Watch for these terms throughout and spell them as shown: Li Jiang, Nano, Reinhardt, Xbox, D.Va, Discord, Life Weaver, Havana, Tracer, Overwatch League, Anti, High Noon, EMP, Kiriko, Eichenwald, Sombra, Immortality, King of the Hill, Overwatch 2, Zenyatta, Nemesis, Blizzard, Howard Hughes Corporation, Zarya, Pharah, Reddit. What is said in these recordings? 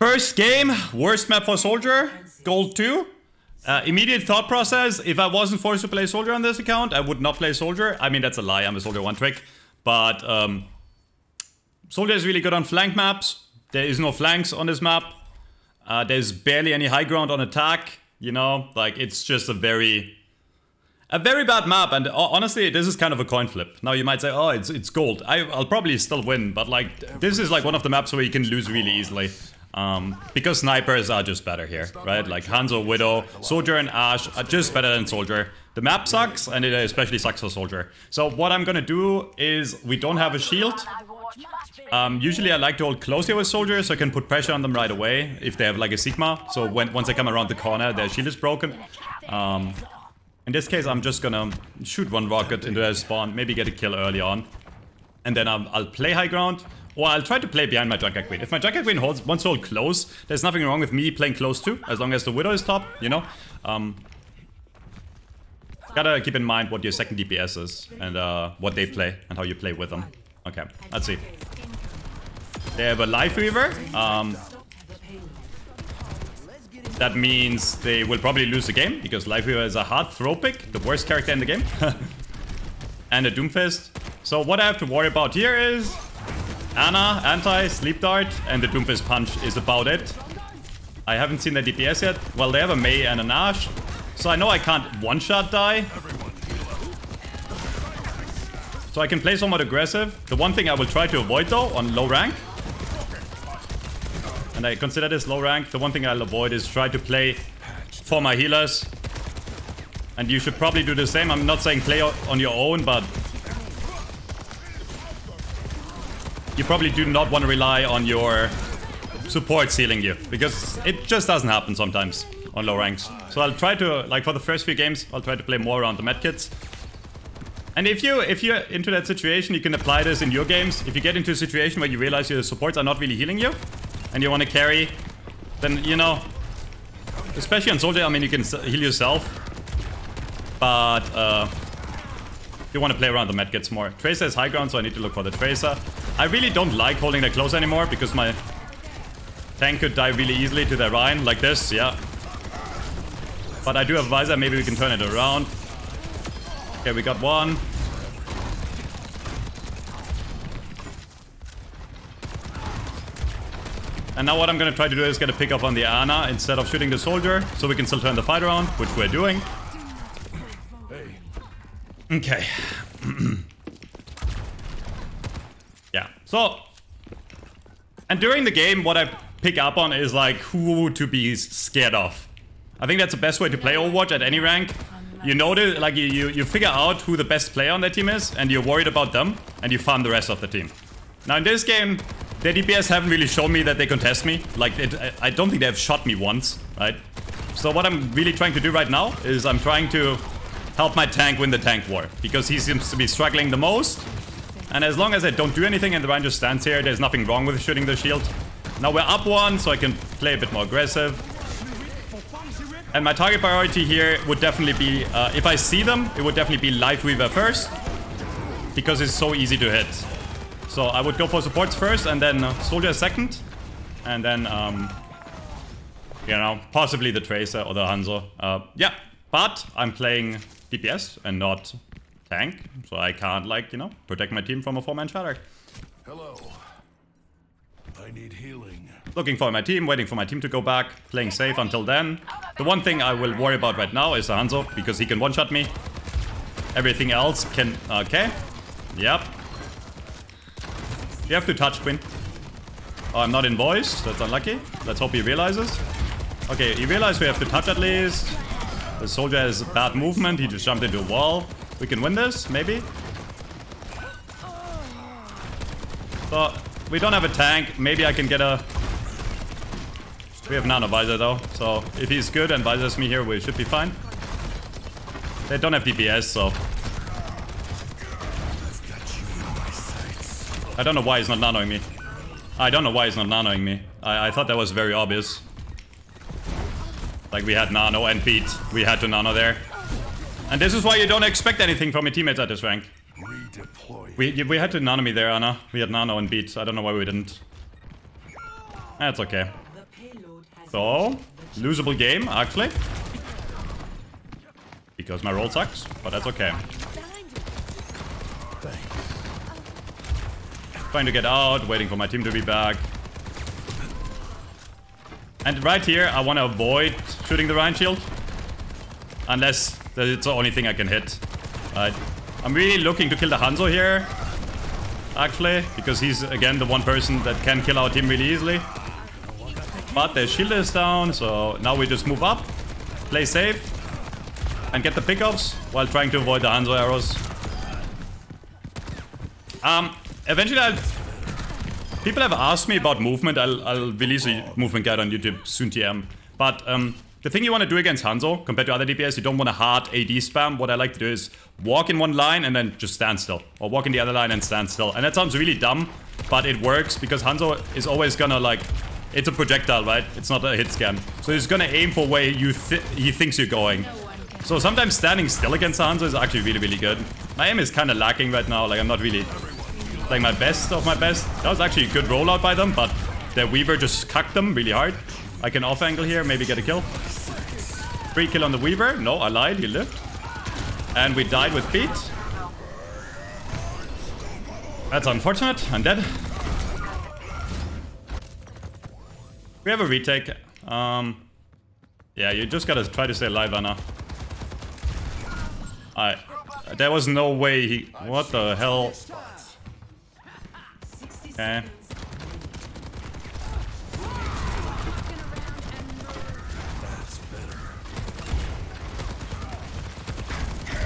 First game, worst map for Soldier, Gold 2. Immediate thought process, if I wasn't forced to play Soldier on this account, I would not play Soldier. I mean, that's a lie, I'm a Soldier one trick. But Soldier is really good on flank maps. There is no flanks on this map. There's barely any high ground on attack, you know? Like, it's just a very bad map, and honestly, this is kind of a coin flip. Now you might say, oh, it's gold. I'll probably still win, but like, this is like one of the maps where you can lose really easily. Because snipers are just better here, right? Like Hanzo, Widow, Soldier and Ashe are just better than Soldier. The map sucks, and it especially sucks for Soldier. So what I'm gonna do is, we don't have a shield. Usually I like to hold close here with Soldier, so I can put pressure on them right away if they have like a Sigma. So once they come around the corner, their shield is broken. In this case, I'm just gonna shoot one rocket into their spawn, maybe get a kill early on. And then I'll play high ground, or I'll try to play behind my Junker Queen. If my Junker Queen wants to hold close, there's nothing wrong with me playing close too, as long as the Widow is top, you know? Gotta keep in mind what your second DPS is, and what they play, and how you play with them. Okay, let's see. They have a Life Weaver. That means they will probably lose the game, because Life Weaver is a hard throw pick, the worst character in the game. And a Doomfist. So what I have to worry about here is Ana, Anti, Sleep Dart, and the Doomfist Punch is about it. I haven't seen their DPS yet. Well, they have a Mei and an Ashe, so I know I can't one-shot die. So I can play somewhat aggressive. The one thing I will try to avoid though, on low rank, and I consider this low rank, the one thing I'll avoid is try to play for my healers. And you should probably do the same. I'm not saying play on your own, but you probably do not want to rely on your supports healing you, because it just doesn't happen sometimes on low ranks. So I'll try to, like for the first few games, I'll try to play more around the medkits. And if you're into that situation, you can apply this in your games. If you get into a situation where you realize your supports are not really healing you, and you want to carry, then, you know, especially on Soldier, I mean, you can heal yourself, but you want to play around the medkits more. Tracer is high ground, so I need to look for the Tracer. I really don't like holding that close anymore, because my tank could die really easily to their Rein, like this, yeah. But I do have Visor, maybe we can turn it around. Okay, we got one. And now what I'm gonna try to do is get a pick off on the Ana instead of shooting the Soldier, so we can still turn the fight around, which we're doing. Okay. Yeah, so... And during the game, what I pick up on is like, who to be scared of. I think that's the best way to play Overwatch at any rank. You notice, like, you figure out who the best player on that team is, and you're worried about them, and you farm the rest of the team. Now in this game, their DPS haven't really shown me that they contest me. Like, I don't think they have shot me once, right? So what I'm really trying to do right now is I'm trying to help my tank win the tank war, because he seems to be struggling the most. And as long as I don't do anything and the Reinhardt just stands here, there's nothing wrong with shooting the shield. Now we're up one, so I can play a bit more aggressive. And my target priority here would definitely be, if I see them, it would definitely be Life Weaver first, because it's so easy to hit. So I would go for supports first, and then Soldier second, and then, you know, possibly the Tracer or the Hanzo. Yeah, but I'm playing DPS and not tank, so I can't, like, you know, protect my team from a four-man shatter. Hello. I need healing. Looking for my team, waiting for my team to go back, playing safe until then. The one thing I will worry about right now is the Hanzo, because he can one-shot me. Everything else can... Okay. Yep. You have to touch, Queen. Oh, I'm not in voice. That's unlucky. Let's hope he realizes. Okay, he realized we have to touch at least. The Soldier has bad movement. He just jumped into a wall. We can win this, maybe. So, we don't have a tank. Maybe I can get a... We have Nano Visor, though. So, if he's good and Visors me here, we should be fine. They don't have DPS, so... I don't know why he's not nanoing me. I thought that was very obvious. Like, we had nano and beat. We had to nano there. And this is why you don't expect anything from your teammates at this rank. We had to nano me there, Ana. We had nano and beat. I don't know why we didn't. That's okay. So, losable game, actually. Because my roll sucks, but that's okay. Trying to get out, waiting for my team to be back. And right here, I want to avoid shooting the Reinhardt shield. Unless it's the only thing I can hit. I'm really looking to kill the Hanzo here, actually, because he's, again, the one person that can kill our team really easily. But their shield is down, so now we just move up, play safe, and get the pickoffs while trying to avoid the Hanzo arrows. Eventually, people have asked me about movement. I'll release a movement guide on YouTube soon, TM. But the thing you want to do against Hanzo, compared to other DPS, you don't want to hard AD spam. What I like to do is walk in one line and then just stand still. Or walk in the other line and stand still. And that sounds really dumb, but it works because Hanzo is always gonna, like... It's a projectile, right? It's not a hit scan. So he's gonna aim for where he thinks you're going. So sometimes standing still against Hanzo is actually really, really good. My aim is kind of lacking right now. Like, I'm not really... Like my best of my best. That was actually a good rollout by them, but their Weaver just cucked them really hard. I can off angle here, maybe get a kill. Free kill on the Weaver. No, I lied. He lived. And we died with Pete. That's unfortunate. I'm dead. We have a retake. Yeah, you just gotta try to stay alive, Ana. There was no way he... What the hell... Okay.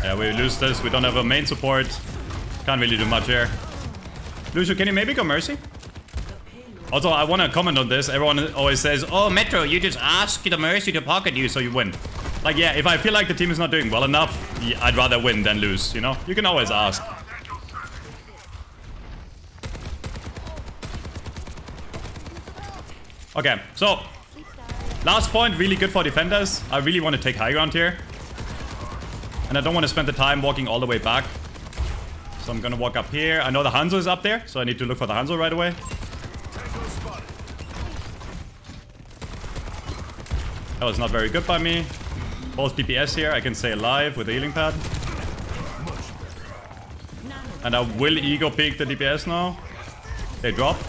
Yeah, we lose this. We don't have a main support. Can't really do much here. Lucio, can you maybe go Mercy? Also, I want to comment on this. Everyone always says, oh, Metro, you just ask the Mercy to pocket you so you win. Like, yeah, if I feel like the team is not doing well enough, I'd rather win than lose, you know? You can always ask. Okay, so, last point, really good for defenders. I really want to take high ground here. And I don't want to spend the time walking all the way back. So I'm going to walk up here. I know the Hanzo is up there, so I need to look for the Hanzo right away. That was not very good by me. Both DPS here, I can stay alive with the healing pad. And I will ego peek the DPS now. They dropped.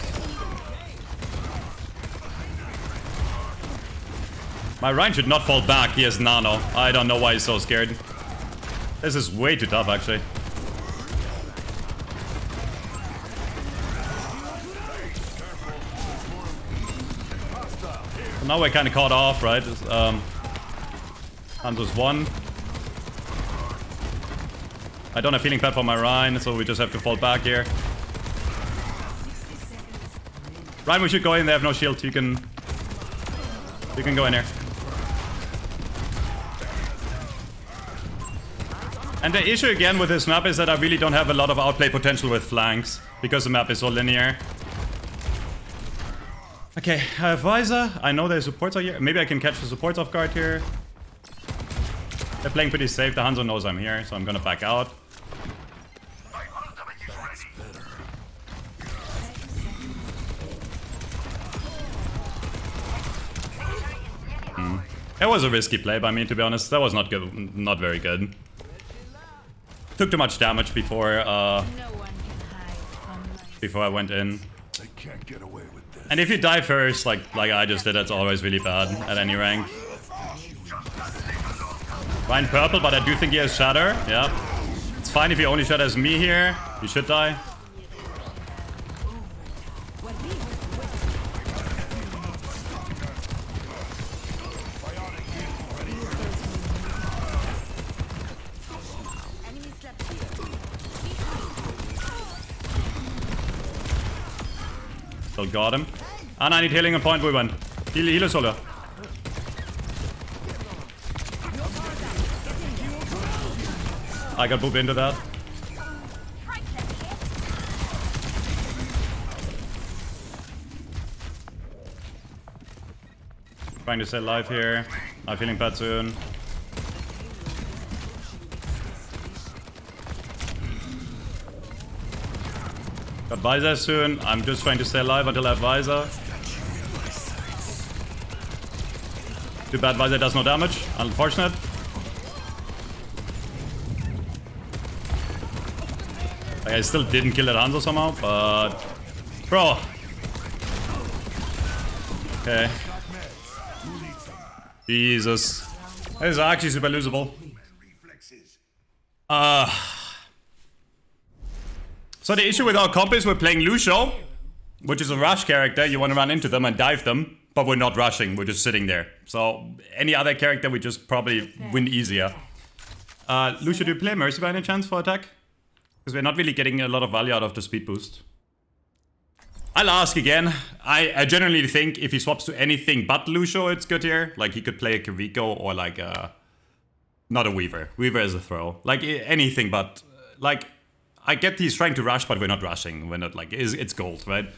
My Ryan should not fall back. He has Nano. I don't know why he's so scared. This is way too tough, actually. So now we're kind of caught off, right? Hanzo's one. I don't have healing pad for my Ryan, so we just have to fall back here. Ryan, we should go in. They have no shield. You can go in here. And the issue again with this map is that I really don't have a lot of outplay potential with flanks because the map is so linear. Okay, I have Visor. I know their supports are here. Maybe I can catch the supports off guard here. They're playing pretty safe. The Hanzo knows I'm here, so I'm gonna back out. It was a risky play by me, to be honest. That was not good. Not very good. Took too much damage before I went in. And if you die first, like I just did, that's always really bad at any rank. Ryan purple, but I do think he has shatter. Yeah, it's fine if he only shatters me here. You should die. Still got him. And I need healing on point, we win. Heal Soldier. I got booped into that. Trying to stay alive here. I'm healing pad soon. Got Visor soon. I'm just trying to stay alive until I have Visor. Too bad Visor does no damage. Unfortunate. Like, I still didn't kill that Hanzo somehow, but... Bro! Okay. Jesus. This is actually super losable. So the issue with our comp is we're playing Lucio, which is a rush character. You want to run into them and dive them, but we're not rushing. We're just sitting there. So any other character, we just probably win easier. Lucio, do you play Mercy by any chance for attack? Because we're not really getting a lot of value out of the speed boost. I'll ask again. I generally think if he swaps to anything but Lucio, it's good here. Like, he could play a Kiriko or like a... Not a Weaver. Weaver is a throw. Like, anything but... Like, I get he's trying to rush, but we're not rushing. We're not like... It's gold, right?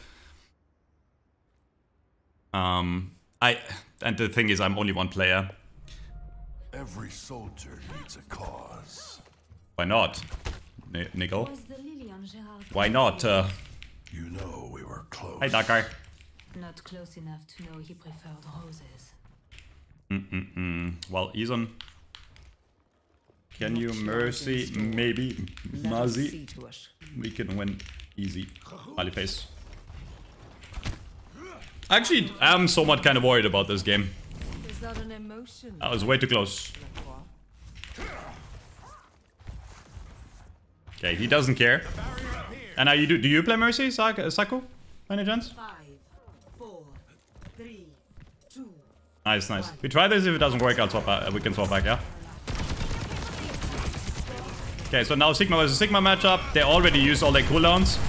And the thing is, I'm only one player. Every soldier needs a cause. Why not? Nickel? Why not? You know we were close. Hi, Dakar. Not close enough to know he preferred roses. Well, Izon... Can you Mercy, maybe Mazi? We can win easy. Ali face. Actually, I'm somewhat kind of worried about this game. I was way too close. Okay, he doesn't care. And now you do. Do you play Mercy, Saku? By any chance? 5, 4, 3, 2. Nice, nice. We try this. If it doesn't work, I'll swap back. We can swap back. Yeah. Okay, so now Sigma versus Sigma matchup. They already used all their cooldowns.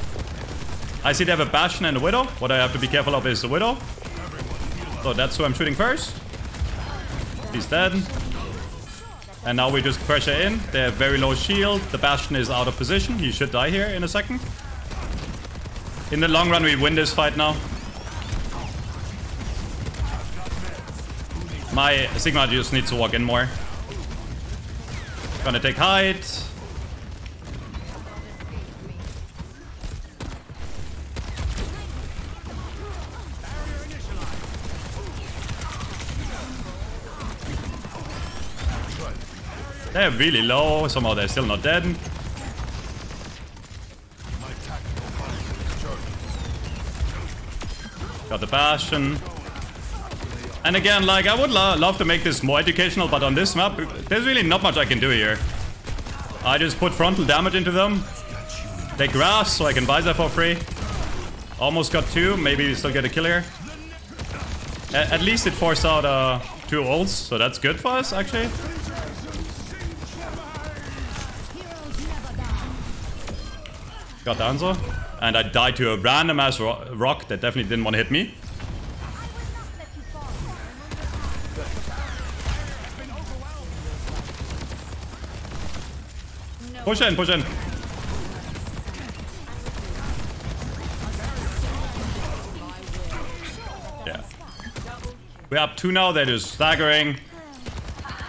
I see they have a Bastion and a Widow. What I have to be careful of is the Widow. So that's who I'm shooting first. He's dead. And now we just pressure in. They have very low shield. The Bastion is out of position. He should die here in a second. In the long run, we win this fight now. My Sigma just needs to walk in more. Gonna take hide. They're really low, somehow they're still not dead. Got the Bastion. And again, like, I would love to make this more educational, but on this map, there's really not much I can do here. I just put frontal damage into them. They grass, so I can Visor for free. Almost got two, maybe we still get a kill here. At least it forced out two ults, so that's good for us, actually. Got the answer, and I died to a random ass rock that definitely didn't want to hit me. Push in, push in. Yeah. We're up two now, they're just staggering.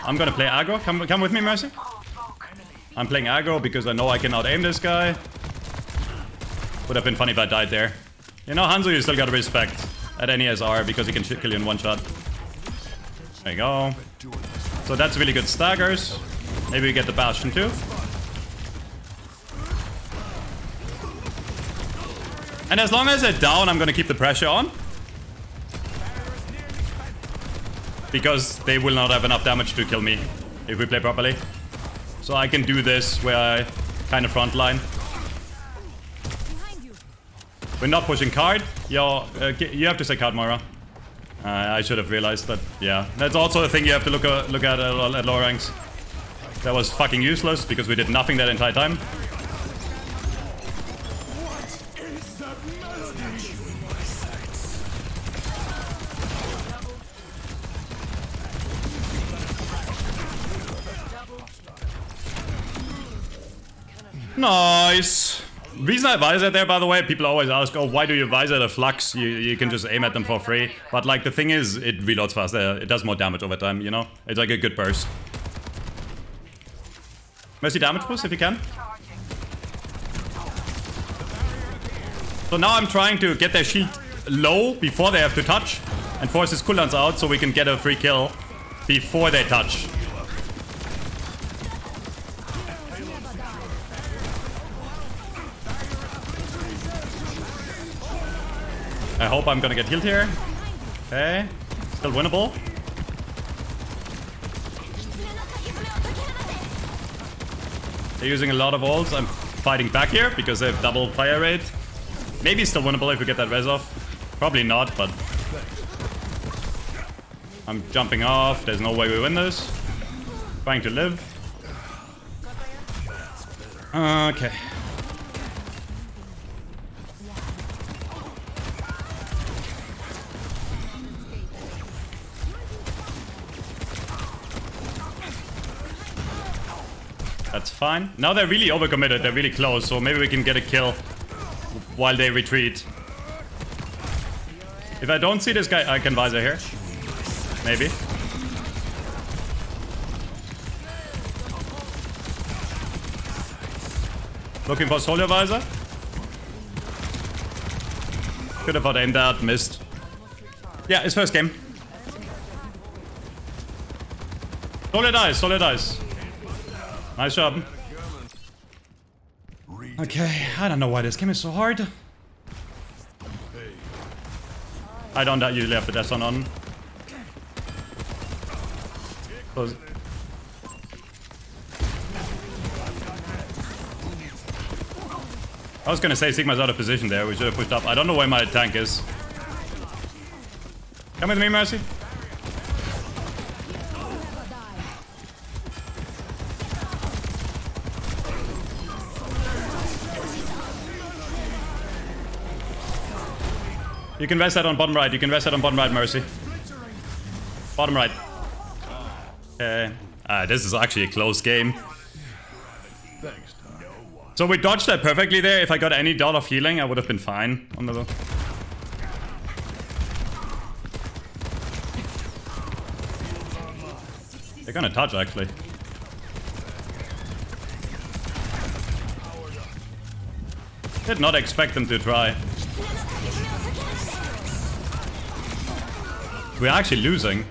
I'm gonna play aggro. Come with me, Mercy. I'm playing aggro because I know I can out-aim this guy. Would have been funny if I died there. You know, Hanzo, you still gotta respect at any SR because he can kill you in one shot. There you go. So that's really good staggers. Maybe we get the Bastion too. And as long as they're down, I'm gonna keep the pressure on. Because they will not have enough damage to kill me if we play properly. So I can do this where I kind of frontline. We're not pushing card. Yo, you have to say card, Moira. I should have realized that. Yeah, that's also a thing you have to look at lower ranks. That was fucking useless because we did nothing that entire time. Nice. Reason I Visor there, by the way, people always ask, oh, why do you Visor the Flux? You can just aim at them for free. But, like, the thing is, it reloads faster. It does more damage over time, you know? It's like a good burst. Mercy damage boost, if you can. So now I'm trying to get their shield low before they have to touch and force his cooldowns out so we can get a free kill. before they touch. I hope I'm gonna get healed here. Okay. Still winnable. They're using a lot of ults. I'm fighting back here because they have double fire rate. Maybe still winnable if we get that res off. Probably not, but... I'm jumping off. There's no way we win this. Trying to live. Okay. That's fine. Now they're really overcommitted. They're really close. So maybe we can get a kill while they retreat. If I don't see this guy, I can visor here. Maybe. Looking for Soldier Visor. Could have aimed that. Missed. Yeah, it's first game. Solid eyes. Solid eyes. Nice job. Okay, I don't know why this game is so hard. I don't die usually after Deathstone on. Close. I was gonna say Sigma's out of position there. We should have pushed up. I don't know where my tank is. Come with me, Mercy. You can rest that on bottom right. You can rest that on bottom right, Mercy. Bottom right. Okay. This is actually a close game. So we dodged that perfectly there. If I got any dot of healing, I would have been fine on the... They're gonna touch, actually. Did not expect them to try. We're actually losing.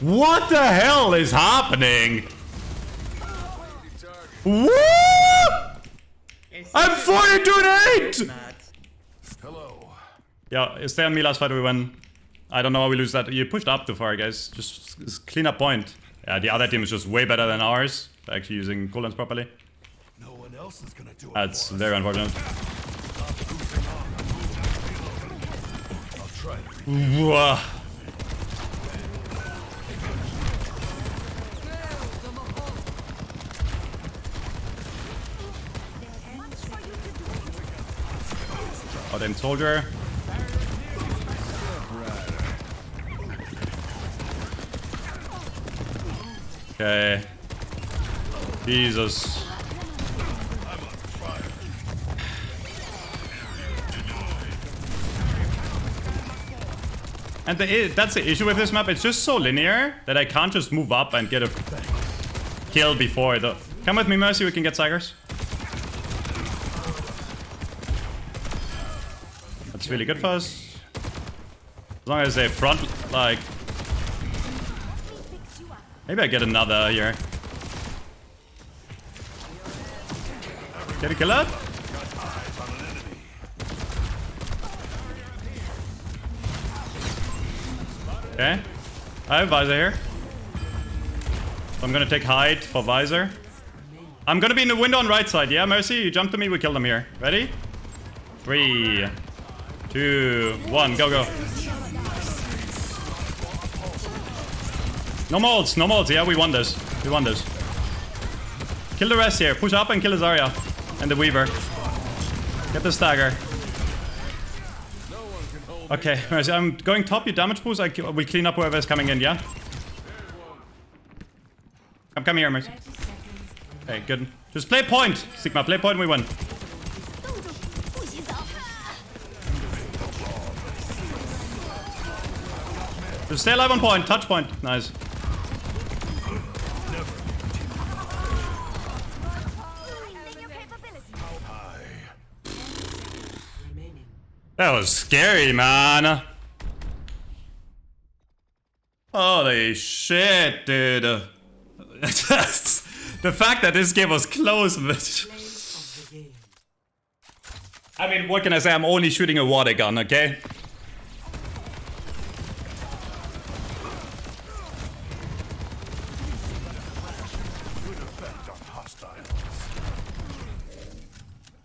What the hell is happening? Woo! I'm 42-8! Hello. Yeah, stay on me last fight, we win. I don't know how we lose that. You pushed up too far, guys. Just clean up point. Yeah, the other team is just way better than ours. They're actually using cooldowns properly. No one else is gonna do it. That's very unfortunate. Whoa. Oh, damn soldier. Okay. Jesus. And that's the issue with this map. It's just so linear that I can't just move up and get a kill before the... Come with me, Mercy. We can get Sigers. It's really good for us. As long as they front, like... Maybe I get another here. Get a kill up? Okay. I have Visor here. So I'm gonna take hide for Visor. I'm gonna be in the window on right side. Yeah, Mercy, you jump to me, we kill them here. Ready? 3, 2, 1, go, go. No more ults, no more ults. Yeah, we won this. We won this. Kill the rest here. Push up and kill the Zarya. And the Weaver. Get the stagger. Okay, Mercy, I'm going top. You damage boost. I will clean up whoever is coming in, yeah? I'm coming here, Mercy. Okay, good. Just play point, Sigma. Play point, we win. Just stay alive on point. Touch point. Nice. That was scary, man. Holy shit, dude. The fact that this game was close, bitch. I mean, what can I say? I'm only shooting a water gun, okay?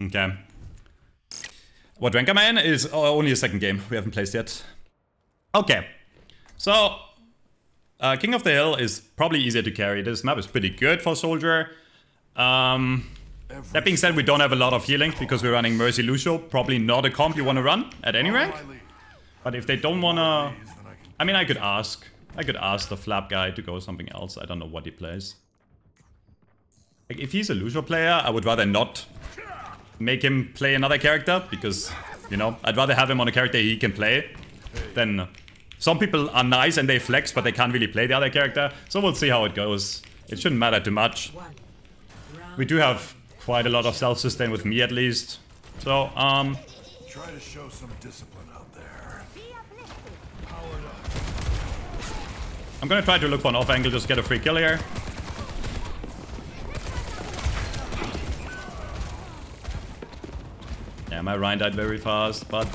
Okay. What rank am I in is only a second game. We haven't placed yet. Okay. So, King of the Hill is probably easier to carry. This map is pretty good for Soldier. That being said, we don't have a lot of healing because we're running Mercy Lucio. Probably not a comp you want to run at any rank. But if they don't want to... I mean, I could ask the flap guy to go something else. I don't know what he plays. Like, if he's a Lucio player, I would rather not make him play another character because, you know, I'd rather have him on a character he can play than... Some people are nice and they flex, but they can't really play the other character. So we'll see how it goes. It shouldn't matter too much. We do have quite a lot of self-sustain with me, at least. So, try to show some discipline out there. I'm gonna try to look for an off angle, just get a free kill here. Yeah, my Reinhardt died very fast, but...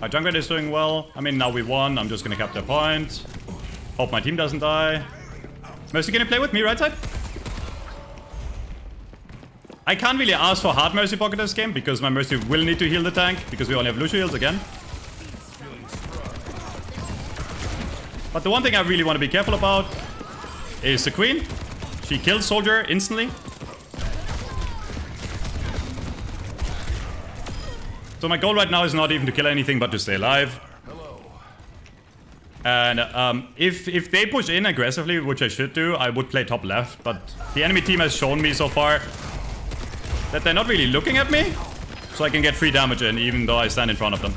Our Junkrat is doing well. I mean, now we won. I'm just gonna cap their point. Hope my team doesn't die. Mercy, can you play with me right side? I can't really ask for hard Mercy pocket this game because my Mercy will need to heal the tank because we only have Lucio heals again. But the one thing I really want to be careful about is the Queen. She kills Soldier instantly. So my goal right now is not even to kill anything, but to stay alive. Hello. And if they push in aggressively, which I should do, I would play top left. But the enemy team has shown me so far that they're not really looking at me. So I can get free damage in, even though I stand in front of them.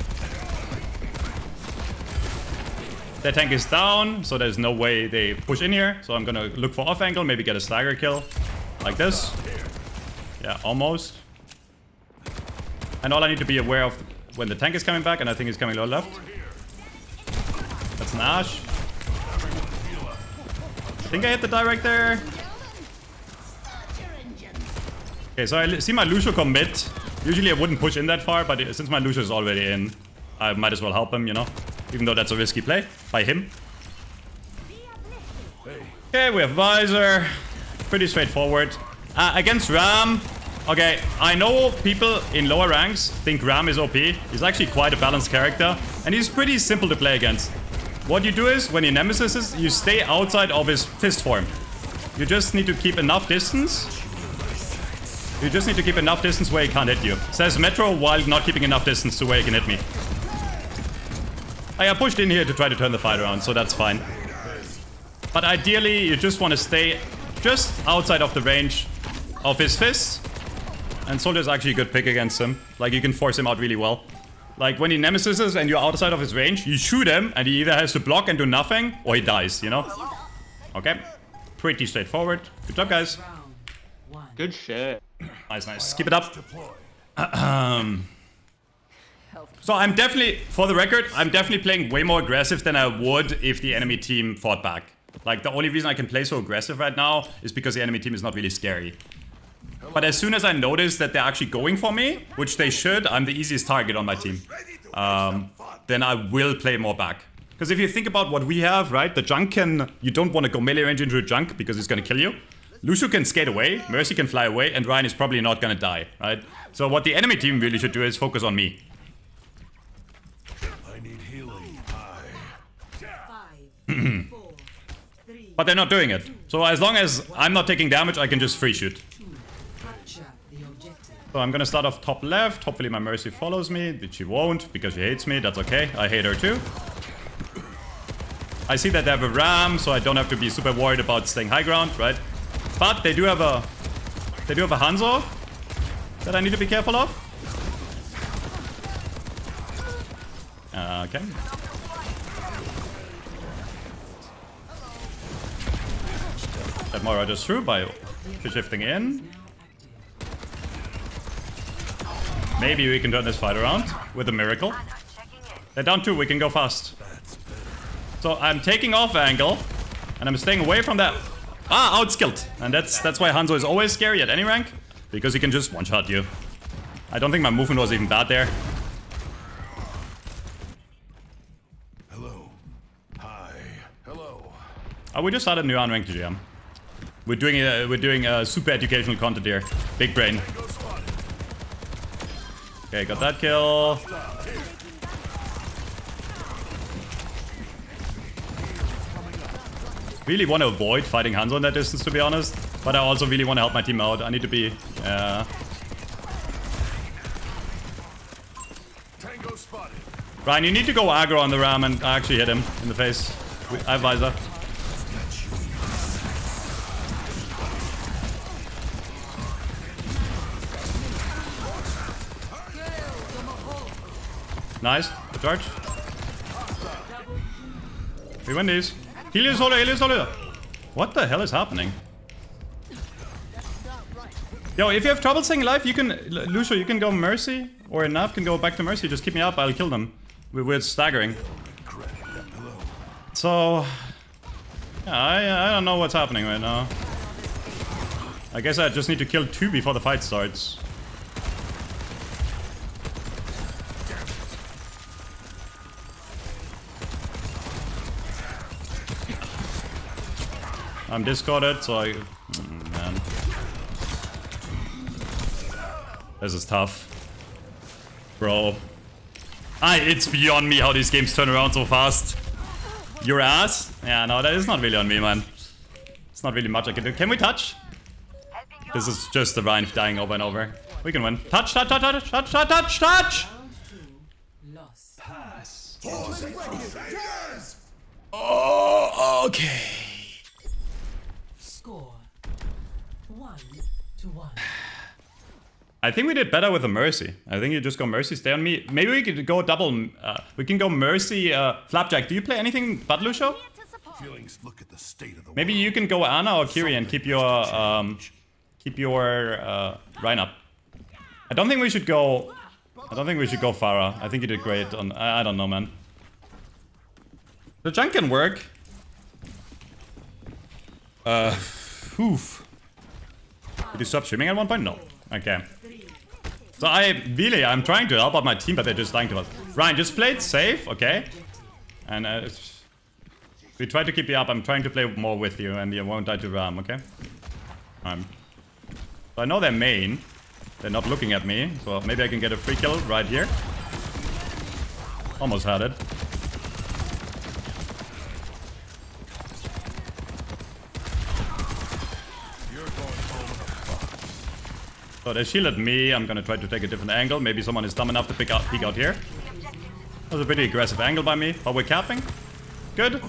Their tank is down, so there's no way they push in here. So I'm gonna look for off angle, maybe get a stagger kill. Like this. Yeah, almost. And all I need to be aware of when the tank is coming back, and I think he's coming low left. That's an Ashe. I think I hit the direct there. Okay, so I see my Lucio commit. Usually I wouldn't push in that far, but since my Lucio is already in, I might as well help him, you know. Even though that's a risky play by him. Okay, we have Visor. Pretty straightforward. Against Ram... Okay, I know people in lower ranks think Ram is OP. He's actually quite a balanced character, and he's pretty simple to play against. What you do is, when your nemesis is, you stay outside of his fist form. You just need to keep enough distance. You just need to keep enough distance where he can't hit you. Says Metro while not keeping enough distance to where he can hit me. I pushed in here to try to turn the fight around, so that's fine. But ideally, you just want to stay just outside of the range of his fists. And Soldier's actually a good pick against him. Like, you can force him out really well. Like, when he nemesises and you're outside of his range, you shoot him, and he either has to block and do nothing, or he dies, you know? Okay. Pretty straightforward. Good job, guys. Good shit. Nice, nice. Keep it up. So I'm definitely, for the record, I'm definitely playing way more aggressive than I would if the enemy team fought back. Like, the only reason I can play so aggressive right now is because the enemy team is not really scary. But as soon as I notice that they're actually going for me, which they should, I'm the easiest target on my team. Then I will play more back. Because if you think about what we have, right? The Junk can... You don't want to go melee range into a Junk because he's going to kill you. Lucio can skate away, Mercy can fly away, and Ryan is probably not going to die, right? So what the enemy team really should do is focus on me. I need healing. But they're not doing it. So as long as I'm not taking damage, I can just free shoot. So I'm gonna start off top left. Hopefully my Mercy follows me. But she won't because she hates me. That's okay. I hate her too. I see that they have a Ram, so I don't have to be super worried about staying high ground, right? But they do have a Hanzo that I need to be careful of. Okay. That Moira just threw by shifting in. Maybe we can turn this fight around with a miracle. They're down two, we can go fast. So I'm taking off angle, and I'm staying away from that. Ah, outskilled. And that's why Hanzo is always scary at any rank, because he can just one-shot you. I don't think my movement was even bad there. Hello. Hi. Hello. Oh, we just started a new unranked GM. We're doing super educational content here. Big brain. Okay, got that kill. Really want to avoid fighting Hanzo in that distance, to be honest. But I also really want to help my team out. I need to be... Ryan, you need to go aggro on the Ram and actually hit him in the face. I have Visor. Nice, the charge. We win these. Helios Holo, Helios Holo. What the hell is happening? Yo, if you have trouble staying alive, you can... Lucio, you can go Mercy, or Nav can go back to Mercy. Just keep me up, I'll kill them. We're staggering. So... yeah, I don't know what's happening right now. I guess I just need to kill two before the fight starts. I'm discarded, so I... man. This is tough. Bro. It's beyond me how these games turn around so fast. Your ass? Yeah, no, that is not really on me, man. It's not really much I can do. Can we touch? This is just the Reinhardt dying over and over. We can win. Touch, touch, touch, touch, touch, touch, touch, touch! Pass. Oh, okay. I think we did better with a Mercy. I think you just go Mercy, stay on me. Maybe we could go double. We can go Mercy, Flapjack. Do you play anything but Lucio? Maybe you can go Ana or Kiri and keep your Rein up. I don't think we should go Pharah. I think you did great on. I don't know, man. The junk can work. Oof. Did you stop streaming at one point? No. Okay. So I'm trying to help out my team, but they're just dying to us. Ryan, just play it safe, okay? And we try to keep you up. I'm trying to play more with you, and you won't die to Ram, okay? So I know they're main. They're not looking at me, so maybe I can get a free kill right here. Almost had it. So they shielded me. I'm gonna try to take a different angle. Maybe someone is dumb enough to peek out here. That was a pretty aggressive angle by me, but we're capping. Good.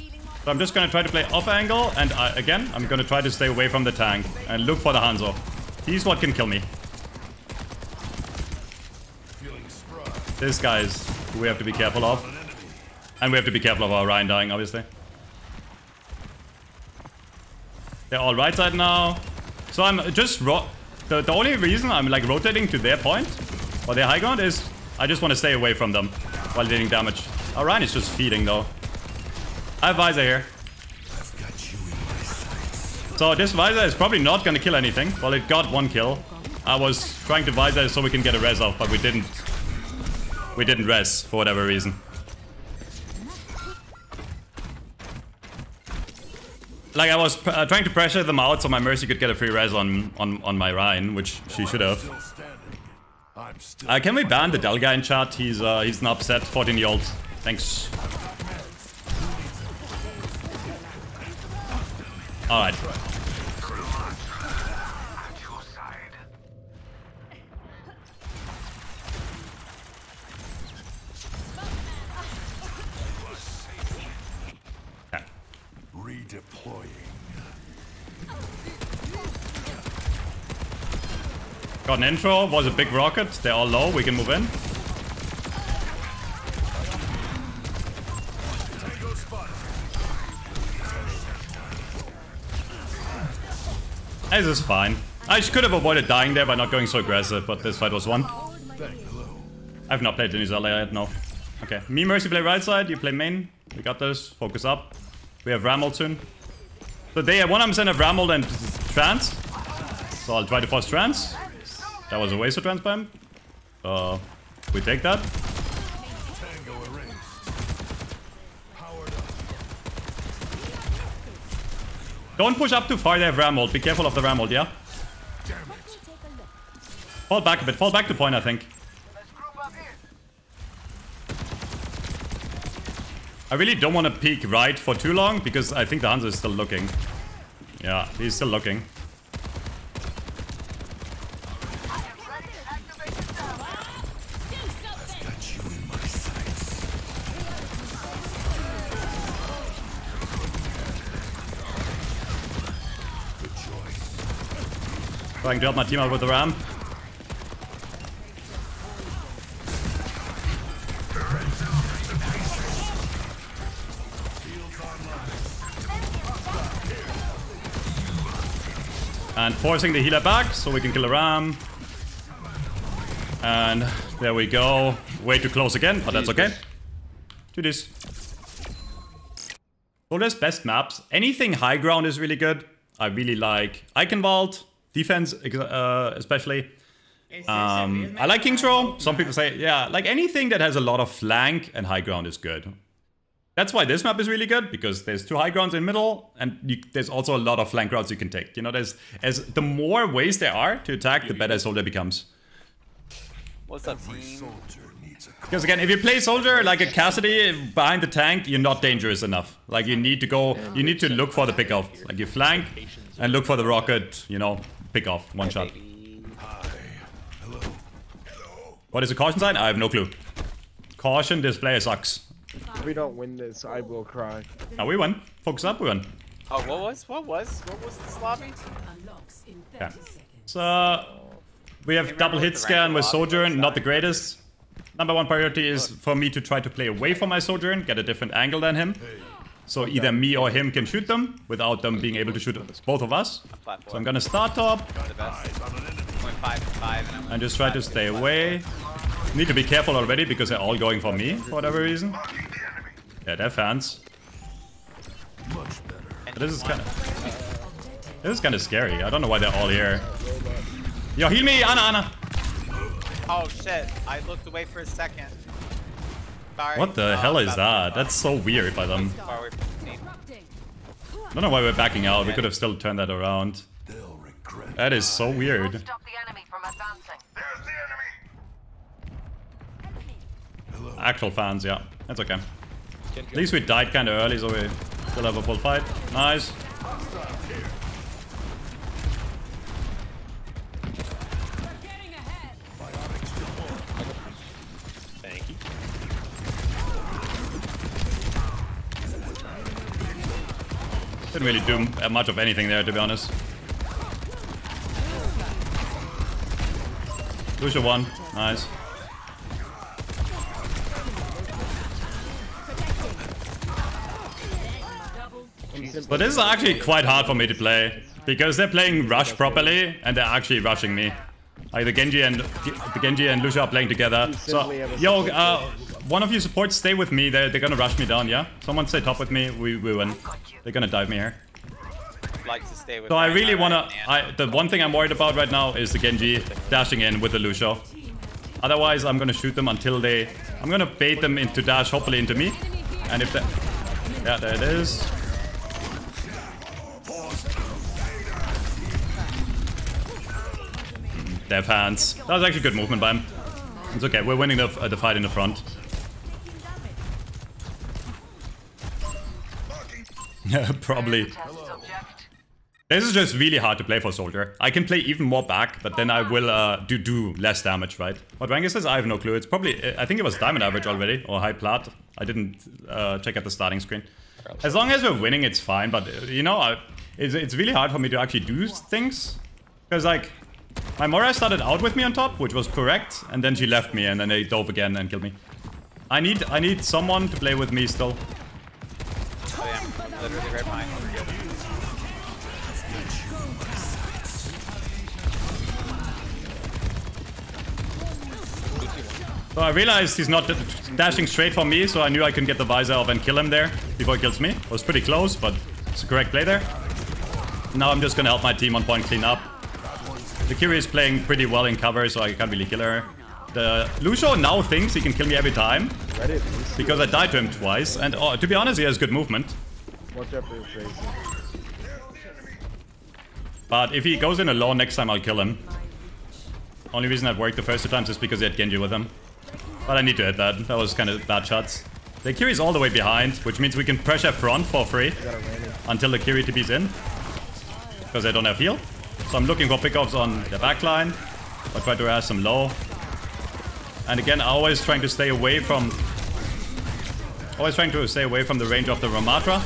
So I'm just gonna try to play off angle, and again, I'm gonna try to stay away from the tank and look for the Hanzo. He's what can kill me. This guy is who we have to be careful of. And we have to be careful of our Ryan dying, obviously. They're all right side now. So I'm just the only reason I'm like rotating to their point or their high ground is I just want to stay away from them while dealing damage. Our Ryan is just feeding though. I have Visor here. I've got you in my sights. So this Visor is probably not going to kill anything. Well, it got one kill. I was trying to Visor so we can get a res off, but we didn't. We didn't res for whatever reason. Like, I was trying to pressure them out so my Mercy could get a free res on my Ryan, which she should have. Can we ban the Dell guy in chat? He's an upset 14-year-old. Thanks. Alright. Deploying. Got an intro, was a big rocket. They're all low, we can move in. This is fine. I could have avoided dying there by not going so aggressive, but this fight was won. I've not played any Zella yet, no. Okay, me, Mercy play right side, you play main. We got this, focus up. We have Ramble soon. So they have 100% of Ramble and Trance. So I'll try to force Trance. That was a waste of Trance by him. We take that. Don't push up too far, they have Ramble. Be careful of the Ramble, yeah? Fall back a bit, fall back to point, I think. I really don't want to peek right for too long, because I think the Hanzo is still looking. Yeah, he's still looking. I can help my team out with the ram. And forcing the healer back so we can kill the ram. And there we go. Way too close again, but that's okay. Do this. So there's best maps. Anything high ground is really good. I really like Eichenwald. Defense, especially. I like King's Row. Some people say, yeah, like anything that has a lot of flank and high ground is good. That's why this map is really good, because there's two high grounds in middle, and there's also a lot of flank routes you can take. You know, the more ways there are to attack, the better Soldier becomes. What's up, team? Because again, if you play Soldier like a Cassidy behind the tank, you're not dangerous enough. Like you need to look for the pickoff. Like you flank and look for the rocket, you know. Pick off one shot. Hi. Hello. Hello. What is the caution sign? I have no clue. Caution, this player sucks. If we don't win this, I will cry. Now we win. Focus up, we win. Oh, what was this lobby? Yeah. So we have double hit scan with Sojourn, not the greatest. Number one priority is for me to try to play away from my Sojourn, get a different angle than him. So either me or him can shoot them without them being able to shoot both of us. So I'm gonna start top and just try to stay away. Need to be careful already because they're all going for me for whatever reason. Yeah, they're fans. But this is kind of scary. I don't know why they're all here. Yo, heal me, Ana. Oh shit! I looked away for a second. What the hell is that? That's so weird by them. I don't know why we're backing out. We could have still turned that around. That is so weird. Actual fans, yeah. That's okay. At least we died kind of early, so we still have a full fight. Nice. Didn't really do much of anything there, to be honest. Lucio won. Nice. But this is actually quite hard for me to play, because they're playing rush properly, and they're actually rushing me. Like the Genji and Lucio are playing together. So, yo, one of you supports, stay with me. They're gonna rush me down, yeah? Someone stay top with me, we win. They're gonna dive me here. Like to stay with so I really wanna... the one thing I'm worried about right now is the Genji dashing in with the Lucio. Otherwise, I'm gonna shoot them until they... I'm gonna bait them into dash, hopefully into me. And if they... Yeah, there it is. Dev hands. That was actually good movement by him. It's okay, we're winning the fight in the front. Probably. This is just really hard to play for Soldier. I can play even more back, but then I will do less damage, right? What rank is this? I have no clue. It's probably... I think it was diamond average already, or high plat. I didn't check out the starting screen. As long as we're winning, it's fine, but, you know, it's really hard for me to actually do things. Because, like, my Moira started out with me on top, which was correct, and then she left me, and then they dove again and killed me. I need someone to play with me still. Literally right behind. So I realized he's not dashing straight for me, so I knew I can get the visor off and kill him there before he kills me. It was pretty close, but it's the correct play there. Now I'm just gonna help my team on point clean up. The Kiri is playing pretty well in cover, so I can't really kill her. The Lucio now thinks he can kill me every time because I died to him twice. And oh, to be honest, he has good movement. Watch out for your Tracer. But if he goes in alone next time, I'll kill him. Only reason that worked the first two times is because he had Genji with him. But I need to hit that. That was kind of bad shots. The Kiri's all the way behind, which means we can pressure front for free until the Kiri TP's in. Because they don't have heal. So I'm looking for pickoffs on the backline. I'll try to ask some low. And again, always trying to stay away from... always trying to stay away from the range of the Ramattra.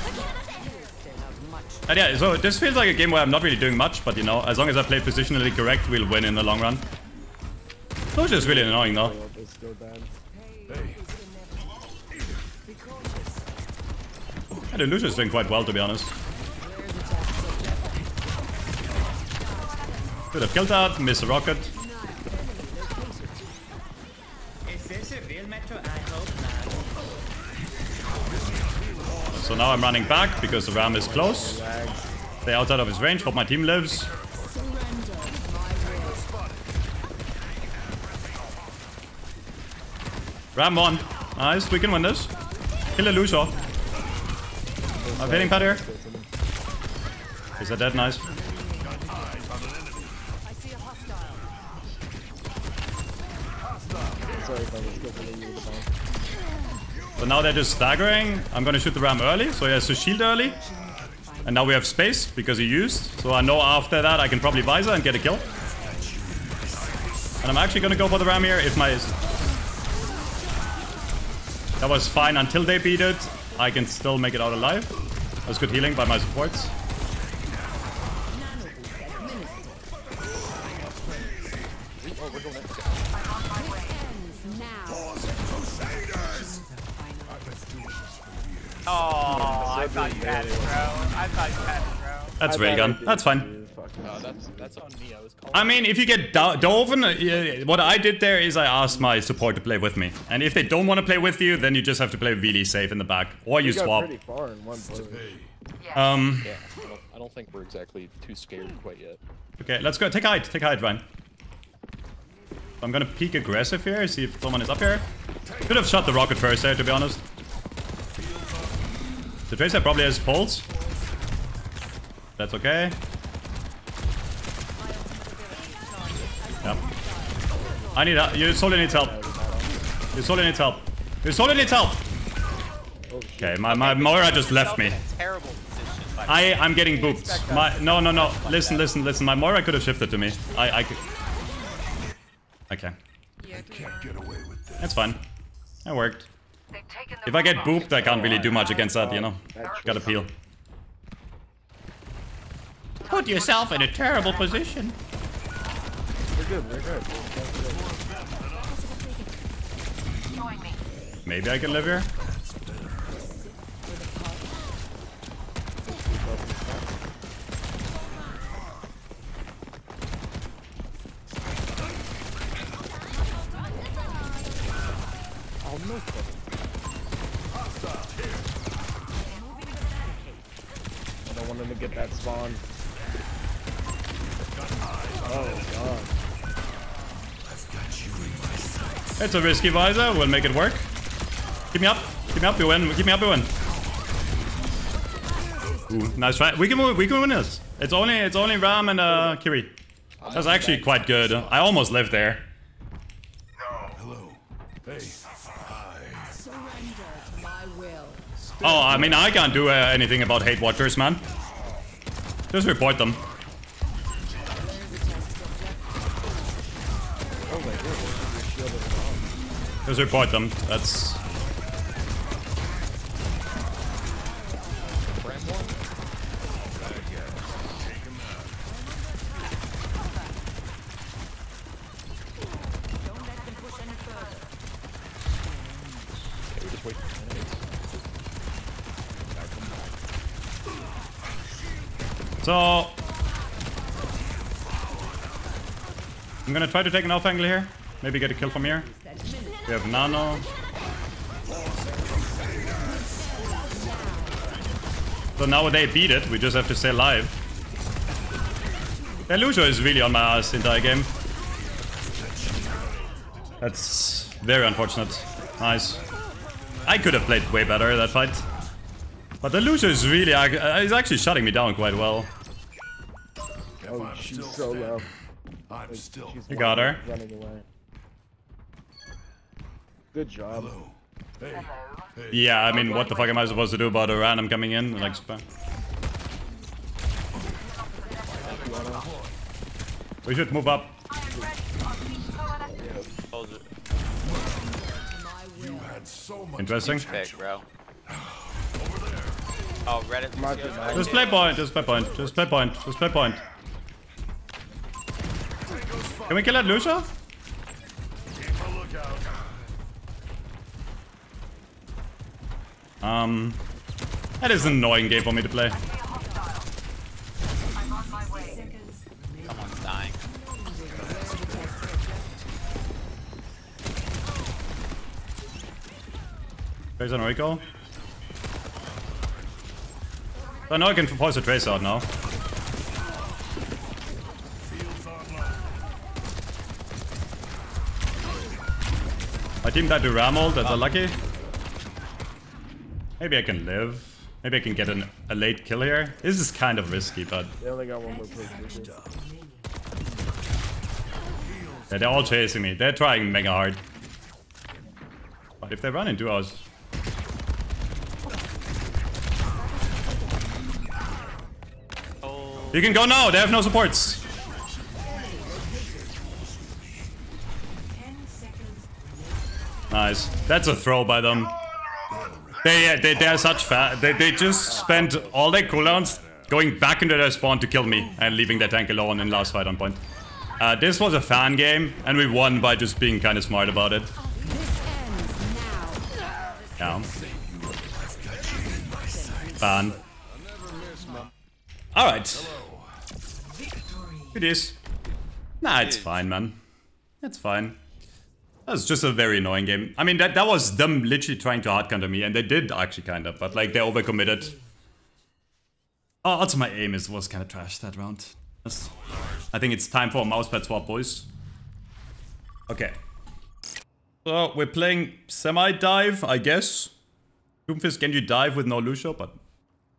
And yeah, so this feels like a game where I'm not really doing much, but you know, as long as I play positionally correct, we'll win in the long run. Which is really annoying though. And the Lucio's doing quite well, to be honest. Could have killed that, miss a rocket. Is this a real metro? I hope not. So now I'm running back because the ram is close. Stay outside of his range, hope my team lives. Ram one. Nice, we can win this. Kill a Lucio. I'm hitting pad here. Is that dead? Nice. So now they're just staggering. I'm gonna shoot the ram early, so he has to shield early. And now we have space because he used. So I know after that I can probably visor and get a kill. And I'm actually gonna go for the ram here if my... That was fine until they beat it. I can still make it out alive. That was good healing by my supports. Oh, I thought you had it, bro. I thought you had it, bro. That's Raygun. That's fine. No, that's on me. I was calling. I mean, if you get Doven, what I did there is I asked my support to play with me. And if they don't want to play with you, then you just have to play really safe in the back. Or you swap. Pretty far in one play. Yeah, I don't think we're exactly too scared quite yet. Okay, let's go. Take hide. Take hide, Ryan. I'm going to peek aggressive here. See if someone is up here. Could have shot the rocket first there, to be honest. The Tracer probably has pulse. That's okay. Yep. I need help. Your soldier needs help. Your soldier needs help. Your soldier needs help! Okay, my Moira just left me. I'm getting booped. No. Listen. My Moira could have shifted to me. I could... Okay. That's fine. That worked. If I get booped, I can't really do much against that, you know. Gotta peel. Put yourself in a terrible position. We're good, we're good. Maybe I can live here? Get that spawn. Oh god. It's a risky visor, we'll make it work. Keep me up, you win, keep me up, you win. Ooh, nice try. We can win this. It's only Ram and Kiri. That's actually quite good. I almost lived there. Hello. Hey. Oh, I mean I can't do anything about hate watchers, man. Just report them. Just report them. That's... So I'm gonna try to take an off angle here. Maybe get a kill from here. We have Nano. So now they beat it, we just have to stay alive. Yeah, Lucio is really on my ass the entire game. That's very unfortunate. Nice. I could have played way better that fight. But the Lucio is really... he's actually shutting me down quite well. Oh, she's so low. You got her. Good job. Hey. Yeah, I mean, what the fuck am I supposed to do about a random coming in? Like, spam. We should move up. Interesting. Oh, Reddit. Just play point, just play point, just play point, just play point. Can we kill that Lucio? That is an annoying game for me to play. I'm on my way. Someone's dying. Tracer and Rico. So I know I can force a Tracer out now. My team died to Ramel, that's unlucky. Maybe I can live. Maybe I can get a late kill here. This is kind of risky, but... They only got one more place. Yeah, they're all chasing me. They're trying mega hard. But if they run in 2 hours... Oh. You can go now! They have no supports! Nice. That's a throw by them. They are such fat. They just spent all their cooldowns going back into their spawn to kill me and leaving their tank alone in last fight on point. This was a fan game, and we won by just being kind of smart about it. Yeah. Fan. Alright. It is. Nah, it's fine, man. It's fine. That was just a very annoying game. I mean, that was them literally trying to hard counter me, and they did actually kind of, but like they overcommitted. Oh, also my aim was kind of trash that round. I think it's time for a mousepad swap, boys. Okay. So we're playing semi-dive, I guess. Doomfist Genji dive with no Lucio, but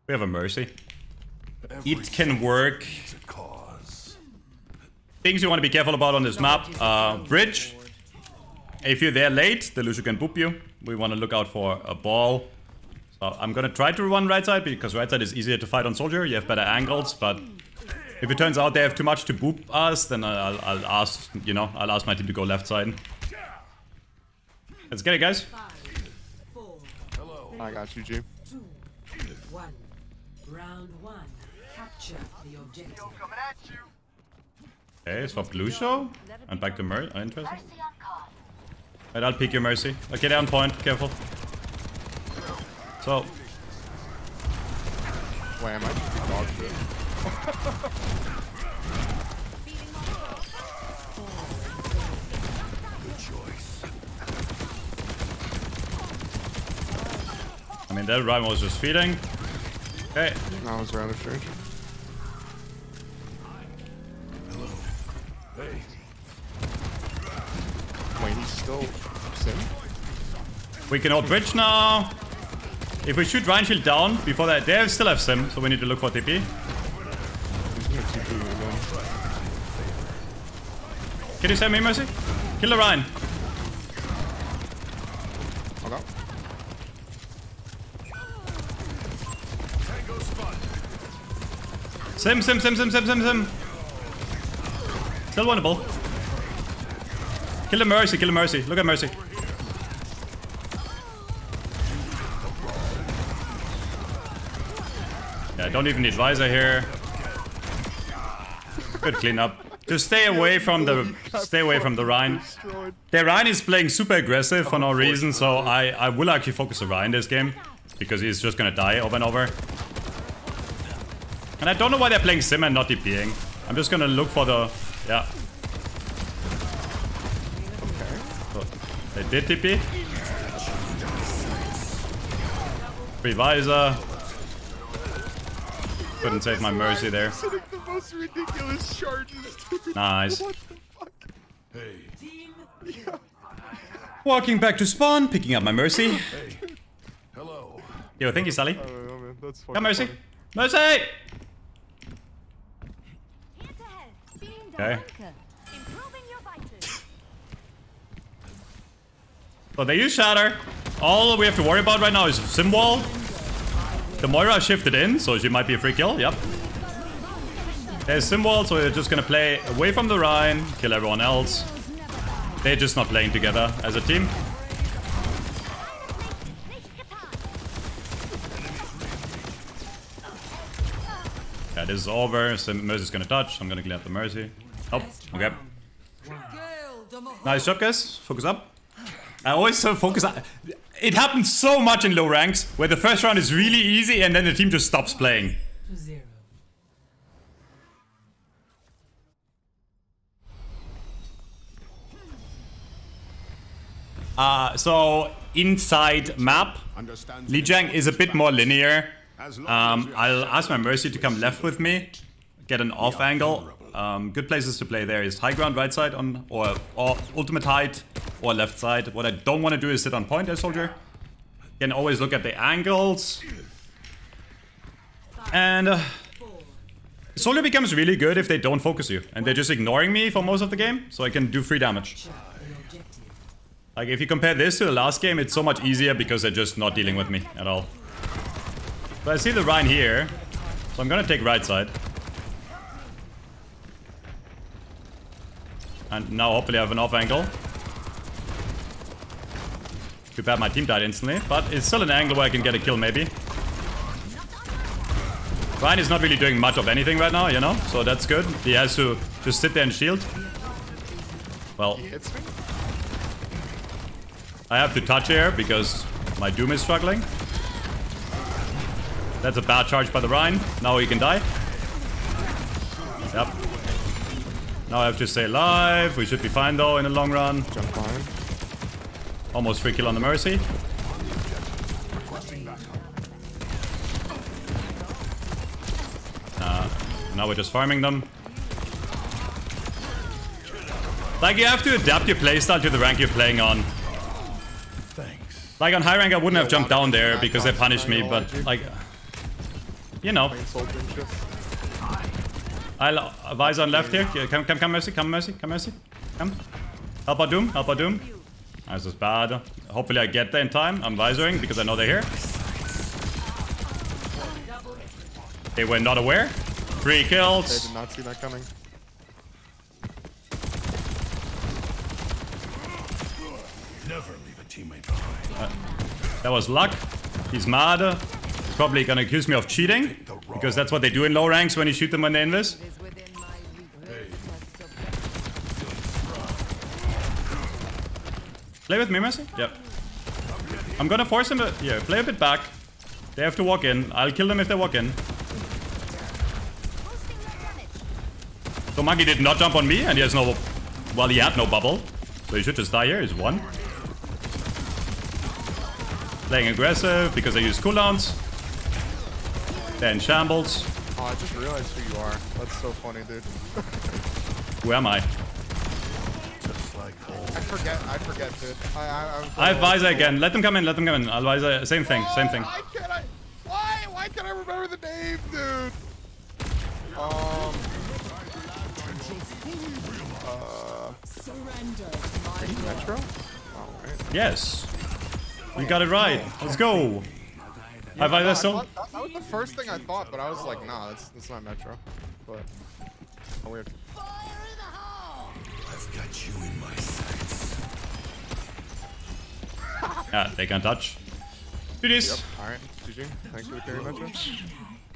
we have a Mercy. It can work. Things you want to be careful about on this map. Bridge. If you're there late, the Lucio can boop you. We want to look out for a Ball. So I'm going to try to run right side, because right side is easier to fight on Soldier. You have better angles, but if it turns out they have too much to boop us, then I'll ask, you know, I'll ask my team to go left side. Let's get it, guys. 5, 4, Hello. I got you, G. 2, 1. Round 1. Capture the objective. Okay, swap Lucio and back to Mercy. Interesting. Right, I'll peek your Mercy. Okay, down point. Careful. So. Wait, I might just be dog shit. Good choice. I mean, that Rhyme was just feeding. Okay. That was rather strange. Hello. Hey. Wait, he's still sitting. We can ult bridge now. If we shoot Ryan Shield down before that, they still have Sim, so we need to look for TP. Can you send me Mercy? Kill the Ryan. Okay. Sim. Still winnable. Kill the Mercy, kill the Mercy. Look at Mercy. Yeah, I don't even need Visor here. Good cleanup. Just stay away from the Rhine. The Rhine is playing super aggressive for no reason, so I will actually focus the Rhine this game. Because he's just gonna die over and over. And I don't know why they're playing Sim and not DPing. I'm just gonna look for the... yeah. They did TP. Free Visor. Couldn't save my Mercy there. The most ridiculous shard in this. Nice. What the fuck? Hey. Yeah. Walking back to spawn, picking up my Mercy. Hey. Hello. Yo, thank you, Sally. Oh, that's come, Mercy. Funny. Mercy! Okay. So they use Shatter. All we have to worry about right now is Symbol. The Moira shifted in, so she might be a free kill. Yep. There's Symbol, so we're just gonna play away from the Rhine, kill everyone else. They're just not playing together as a team. Yeah, this is over. So Mercy's gonna touch. I'm gonna clear up the Mercy. Oh, okay. Nice job, guys. Focus up. I always focus up. It happens so much in low ranks, where the first round is really easy and then the team just stops playing. So, inside map, Li Jiang is a bit more linear. I'll ask my Mercy to come left with me, get an off angle. Good places to play there is high ground right side on or ultimate height or left side. What I don't want to do is sit on point as Soldier. You can always look at the angles. And Soldier becomes really good if they don't focus you. And they're just ignoring me for most of the game, so I can do free damage. Like if you compare this to the last game, it's so much easier because they're just not dealing with me at all. But I see the Rhine here, so I'm gonna take right side. And now hopefully I have an off angle. Too bad my team died instantly, but it's still an angle where I can get a kill maybe. Ryan is not really doing much of anything right now, you know, so that's good. He has to just sit there and shield. Well, I have to touch here because my Doom is struggling. That's a bad charge by the Ryan. Now he can die. Yep. Now I have to stay alive. We should be fine though in the long run. Jump fine. Almost free kill on the Mercy. Now we're just farming them. Like you have to adapt your playstyle to the rank you're playing on. Thanks. Like on high rank I wouldn't have jumped down there because they punished me, but like, you know. I'll Visor on left here. Come, Mercy. Come, Mercy. Come. Help our Doom. This is bad. Hopefully I get there in time. I'm Visoring because I know they're here. They were not aware. 3 kills. They did not see that coming. Never leave a teammate behind. That was luck. He's mad. He's probably gonna accuse me of cheating. Because that's what they do in low ranks when you shoot them when they're in this. Play with me, Mercy? Yep. I'm gonna force them to... Yeah, play a bit back. They have to walk in. I'll kill them if they walk in. So Monkey did not jump on me and he has no... Well, he had no bubble. So he should just die here. He's one. Playing aggressive because they use cooldowns. They're in shambles. Oh, I just realized who you are. That's so funny, dude. Who am I? Just like I forget, dude. I Visor again. Let them come in. I'll Visor. Same thing. Why can't I remember the name, dude? Surrender. Metro? Alright. Yes. We got it right. Let's go. That was the first thing I thought, but I was like, nah, that's not Metro. But oh, weird. Fire in the hole. I've got you in my sights. Yeah, they can't touch. Do this. Yep. Alright, GG. Thanks for the carry, Metro.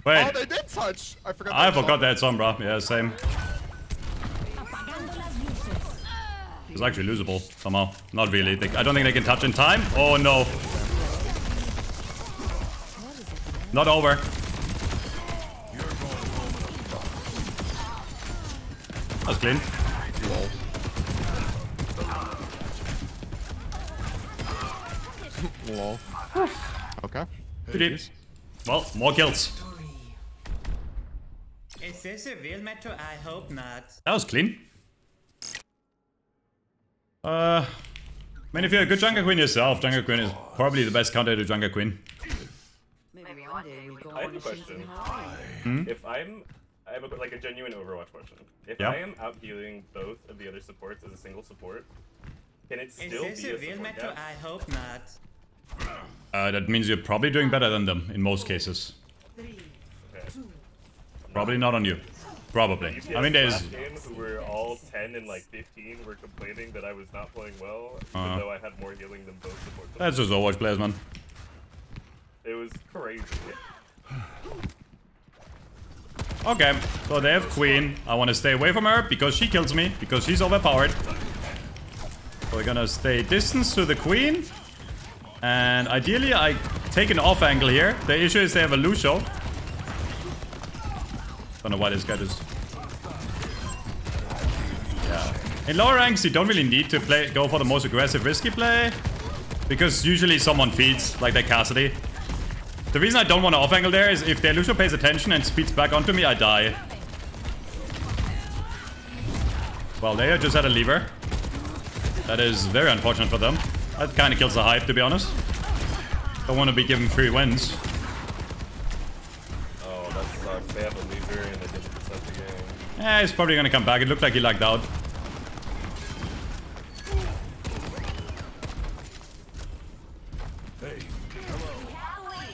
Wait. Oh, they did touch. I forgot they had some, bro. Yeah, same. It's actually losable somehow. Not really. I don't think they can touch in time. Oh no. Not over. That's clean. Lol. Okay. Well, more kills. Is this a real metro? I hope not. That was clean. Man, if you're a good Junker Queen yourself, Junker Queen is probably the best counter to Junker Queen. Maybe one day we go I have a question. Hmm? If I have a, like a genuine Overwatch question. If I am out healing both of the other supports as a single support, can it still be a support death? I hope not. That means you're probably doing better than them in most cases. Okay. Probably not on you. Probably. I mean, there's. We were all 10 and like 15 were complaining that I was not playing well, even though I had more healing than both supports. That's just Overwatch players, man. It was crazy. Okay, so they have Queen. I want to stay away from her because she kills me, because she's overpowered. So we're gonna stay distance to the Queen. And ideally, I take an off angle here. The issue is they have a Lucio. Don't know why this guy just... Yeah. In lower ranks, you don't really need to play go for the most aggressive risky play, because usually someone feeds, like that Cassidy. The reason I don't want to off angle there is if their Lucio pays attention and speeds back onto me, I die. Well, they just had a lever. That is very unfortunate for them. That kind of kills the hype, to be honest. Don't want to be given free wins. Oh, that sucks. They have a leader and they didn't accept the game. Eh, he's probably gonna come back. It looked like he lagged out. Hey, hello.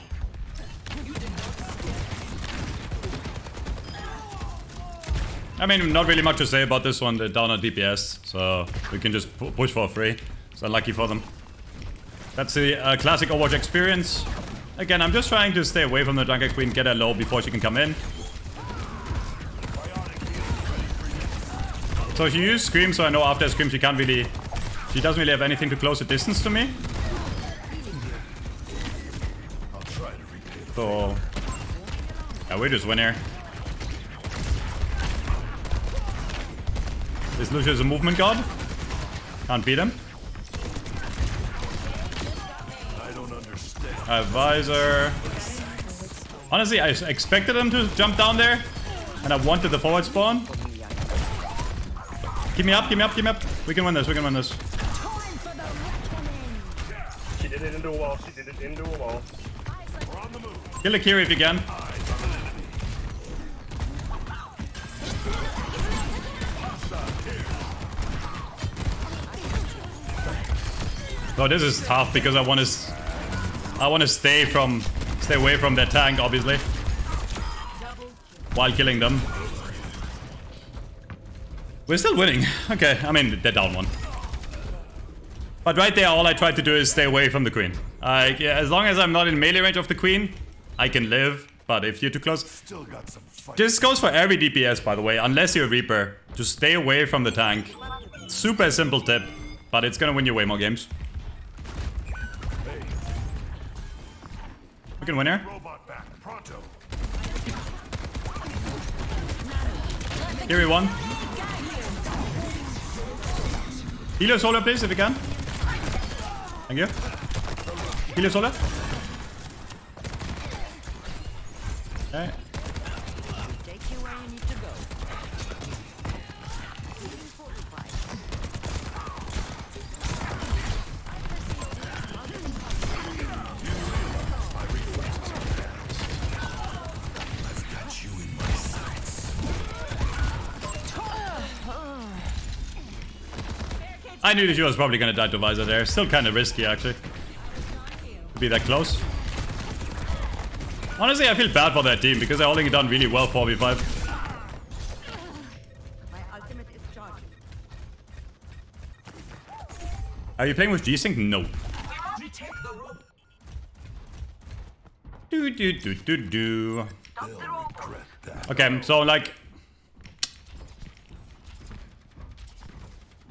I mean, not really much to say about this one. They're down on DPS, so we can just push for a free. It's unlucky for them. That's the classic Overwatch experience. Again, I'm just trying to stay away from the Junker Queen, get her low before she can come in. So she used Scream, so I know after Scream she can't really... She doesn't really have anything to close the distance to me. So... Yeah, we just win here. This Lucio is a movement god. Can't beat him. Visor. Honestly, I expected him to jump down there, and I wanted the forward spawn. Keep me up, keep me up, keep me up. We can win this, we can win this. She did it into a wall, she did it into a wall. We're on the move. Kill the Kiri if you can. Oh, this is tough because I want to... I want to stay away from their tank, obviously, while killing them. We're still winning. Okay, I mean, they're down one. But right there, all I tried to do is stay away from the Queen. Yeah, as long as I'm not in melee range of the Queen, I can live. But if you're too close... This goes for every DPS, by the way, unless you're a Reaper. Just stay away from the tank. Super simple tip, but it's gonna win you way more games. We can win here. Here we won. Heal your solar, please, if you can. Thank you. Heal your solar. Okay. I knew that she was probably gonna die to Visor there. Still kind of risky, actually, to be that close. Honestly, I feel bad for that team because they're holding it down really well 4v5. Are you playing with G-Sync? No. Okay, so like...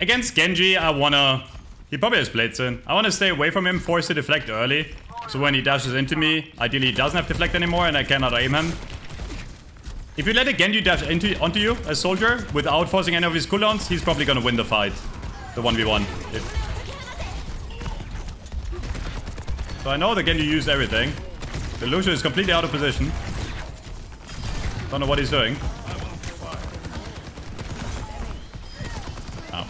Against Genji, I wanna... He probably has Blades in. I wanna stay away from him, force the deflect early. So when he dashes into me, ideally he doesn't have deflect anymore and I cannot aim him. If you let a Genji dash onto you, a soldier, without forcing any of his cooldowns, he's probably gonna win the fight. The 1v1. So I know the Genji used everything. The Lucio is completely out of position. Don't know what he's doing. Oh.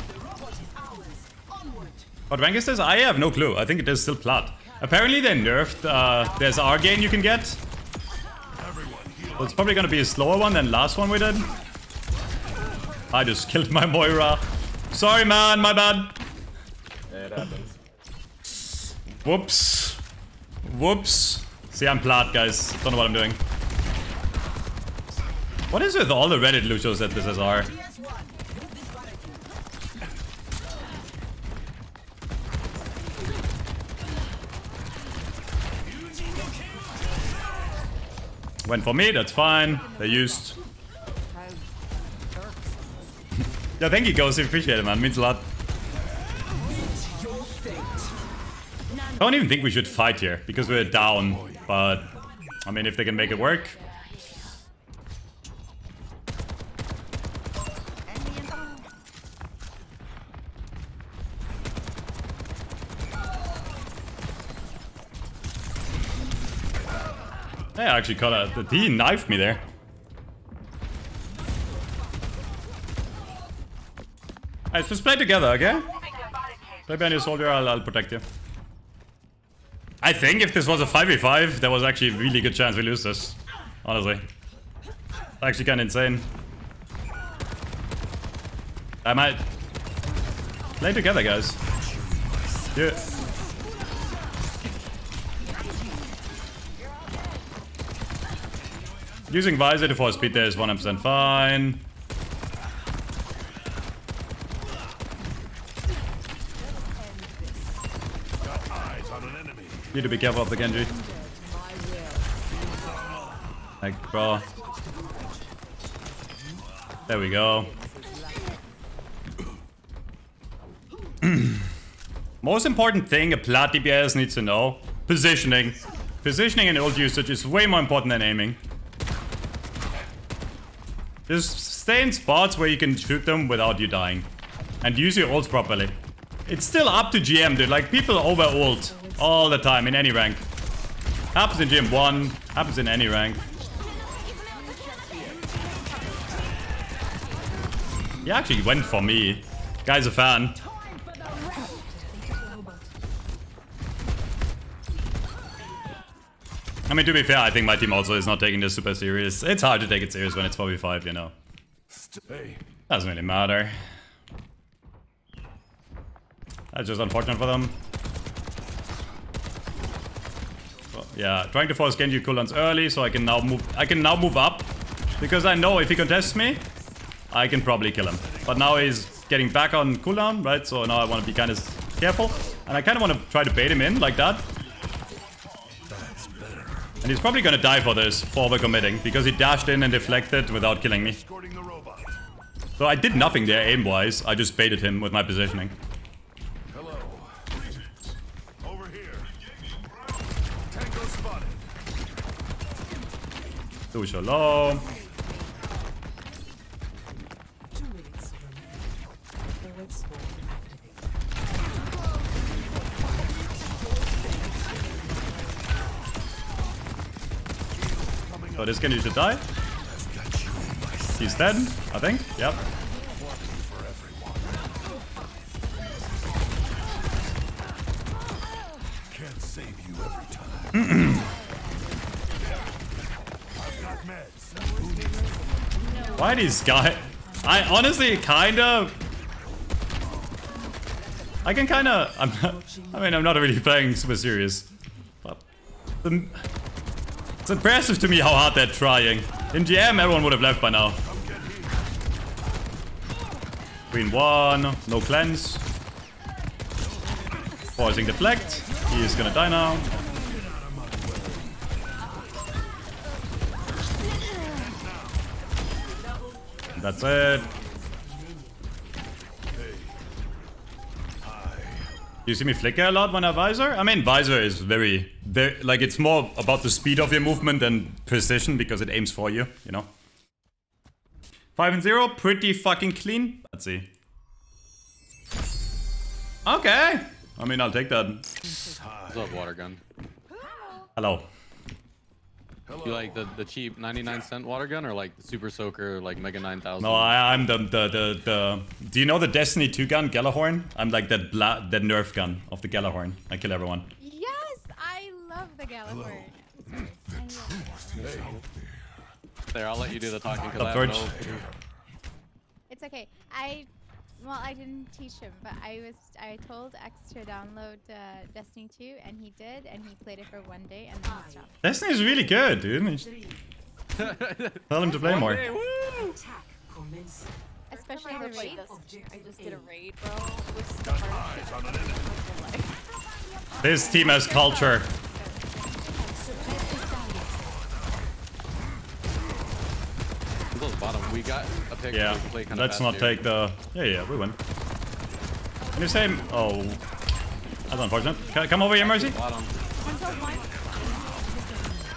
What rank is this? I have no clue. I think it is still plat. Apparently they nerfed. There's our gain you can get. So it's probably gonna be a slower one than last one we did. I just killed my Moira. Sorry, man. My bad. Yeah, it happens. Whoops. Whoops. See, I'm plat, guys. Don't know what I'm doing. What is with all the Reddit Lucios at this SR? Went for me, that's fine. They used. Yeah, thank you, Ghosty. Appreciate it, man. Means a lot. I don't even think we should fight here because we're down. But, I mean, if they can make it work. I actually caught a... He knifed me there. Alright, just play together, okay? Play behind your soldier, I'll protect you. I think if this was a 5v5, there was actually a really good chance we lose this. Honestly. Actually kind of insane. I might... Play together, guys. Yeah. Using Visor to force speed there is 100% fine. Need to be careful of the Genji. Like, bro. There we go. Most important thing a plat DPS needs to know. Positioning. Positioning and ult usage is way more important than aiming. Just stay in spots where you can shoot them without you dying. And use your ults properly. It's still up to GM, dude. Like, people over ult all the time in any rank. Happens in GM1. Happens in any rank. He actually went for me. Guy's a fan. I mean, to be fair, I think my team also is not taking this super serious. It's hard to take it serious when it's 4v5, you know. Doesn't really matter. That's just unfortunate for them. Well, yeah, trying to force Genji cooldowns early so I can now move. I can now move up because I know if he contests me, I can probably kill him. But now he's getting back on cooldown, right? So now I want to be kind of careful, and I kind of want to try to bait him in like that. And he's probably gonna die for this, for overcommitting, because he dashed in and deflected without killing me. So I did nothing there aim-wise, I just baited him with my positioning. Hello. Over here. Tango spotted. Lucio low. So this Genji should die. He's dead, I think. Yep. Can't save you every time. Why these guys? I honestly kinda. I can kinda. I'm not really playing super serious. But the. It's impressive to me how hard they're trying. In GM, everyone would have left by now. Queen 1, no cleanse. Forcing deflect. He is gonna die now. And that's it. You see me flicker a lot when I visor? I mean, visor is very, like, it's more about the speed of your movement than precision because it aims for you, you know? 5-0, pretty fucking clean. Let's see. Okay. I mean, I'll take that. What's up, water gun? Hello. You like the cheap 99-cent water gun or like the super soaker, like Mega 9000? No, I'm the Do you know the Destiny 2 gun, Gjallarhorn? I'm like that that nerf gun of the Gjallarhorn. I kill everyone. Yes, I love the Gjallarhorn. The truth is out there. There, I'll let you do the talking because I don't know. It's okay. Well, I didn't teach him, but I told X to download Destiny 2, and he did, and he played it for one day, and then he stopped. Destiny is really good, dude. Tell him to play more. Especially the raid. I just did a raid, bro. This team has culture. Bottom. We got a pick. Yeah, play kind let's of not here. Take the... Yeah, we win. Can you say... Oh. That's unfortunate. Come over here, Mercy. Bottom.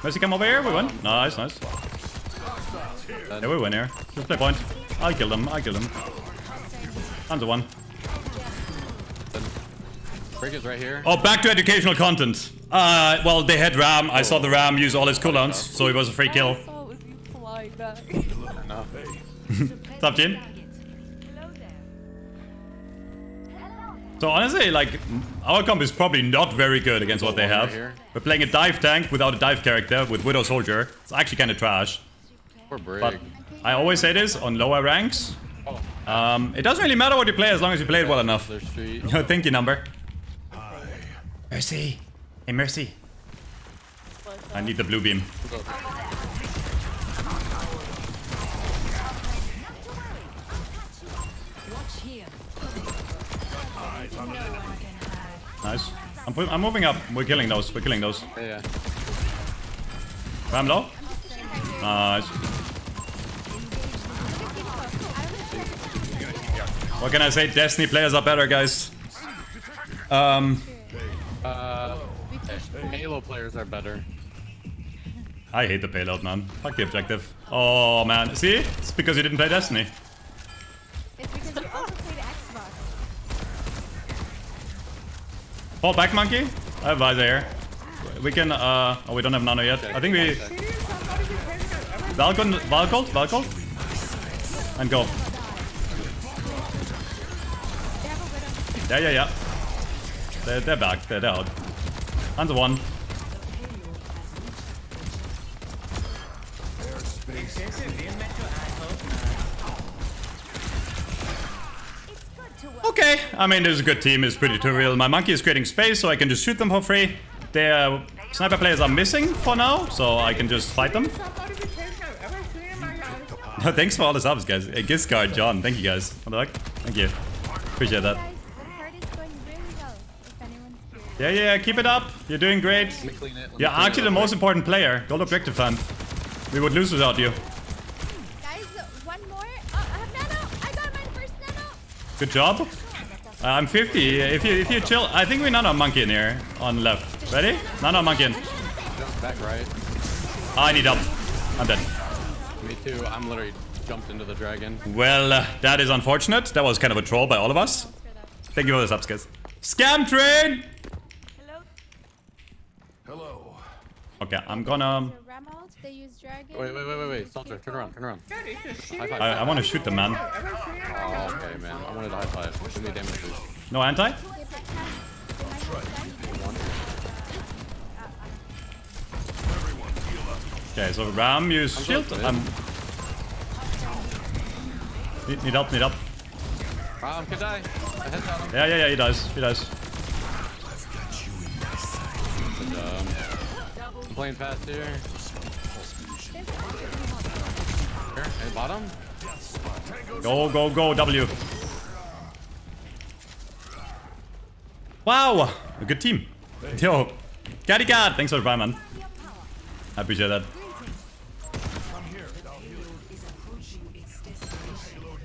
Mercy, come over here. We win. Nice, nice. Yeah, we win here. Just play point. I kill them. I kill them. I'm the one. Break is right here. Oh, back to educational content. Well, they had Ram. I saw the Ram use all his cooldowns, so it was a free kill. Stop, Jin. So honestly, like, our comp is probably not very good against what they have. We're playing a dive tank without a dive character with Widow Soldier. It's actually kind of trash. But I always say this on lower ranks. It doesn't really matter what you play as long as you play it well enough. Thank you, number. Mercy. Hey, Mercy. I need the blue beam. Nice. I'm moving up. We're killing those. We're killing those. Yeah. Ram low. Nice. What can I say? Destiny players are better, guys. Payload players are better. I hate the payload, man. Fuck the objective. Oh, man. See? It's because you didn't play Destiny. It's because you also played Xbox. Fall back, monkey. I have Visor here. We can, oh, we don't have Nano yet. I think we... Valcold. And go. Yeah. They're back. They're out. And the one. Okay, I mean, this is a good team. It's pretty trivial. My monkey is creating space, so I can just shoot them for free. Their sniper players are missing for now, so I can just fight them. Thanks for all the subs, guys. A gift card, John. Thank you, guys. What the heck? Thank you. Appreciate that. Yeah. Keep it up. You're doing great. You're actually the most important player. Gold objective fan. We would lose without you. Good job. I'm 50. If you chill, I think we nano monkey in here on left. Ready? Nano monkey in. Back right. I need up. I'm dead. Me too. I'm literally jumped into the dragon. Well, that is unfortunate. That was kind of a troll by all of us. Thank you for the subs, guys. Scam train. Hello. Okay, I'm gonna. Wait. Soldier, turn around. I want to shoot the man. Oh, okay, man. I wanted to high five. Give me damage, please. No anti? Okay, so Ram, use shield. Need help. Ram can die. Yeah, he dies. I'm playing fast here. And bottom. Go, W. Wow, a good team. Yo, Gaddy God, thanks for the prime, man. I appreciate that.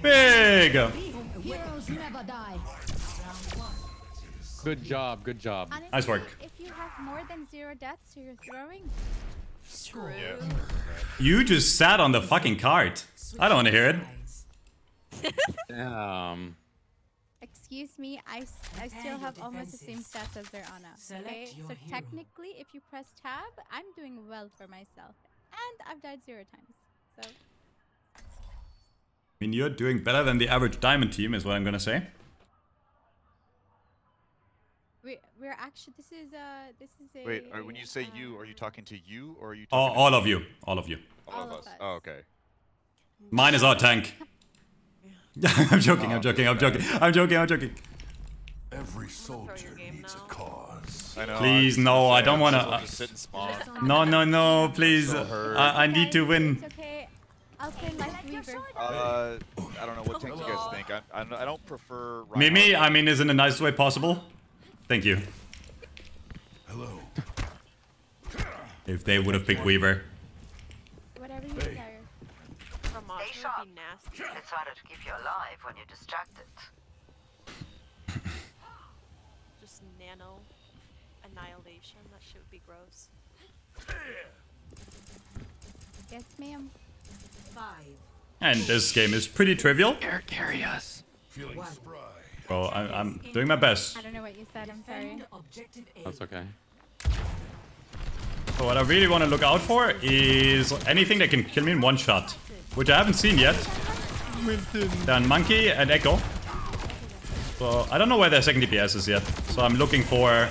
Big. Good job. Honestly, nice work. If you have more than 0 deaths, you're throwing. Screw. You just sat on the fucking cart. I don't want to hear it. Damn. Excuse me, I still have almost the same stats as their Ana. Okay, so technically, if you press tab, I'm doing well for myself, and I've died 0 times. So, I mean, you're doing better than the average diamond team, is what I'm gonna say. We're actually. This is a. Wait, when you say you, are you talking to you or are you? Talking to all of you, all of you. All of us. Oh, okay. Mine is our tank. I'm joking. Every soldier needs a cause. I know, please, no, I don't want to. No, please. I need to win. It's okay. I'll play Life Weaver. I don't know what tank you guys think. I don't prefer. Reinhardt. Mimi, I mean, is in the nicest way possible. Thank you. Hello. If they would have picked Weaver. Whatever you desire. Stay sharp. It's harder to keep you alive when you're distracted. Just nano annihilation. That shit would be gross. Yes, ma'am. 5. And this game is pretty trivial. Air carry us. Feeling spry. Well, I'm doing my best. I don't know what you said. I'm sorry. That's okay. So what I really want to look out for is anything that can kill me in one shot. Which I haven't seen yet. Then Monkey and Echo. So I don't know where their second DPS is yet. So I'm looking for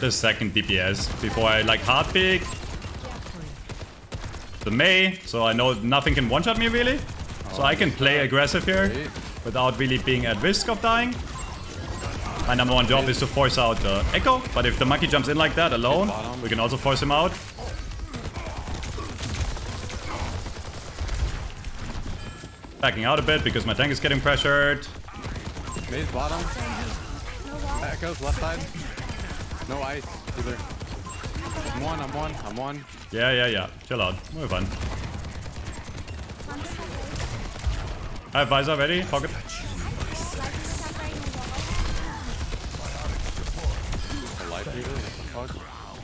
the second DPS before I like hard pick the Mei. So I know nothing can one-shot me really. So I can play aggressive here without really being at risk of dying. My #1 job is to force out the Echo. But if the Monkey jumps in like that alone, we can also force him out. Backing out a bit because my tank is getting pressured. Maze bottom. Echoes left side. No ice either. I'm one. Yeah. Chill out. We're fine. I have visor ready. Pocket.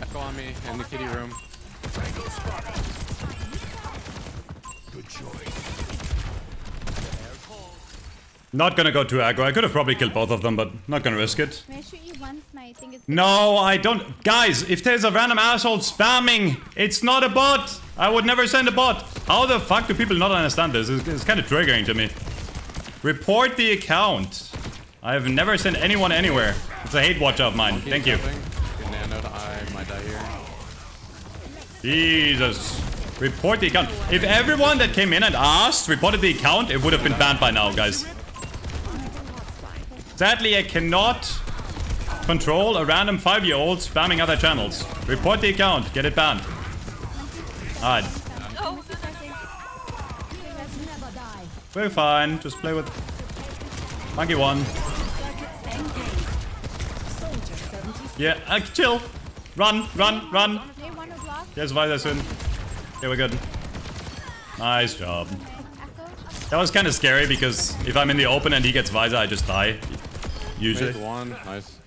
Echo on me in the kitty room. Good choice. Not gonna go too aggro. I could have probably killed both of them, but not gonna risk it. May I shoot you once? My thing is no, I don't. Guys, if there's a random asshole spamming, it's not a bot. I would never send a bot. How the fuck do people not understand this? It's kind of triggering to me. Report the account. I have never sent anyone anywhere. It's a hate watcher of mine. Thank you. Jesus. Report the account. If everyone that came in and asked reported the account, it would have been banned by now, guys. Sadly, I cannot control a random 5-year-old spamming other channels. Report the account. Get it banned. Alright. We're fine. Just play with... Monkey 1. Yeah, chill. Run. Yes, weiter soon. Okay, we're good. Nice job. That was kind of scary because if I'm in the open and he gets visor, I just die. Usually. Nice.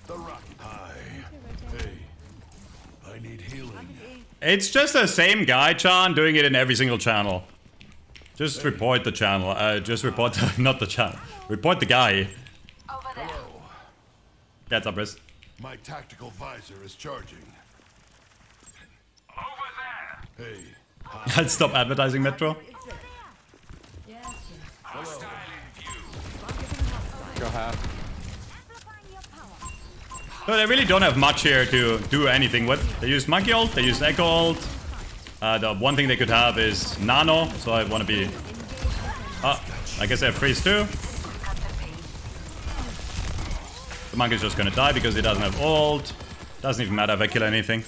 I need healing. It's just the same guy, Chan, doing it in every single channel. Just report the channel. Not the channel. Report the guy. That's up, Riz. My tactical visor is charging. Over there. Hey. I'd stop advertising Metro. Go half. So they really don't have much here to do anything with. They use Monkey ult, they use Echo ult. The one thing they could have is Nano, so I want to be... I guess they have freeze too. The Monkey's just gonna die because he doesn't have ult. Doesn't even matter if I kill anything.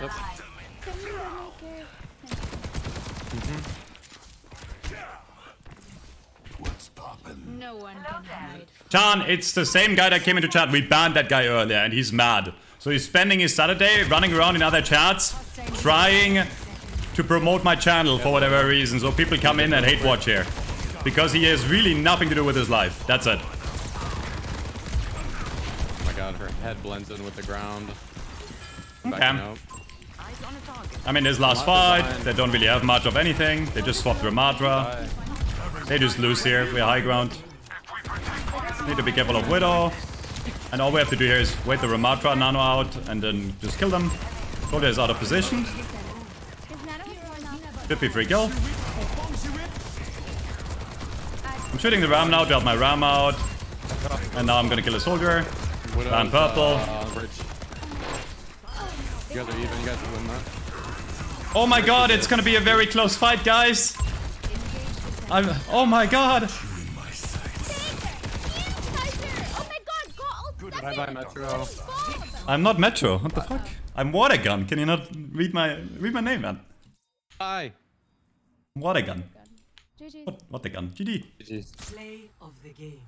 Yep. No one can hide. Chan, it's the same guy that came into chat. We banned that guy earlier and he's mad. So he's spending his Saturday running around in other chats trying to promote my channel for whatever reason. So people come in and hate watch here. Because he has really nothing to do with his life. That's it. Oh my god, her head blends in with the ground. Okay. I mean, this last fight, they don't really have much of anything. They just swapped Ramattra. They just lose here. We're high ground. Need to be careful of Widow. And all we have to do here is wait the Ramattra Nano out and then just kill them. Soldier is out of position. 53 kill. I'm shooting the Ram now to help my Ram out. And now I'm gonna kill a Soldier. I'm purple. You guys are even, you guys win that. Oh my god, it's gonna be a very close fight, guys. Oh my god. I'm not Metro. What the fuck? I'm Watergun. Can you not read my name, man? Hi. Watergun. What the gun? GG. Play of the game.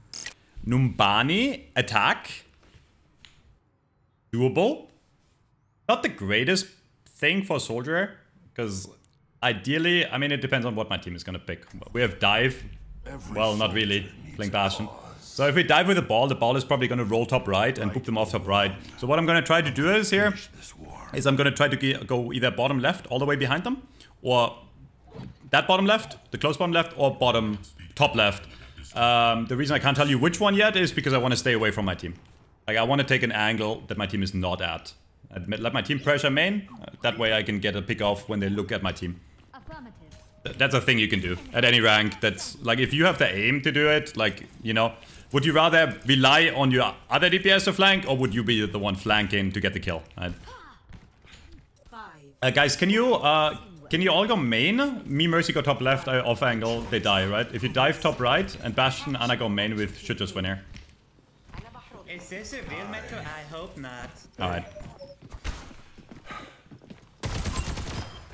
Numbani attack. Doable. Not the greatest thing for Soldier, because ideally, I mean, it depends on what my team is going to pick. We have dive. Well, not really. Playing Bastion. So if we dive with the ball is probably going to roll top right and poop them off top right. So what I'm going to try to do is here, is I'm going to try to go either bottom left all the way behind them, or that bottom left, the close bottom left, or bottom top left. The reason I can't tell you which one yet is because I want to stay away from my team. Like, I want to take an angle that my team is not at. Let my team pressure main, that way I can get a pick off when they look at my team. That's a thing you can do at any rank. That's like, if you have the aim to do it, like, you know, would you rather rely on your other DPS to flank, or would you be the one flanking to get the kill? Right. Guys, can you all go main? Me, Mercy go top left, I off angle, they die, right? If you dive top right and Bastion, Ana go main with should just win here. Is this a real Metro? I hope not. Alright.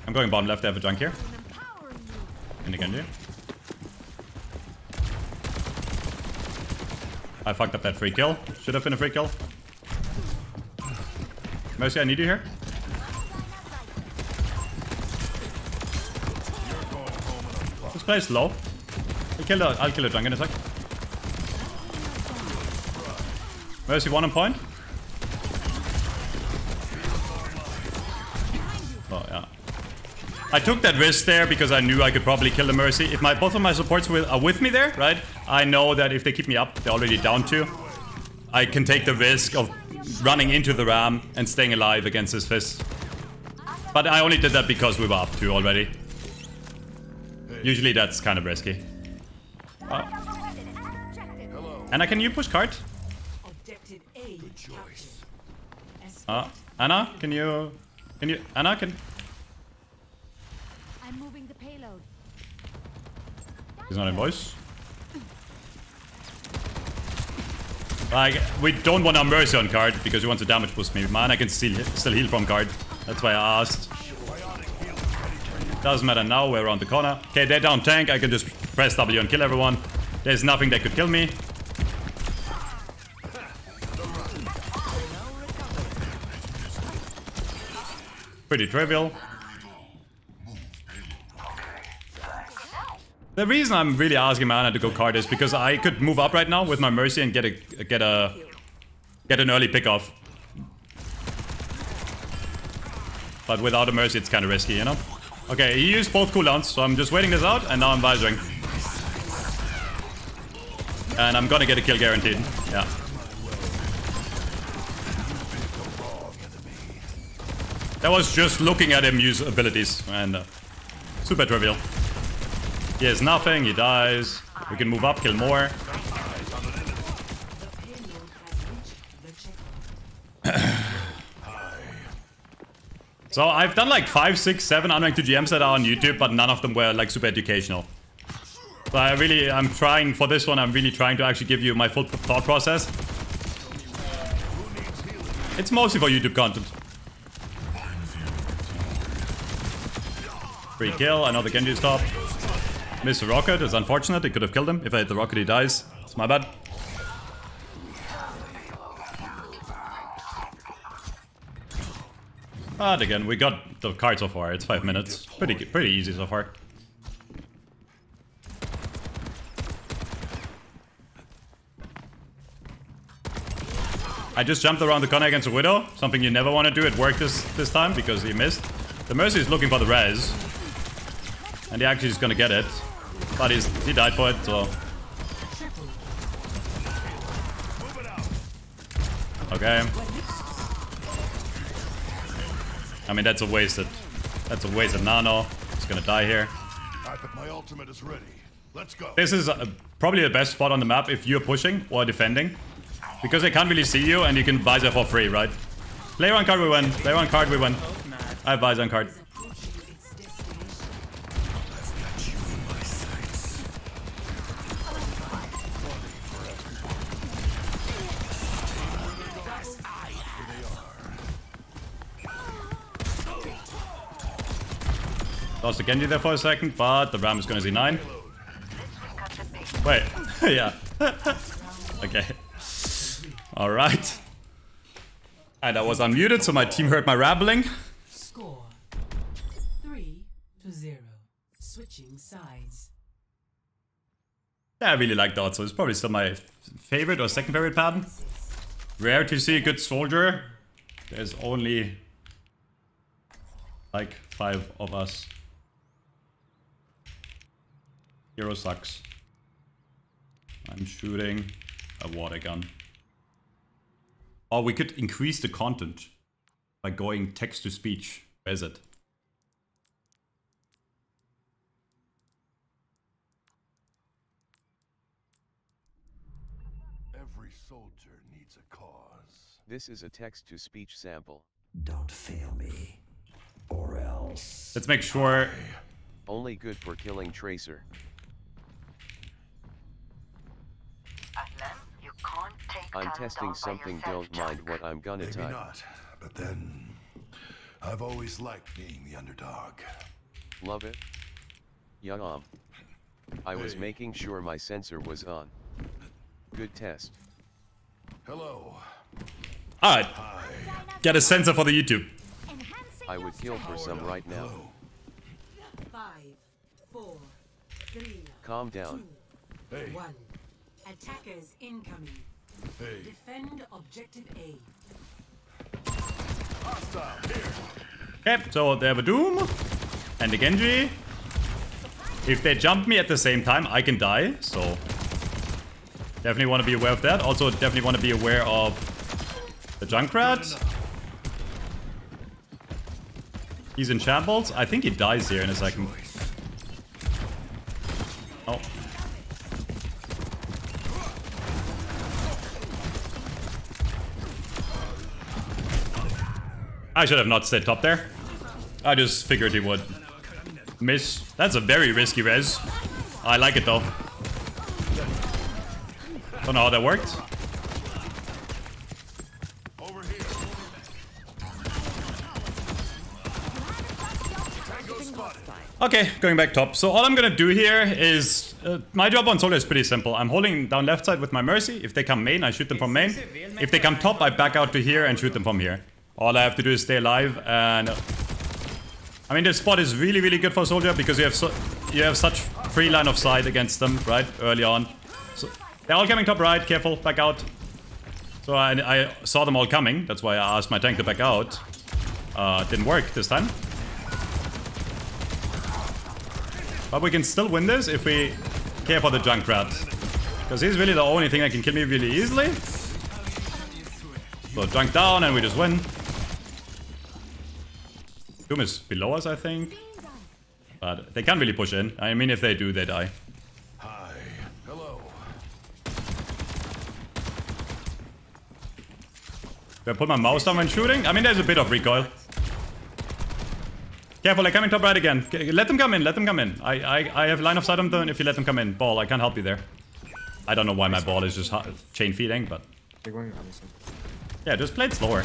I'm going bottom left, I have a junk here. And a Genji. I fucked up that free kill. Should have been a free kill. Mercy, I need you here. This play is low. I'll kill a junk in a sec. Mercy, one on point. Oh, yeah. I took that risk there because I knew I could probably kill the Mercy. If both of my supports are with me there, right? I know that if they keep me up, they're already down two. I can take the risk of running into the Ram and staying alive against this Fizz. But I only did that because we were up two already. Usually that's kind of risky. Ana, can you push cart? Ana, Ana, can... He's not in voice. Like, we don't want our Mercy on card because he wants to damage boost me. Man, I can still heal from card. That's why I asked. Doesn't matter now, we're around the corner. Okay, they're down tank. I can just press W and kill everyone. There's nothing that could kill me. Pretty trivial. The reason I'm really asking Ana to go card is because I could move up right now with my Mercy and get an early pickoff. But without a Mercy, it's kind of risky, you know? Okay, he used both cooldowns, so I'm just waiting this out, and now I'm visoring. And I'm gonna get a kill guaranteed, yeah. That was just looking at him use abilities, and super trivial. He has nothing, he dies. We can move up, kill more. So I've done like 5, 6, 7 unranked 2GMs that are on YouTube, but none of them were like super educational. So I'm trying for this one, I'm really trying to actually give you my full thought process. It's mostly for YouTube content. Free kill, I know the Genji is top. Missed the rocket, it's unfortunate, it could have killed him. If I hit the rocket, he dies. It's my bad. But again, we got the card so far, it's 5 minutes. Pretty easy so far. I just jumped around the corner against a Widow, something you never want to do. It worked this time because he missed. The Mercy is looking for the res. And he actually is gonna get it. But he died for it, so... Okay. I mean, that's a wasted... That's a wasted Nano. He's gonna die here. My ultimate is ready. Let's go. This is probably the best spot on the map if you're pushing or defending. Because they can't really see you and you can visor for free, right? Play one card, we win. Play one card, we win. I have visor on card. Lost the Genji there for a second, but the Ram is gonna Z9. Wait, yeah. Okay. Alright. And I was unmuted, so my team heard my rambling. Score 3-0. Switching sides. Yeah, I really like that, so it's probably still my favorite or second favorite pattern. Rare to see a good soldier. There's only like 5 of us. Hero sucks. I'm shooting a water gun. Or we could increase the content by going text to speech. Where is it? Every soldier needs a cause. This is a text to speech sample. Don't fail me, or else. Let's make sure. Only good for killing Tracer. I'm testing something, don't mind what I'm gonna type. Maybe not, but then... I've always liked being the underdog. Love it. Yum. I was making sure my sensor was on. Good test. Hello. Alright. Get a sensor for the YouTube. I would kill for some right now. 5, 4, 3, calm down. 2, 1. Attackers incoming. Hey. Defend objective A. Hostile here. Okay, so they have a Doom and a Genji. If they jump me at the same time, I can die. So definitely want to be aware of that. Also, definitely want to be aware of the Junkrat. He's in shambles. I think he dies here in a second. Oh. I should have not stayed top there. I just figured he would miss. That's a very risky res. I like it though. Don't know how that worked. Okay, going back top. So all I'm gonna do here is... my job on solo is pretty simple. I'm holding down left side with my Mercy. If they come main, I shoot them from main. If they come top, I back out to here and shoot them from here. All I have to do is stay alive, and I mean this spot is really, really good for Soldier because you have such free line of sight against them, right? Early on, so they're all coming top right. Careful, back out. So I saw them all coming. That's why I asked my tank to back out. Didn't work this time, but we can still win this if we care for the Junkrat because he's really the only thing that can kill me really easily. So Junk down, and we just win. Doom is below us, I think. But they can't really push in. I mean, if they do, they die. Hi. Hello. Do I put my mouse down when shooting? I mean, there's a bit of recoil. Careful, they're coming top right again. Let them come in, let them come in. I have line of sight on them if you let them come in. Ball, I can't help you there. I don't know why my ball is just chain feeding, but... Yeah, just play it slower.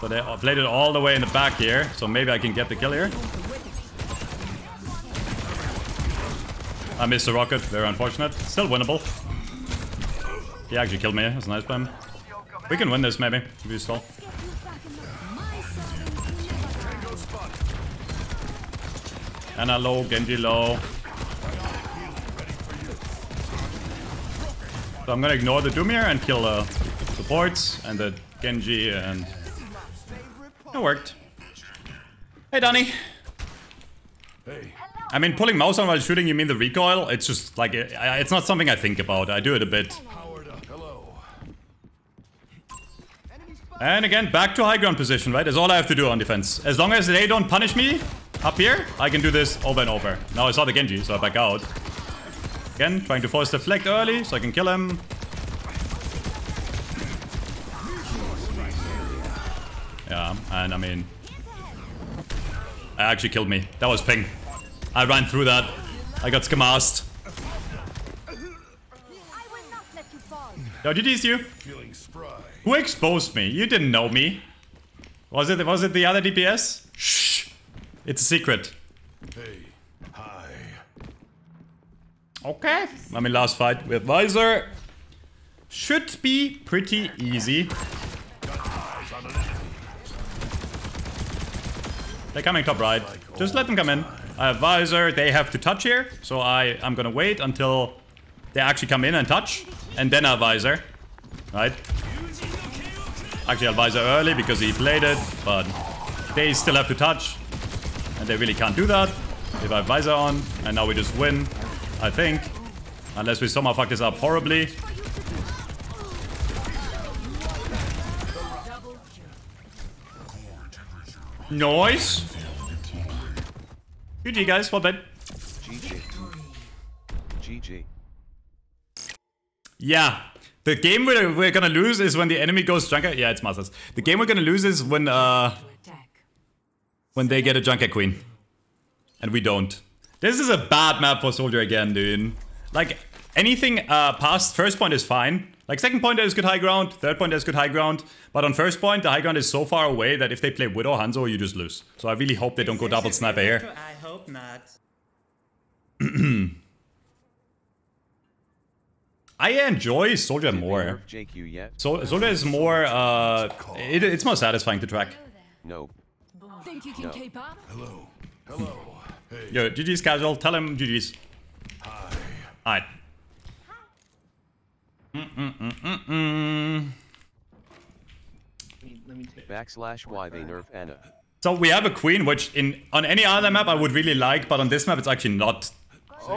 So they played it all the way in the back here, so maybe I can get the kill here. I missed the rocket, very unfortunate. Still winnable. He actually killed me, that's nice by him. We can win this maybe, if we stall. Ana low, Genji low. So I'm gonna ignore the Doom here and kill the supports and the Genji and That worked. Hey, Donnie. Hey. I mean, pulling mouse on while shooting, you mean the recoil? It's just like, it's not something I think about. I do it a bit. And again, back to high ground position, right? That's all I have to do on defense. As long as they don't punish me up here, I can do this over and over. Now I saw the Genji, so I back out. Again, trying to force deflect early so I can kill him. Yeah, and I mean... that actually killed me. That was ping. I ran through that. I got skamassed. Yo, did you? Who exposed me? You didn't know me. Was it the other DPS? Shh. It's a secret. Hey. Hi. Okay. I mean, last fight with Visor. Should be pretty easy. They're coming top right. Just let them come in. I have Visor. They have to touch here. So I'm gonna wait until they actually come in and touch. And then I have Visor. Right? Actually, I'll Visor early because he played it, but they still have to touch. And they really can't do that if I have Visor on. And now we just win, I think. Unless we somehow fuck this up horribly. Nice! GG, guys. Well played. GG. GG. Yeah. The game we're gonna lose is when the enemy goes Junker. Yeah, it's Masters. The game we're gonna lose is when they get a Junker Queen. And we don't. This is a bad map for Soldier again, dude. Like, anything past first point is fine. Like, second point there is good high ground. Third point there is good high ground. But on first point, the high ground is so far away that if they play Widow Hanzo, you just lose. So I really hope they don't go double sniper here. I hope not. I enjoy Soldier more. So Soldier is more, it's more satisfying to track. No. Think you can keep up? Hello. Hello. Hey. Yo, GG's casual. Tell him GG's. Hi. Alright. Let me take /why they nerf Ana. So we have a queen, which on any other map I would really like, but on this map it's actually not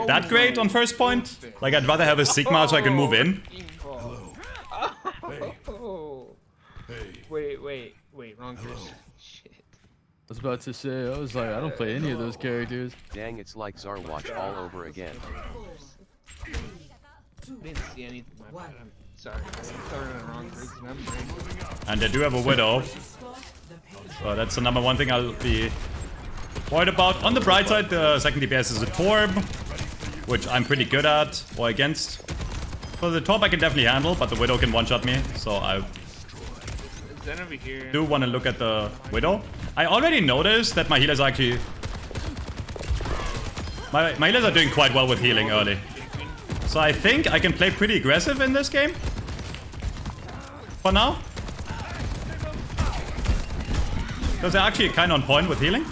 that great on first point. Like, I'd rather have a Sigma so I can move in. Hello. Wait, wrong person. Shit. I was about to say, I was like, I don't play any of those characters. Dang, it's like Zarwatch all over again. Didn't see anything. I'm sorry. I started on the wrong person. I'm sorry. And they do have a Widow. So that's the number one thing I'll be worried about. On the bright side, the second DPS is a Torb, which I'm pretty good at, or against. So the Torb I can definitely handle, but the Widow can one-shot me, so I do want to look at the Widow. I already noticed that my healers are actually... My healers are doing quite well with healing early. So I think I can play pretty aggressive in this game. For now. Because they're actually kind of on point with healing.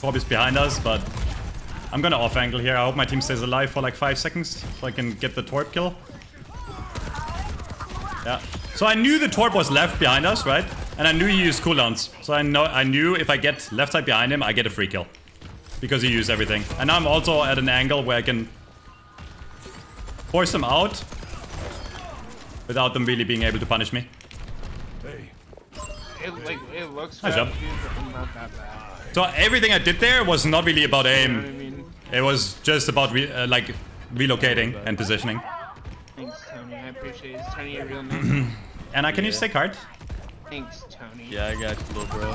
Torb is behind us, but I'm gonna off angle here. I hope my team stays alive for like 5 seconds so I can get the Torb kill. Yeah. So I knew the Torb was left behind us, right? And I knew he used cooldowns. So I knew if I get left side behind him, I get a free kill. Because he used everything. And now I'm also at an angle where I can force them out without them really being able to punish me. Hey. It looks nice job. Not that bad. So everything I did there was not really about aim. You know what I mean? It was just about relocating and positioning. Thanks, Tony. I appreciate it. Is Tony a real name? Anna, can you stay card? Thanks, Tony. Yeah, I got you, little bro.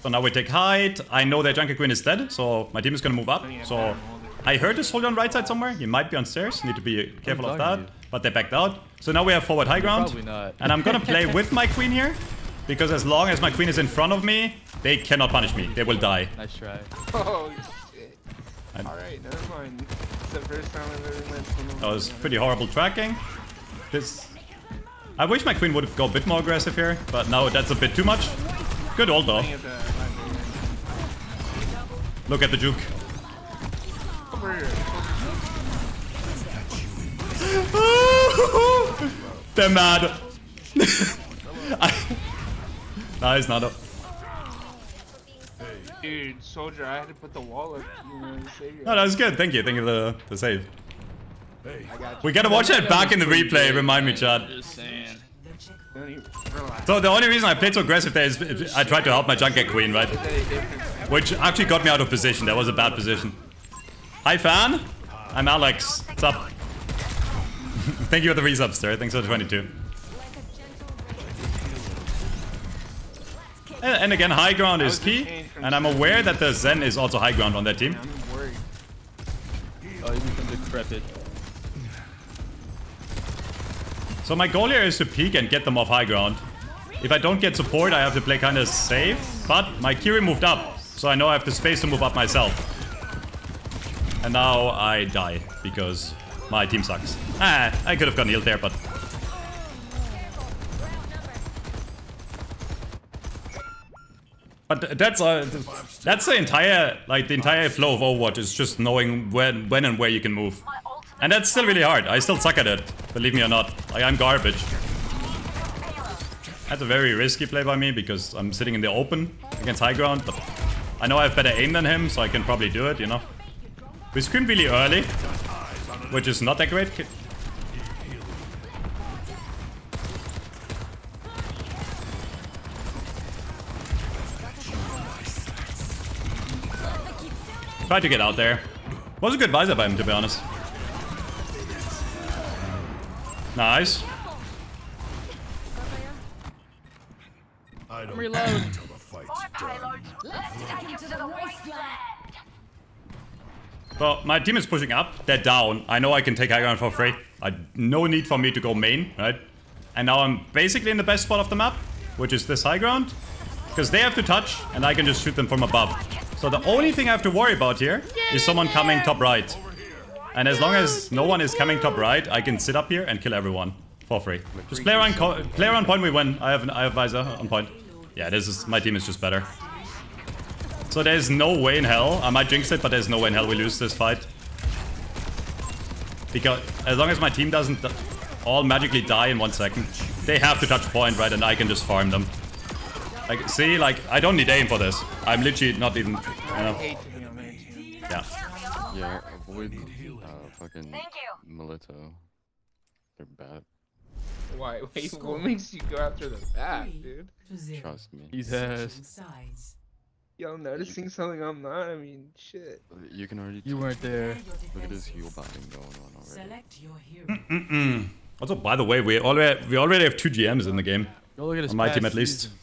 So now we take height. I know that Junker Queen is dead, so my team is gonna move up. So I heard this Soldier on right side somewhere. He might be on stairs. Need to be careful of that. But they backed out. So now we have forward high ground. Probably not. And I'm gonna play with my queen here. Because as long as my queen is in front of me, they cannot punish me. They will die. Nice try. Oh, shit. Alright, never mind. It's the first time I've ever went from that was pretty horrible tracking. This... I wish my queen would have gone a bit more aggressive here, but now that's a bit too much. Good ult, though. Look at the juke. They're mad. He's not up. Dude, soldier, I had to put the wall up. You know, to save your no, that was good. Thank you. Thank you for the save. Hey. We gotta watch that back in the replay. Remind me, Chad. Just saying. So the only reason I played so aggressive there is I tried to help my Junker Queen, right? Which actually got me out of position. That was a bad position. Hi, fan. I'm Alex. What's up? Thank you for the resubs, sir. Thanks for the 22. And again, high ground is key. And I'm aware that the Zen is also high ground on that team. I'm worried. Oh, he becomes decrepit. So my goal here is to peek and get them off high ground. If I don't get support, I have to play kind of safe. But my Kiri moved up, so I know I have the space to move up myself. And now I die, because my team sucks. Ah, I could have gotten healed there, but... But that's the entire, like, the entire flow of Overwatch is just knowing when and where you can move. And that's still really hard. I still suck at it, believe me or not. Like, I'm garbage. That's a very risky play by me because I'm sitting in the open against high ground. But I know I have better aim than him, so I can probably do it, you know. We screamed really early, which is not that great. Try to get out there. Was a good visor by him, to be honest. Nice. I'm reload. Well, my team is pushing up. They're down. I know I can take high ground for free. No need for me to go main, right? And now I'm basically in the best spot of the map, which is this high ground. Because they have to touch, and I can just shoot them from above. So the only thing I have to worry about here is someone coming top right. And as long as no one is coming top right, I can sit up here and kill everyone for free. Just play around point, we win. I have visor on point. Yeah, this is my team is just better. So there's no way in hell. I might jinx it, but there's no way in hell we lose this fight. Because as long as my team doesn't all magically die in 1 second, they have to touch point, right? And I can just farm them. Like, see, like, I don't need aim for this. I'm literally not even, you know. Yeah. Yeah, avoid fucking Milito. They're bad. Why? Wait, what makes you go after the bat, dude? Trust me. Jesus. Y'all noticing something I'm not? I mean, shit. You can already. You weren't there. Look at this heal botting going on already. Select your hero. Also, by the way, we already have 2 GMs in the game. Go look at on my team, at least. Season.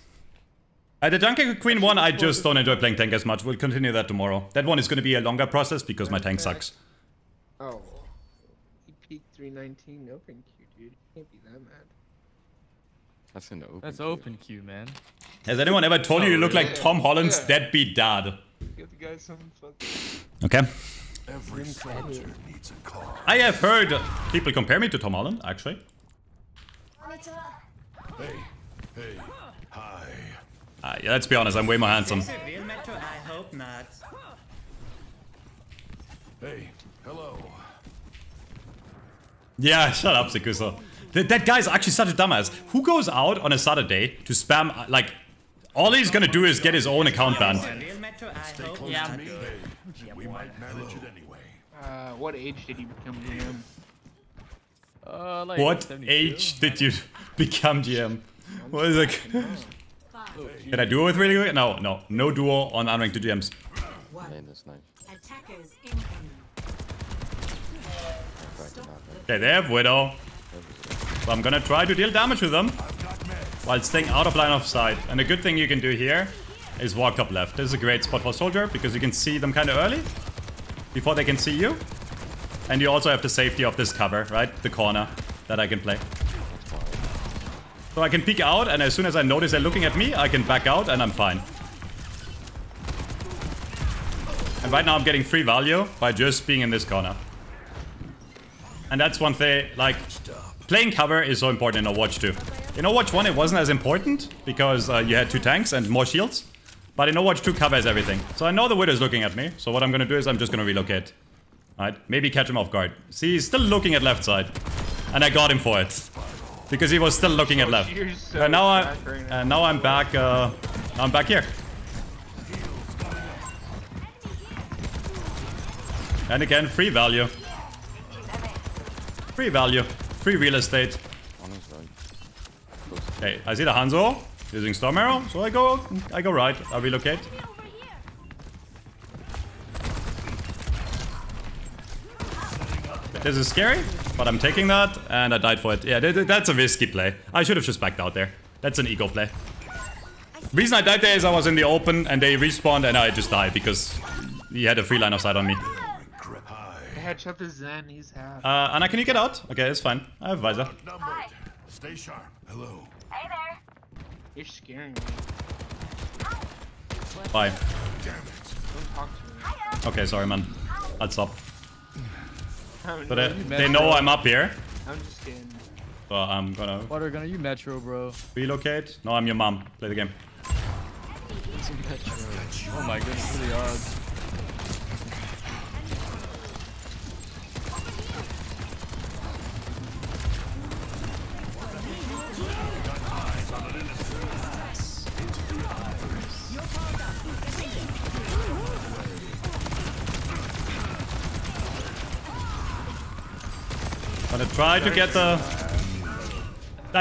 The Junker Queen one, I just don't enjoy playing tank as much. We'll continue that tomorrow. That one is going to be a longer process because my tank sucks. Oh. He peaked 319 open queue, dude. Can't be that mad. That's an open That's queue. Open queue, man. Has anyone ever told you look like Tom Holland's deadbeat dad? Give the guy something fucking... Okay. Every soldier needs a car. I have heard people compare me to Tom Holland, actually. Hey. Hey. Hi. Yeah, let's be honest, I'm way more handsome. Metal? I hope not. Hey, hello. Yeah, shut up, Sekuso. That guy's actually such a dumbass. Who goes out on a Saturday to spam, like, all he's gonna do is get his own account banned. Yeah. We might manage it anyway. What age did you become GM? Like what 72? Age did you become GM? What is it? Like? Can I duo with really quick? No, no. No duo on unranked 2 GMs. Okay, they have Widow. So I'm gonna try to deal damage with them while staying out of line of sight. And a good thing you can do here is walk up left. This is a great spot for Soldier because you can see them kind of early before they can see you. And you also have the safety of this cover, right? The corner that I can play. So I can peek out, and as soon as I notice they're looking at me, I can back out, and I'm fine. And right now I'm getting free value by just being in this corner. And that's one thing, like, playing cover is so important in Overwatch 2. In Overwatch 1, it wasn't as important, because you had 2 tanks and more shields. But in Overwatch 2, cover is everything. So I know the Widow's looking at me, so what I'm gonna do is I'm just gonna relocate. Alright, maybe catch him off guard. See, he's still looking at left side. And I got him for it. because he was still looking at left. So now I'm back. I'm back here. And again, free value. Free value. Free real estate. Okay, I see the Hanzo using Storm Arrow, so I go right. I relocate. This is scary, but I'm taking that, and I died for it. Yeah, that's a risky play. I should have just backed out there. That's an ego play. The reason I died there is I was in the open, and they respawned, and I just died because he had a free line of sight on me. Headshot the Zen, he's half. Ana, can you get out? Okay, it's fine. I have visor. Hi. Stay sharp. Hello. Hey there. You're scaring me. Bye. Damn it. Don't talk to me. Hiya. Okay, sorry, man. I'll stop. But they know I'm up here. I'm just kidding. So I'm gonna... Water Gunner, you Metro, bro. Relocate? No, I'm your mom. Play the game. Metro. Oh my goodness, really hard. I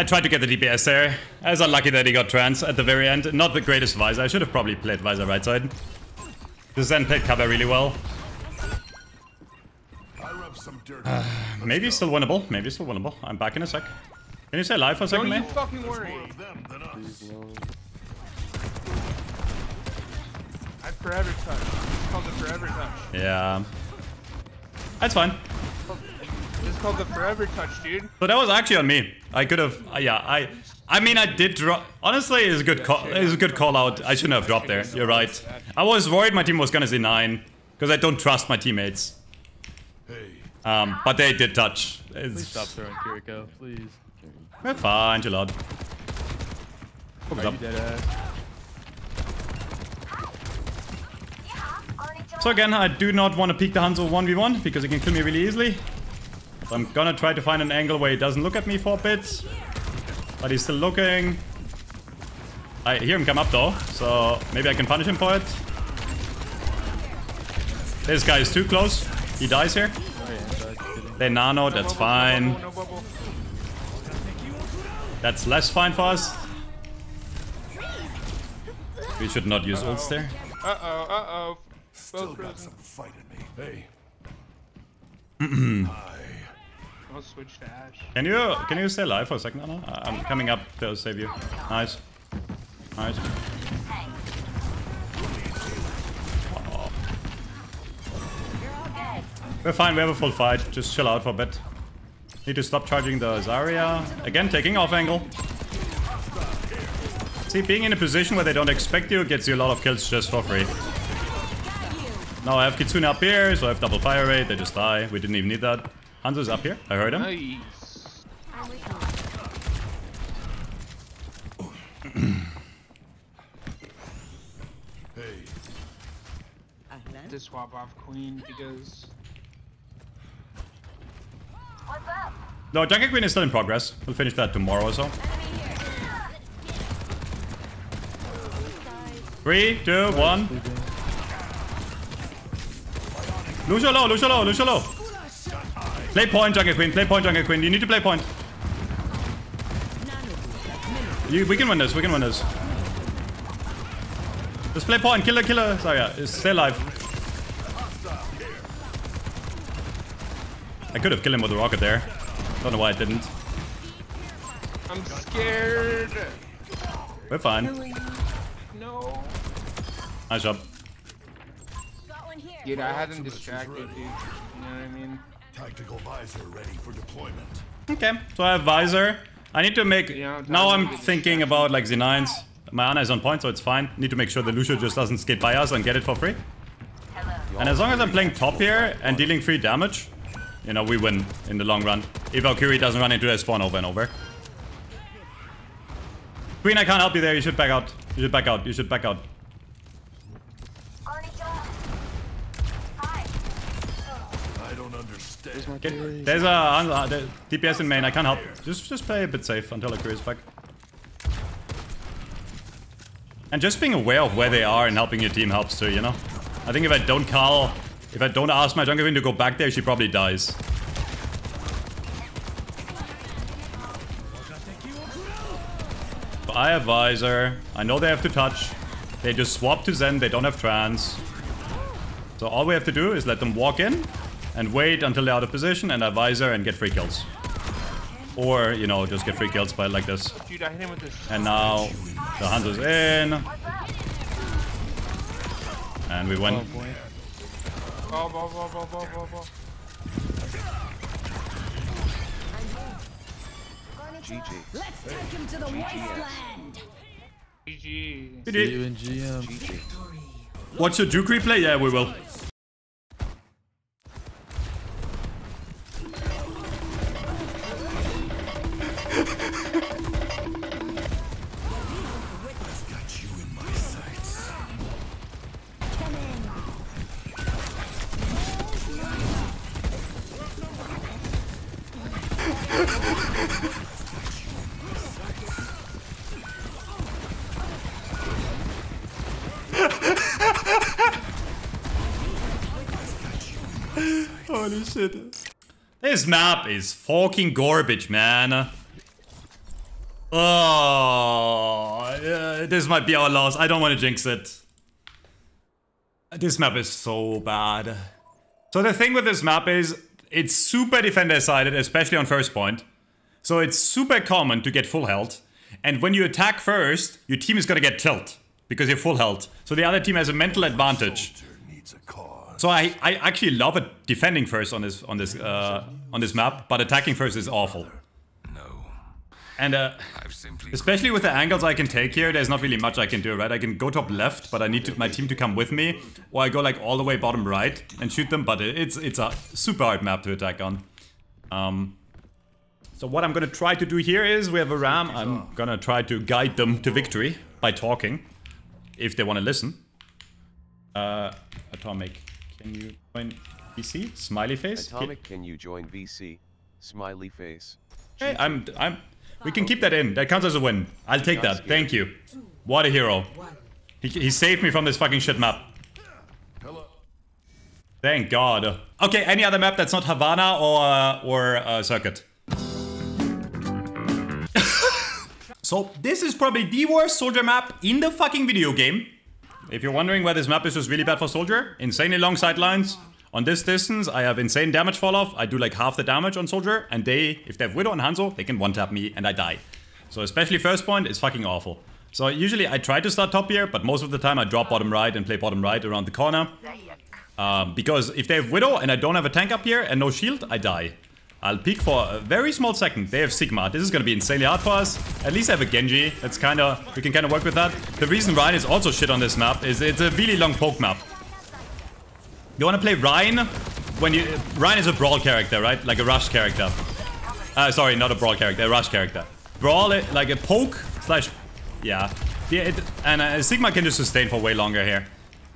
tried to get the DPS there. I was unlucky that he got trans at the very end. Not the greatest visor. I should have probably played visor right side. The Zen played cover really well. Maybe still winnable. Maybe still winnable. I'm back in a sec. Can you stay alive for a second, mate? Fucking worry. I forever touch. It's called the forever touch. Yeah. That's fine. It's called the forever touch, dude. So that was actually on me. I could have, yeah. I mean, I did drop. Honestly, it's a good call. It's a good call out. I shouldn't have dropped there. You're right. I was worried my team was gonna see 9 because I don't trust my teammates. But they did touch. Please stop throwing Kiriko, please. We're fine, chill out. So again, I do not want to peek the Hanzo 1v1 because he can kill me really easily. So I'm gonna try to find an angle where he doesn't look at me for a bit. But he's still looking. I hear him come up though, so maybe I can punish him for it. This guy is too close. He dies here. They nano, that's fine. That's less fine for us. We should not use ults there. Uh-oh. Still got some fight in me. Hey. I'll switch to Ashe. Can you stay alive for a second, Ana? I'm coming up to save you. Nice. Nice. Oh. We're fine, we have a full fight. Just chill out for a bit. Need to stop charging the Zarya. Again, taking off angle. See, being in a position where they don't expect you gets you a lot of kills just for free. Now I have Kitsune up here, so I have double fire rate. They just die. We didn't even need that. Hanzo's up here. I heard him. Nice. Hey. To swap off Queen because... What's up? No, Junker Queen is still in progress. We'll finish that tomorrow or so. 3, 2, 1. Lucio low, Lucio low, Lucio low. Play point, Junker Queen. Play point, Junker Queen. You need to play point. We can win this. We can win this. Just play point. Killer, killer. Sorry, yeah. Stay alive. I could have killed him with a rocket there. Don't know why I didn't. I'm scared. We're fine. No. Nice job. Dude, I had him distracted, dude. You know what I mean? Tactical visor ready for deployment. Okay, so I have visor. I need to make... Now I'm thinking about like Z9s. My Ana is on point, so it's fine. Need to make sure that Lucio just doesn't skate by us and get it for free. And as long as I'm playing top here and dealing free damage, you know, we win in the long run. If Valkyrie doesn't run into their spawn over and over. Queen, I can't help you there. You should back out. You should back out. You should back out. There's a DPS in main. I can't help. Just play a bit safe until I clear his back. And just being aware of where they are and helping your team helps too, you know? I think if I don't call, if I don't ask my Junker Queen to go back there, she probably dies. But I have Visor. I know they have to touch. They just swap to Zen. They don't have trance. So all we have to do is let them walk in and wait until they're out of position and I Visor and get free kills. Or, you know, just get free kills by like this. Dude, I hit him with this. And now the Hanzo's in. And we win. Ball. GG. Let's take him to the wasteland. GG. See you in GM. GG. Watch your Duke replay? Yeah, we will. Holy shit. This map is fucking garbage, man. Oh, yeah, this might be our loss. I don't want to jinx it. This map is so bad. So the thing with this map is, it's super defender-sided, especially on first point. So it's super common to get full health. And when you attack first, your team is gonna get tilted because you're full health. So the other team has a mental advantage. So I actually love it defending first on this map, but attacking first is awful. No. And especially with the angles I can take here, there's not really much I can do, right? I can go top left, but I need my team to come with me, or I go like all the way bottom right and shoot them. But it's a super hard map to attack on. So what I'm gonna try to do here is we have a ram. I'm gonna try to guide them to victory by talking, if they want to listen. Atomic. Can you join VC? Smiley face. Atomic, can you join VC? Smiley face. Hey, we can keep that in. That counts as a win. I'll take that. Thank you. What a hero. He saved me from this fucking shit map. Thank God. Okay, any other map that's not Havana or Circuit? So this is probably the worst soldier map in the fucking video game. If you're wondering why this map is just really bad for Soldier, insanely long sightlines. On this distance, I have insane damage falloff. I do like half the damage on Soldier, and if they have Widow and Hanzo, they can one-tap me and I die. So especially first point is fucking awful. So usually I try to start top here, but most of the time I drop bottom right and play bottom right around the corner. Because if they have Widow and I don't have a tank up here and no shield, I die. I'll peek for a very small second. They have Sigma. This is going to be insanely hard for us. At least I have a Genji. That's we can kind of work with that. The reason Ryan is also shit on this map is it's a really long poke map. You want to play Ryan when you... Ryan is a Brawl character, right? Like a Rush character. Sorry, not a Brawl character. A Rush character. Brawl, like a poke / yeah. And Sigma can just sustain for way longer here.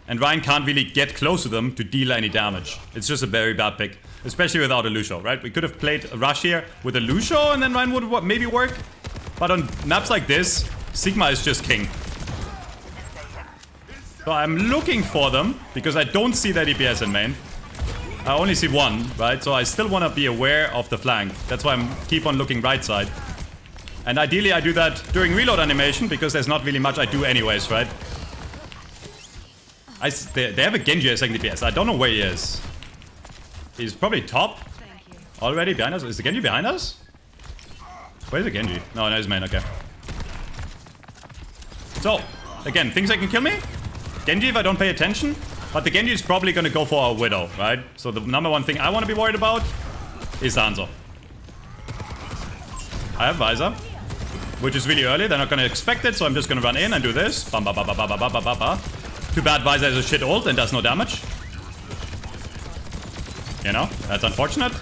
And Ryan can't really get close to them to deal any damage. It's just a very bad pick. Especially without a Lucio, right? We could have played a Rush here with a Lucio and then Ryan would maybe work. But on maps like this, Sigma is just king. So I'm looking for them because I don't see their DPS in main. I only see one, right? So I still want to be aware of the flank. That's why I keep on looking right side. And ideally I do that during reload animation because there's not really much I do anyways, right? They have a Genji as second DPS. I don't know where he is. He's probably top already behind us. Is the Genji behind us? Where's the Genji? No, he's main. Okay. So, again, things that can kill me. Genji if I don't pay attention. But the Genji is probably going to go for a Widow, right? So the number one thing I want to be worried about is Hanzo. I have Visor, which is really early. They're not going to expect it, so I'm just going to run in and do this. Bam, ba, ba, ba, ba, ba, ba, ba, ba. Too bad Visor is a shit ult and does no damage. You know, that's unfortunate.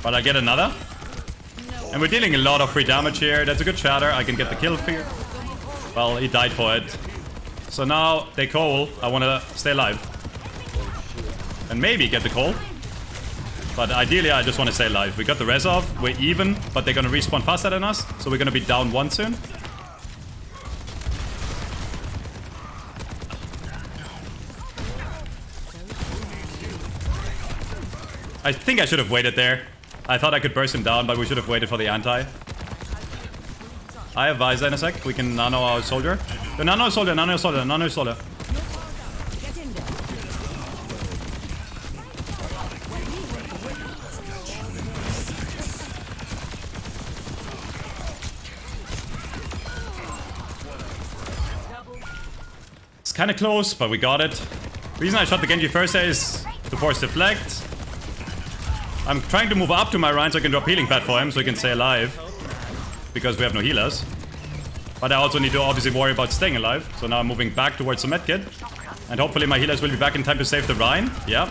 But I get another. And we're dealing a lot of free damage here. That's a good shatter. I can get the kill here. Well, he died for it. So now they call. I want to stay alive. and maybe get the call. But ideally, I just want to stay alive. We got the res off. We're even, but they're going to respawn faster than us. So we're going to be down one soon. I think I should have waited there. I thought I could burst him down, but we should have waited for the anti. I have Visor in a sec. We can nano our soldier. The nano soldier, nano soldier, nano soldier. It's kind of close, but we got it. The reason I shot the Genji first is to force deflect. I'm trying to move up to my Rein so I can drop healing pad for him so he can stay alive. Because we have no healers. But I also need to obviously worry about staying alive. So now I'm moving back towards the medkit. And hopefully my healers will be back in time to save the Rein. Yeah.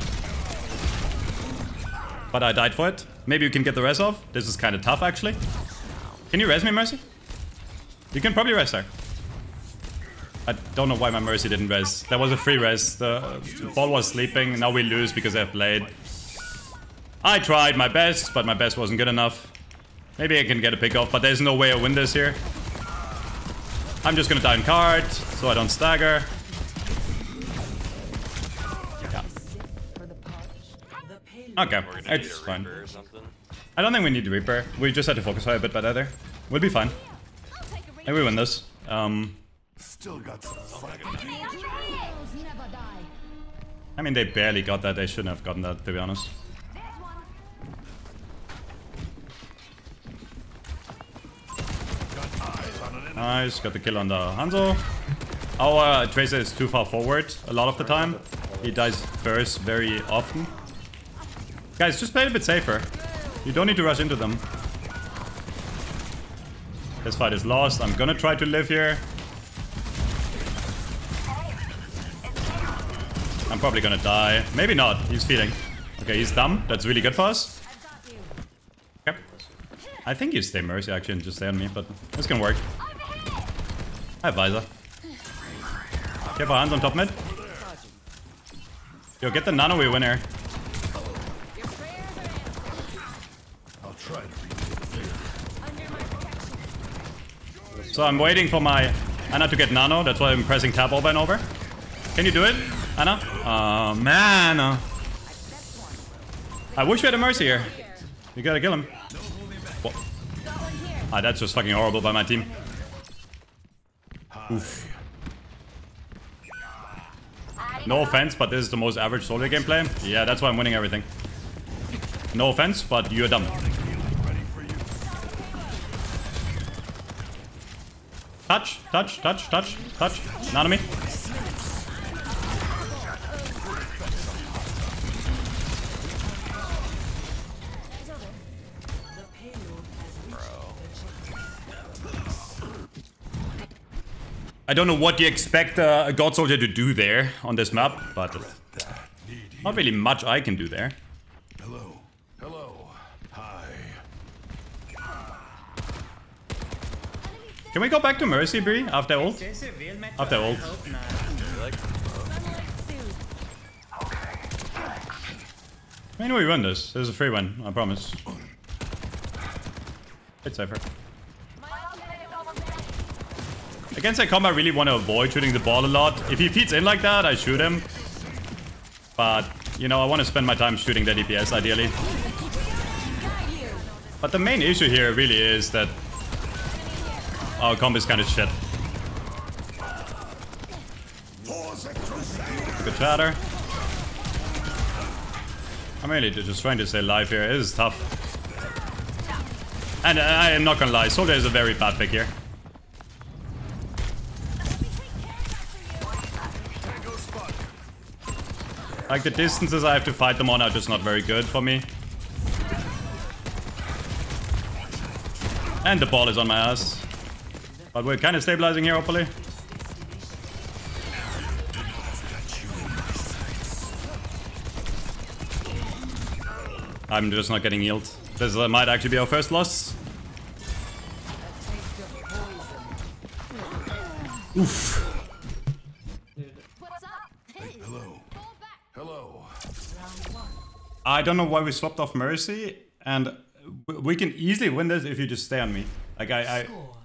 But I died for it. Maybe you can get the res off. This is kind of tough actually. Can you res me, Mercy? You can probably res her. I don't know why my Mercy didn't res. That was a free res. The ball was sleeping. Now we lose because they have Blade. I tried my best, but my best wasn't good enough. Maybe I can get a pick off, but there's no way I win this here. I'm just gonna down card, so I don't stagger. Yeah. Okay, it's fine. I don't think we need to Reaper. We just had to focus her a bit better there. We'll be fine. And we win this. Still got some fun. I mean, they barely got that. They shouldn't have gotten that, to be honest. Nice, got the kill on the Hanzo. Our Tracer is too far forward a lot of the time. He dies first very often. Guys, just play a bit safer. You don't need to rush into them. This fight is lost. I'm gonna try to live here. I'm probably gonna die. Maybe not. He's feeding. Okay, he's dumb. That's really good for us. Okay. I think you stay Mercy actually and just stay on me, but this can work. I have Visor. Careful, hands on top mid. Yo, get the nano, we win here. So I'm waiting for my Ana to get nano. That's why I'm pressing tab over and over. Can you do it, Ana? Oh, man. I wish we had a Mercy here. You gotta kill him. Whoa. Ah, that's just fucking horrible by my team. Oof. No offense, but this is the most average solo gameplay. Yeah, that's why I'm winning everything. No offense, but you're dumb. Touch, touch, touch, touch, touch. Nano me. I don't know what you expect a God Soldier to do there on this map, but not really much I can do there. Hello. Hello. Hi. Can we go back to Mercy, Bree? After ult? After ult. I mean, we won this. This is a free win, I promise. It's safer. Against Akoma, I really want to avoid shooting the ball a lot. If he feeds in like that, I shoot him. But, you know, I want to spend my time shooting their DPS, ideally. But the main issue here really is that our comp is kind of shit. Good chatter. I'm really just trying to stay alive here. It is tough. And I am not going to lie, Soldier is a very bad pick here. Like, the distances I have to fight them on are just not very good for me. And the ball is on my ass. But we're kind of stabilizing here, hopefully. I'm just not getting healed. This might actually be our first loss. Oof. Hello. I don't know why we swapped off Mercy, and we can easily win this if you just stay on me. Like I'm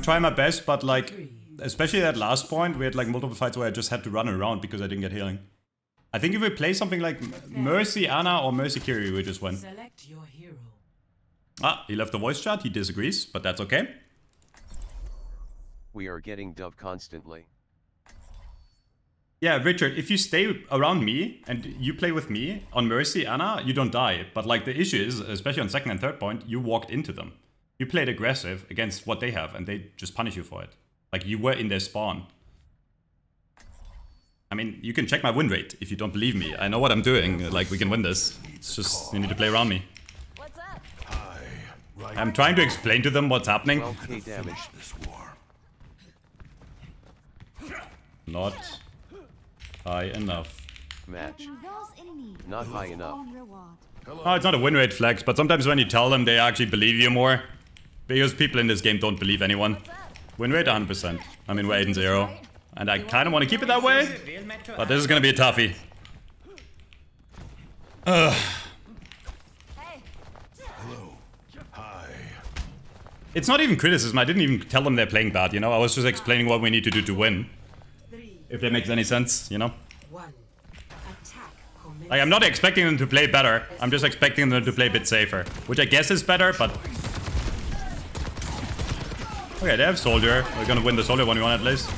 trying my best, but like, especially at last point, we had like multiple fights where I just had to run around because I didn't get healing. I think if we play something like Mercy Ana or Mercy Kiri, we just win. Select your hero. Ah, he left the voice chat. He disagrees, but that's okay. We are getting dove constantly. Yeah, Richard, if you stay around me and you play with me on Mercy Ana, you don't die. But like the issue is, especially on second and third point, you walked into them. You played aggressive against what they have and they just punish you for it. Like you were in their spawn. I mean, you can check my win rate if you don't believe me. I know what I'm doing. Like, we can win this. It's just, you need to play around me. What's up? I'm trying to explain to them what's happening. Okay, damage this war. Not high enough. Match. Not high enough. Oh, it's not a win rate flex, but sometimes when you tell them, they actually believe you more. Because people in this game don't believe anyone. Win rate 100%. I mean, we're 8-0. And I kind of want to keep it that way, but this is going to be a toughie. Hello. Hi. It's not even criticism. I didn't even tell them they're playing bad, you know? I was just explaining what we need to do to win. If that makes any sense, you know? Like, I'm not expecting them to play better. I'm just expecting them to play a bit safer, which I guess is better, but... Okay, they have Soldier. We're going to win the Soldier 1v1 at least.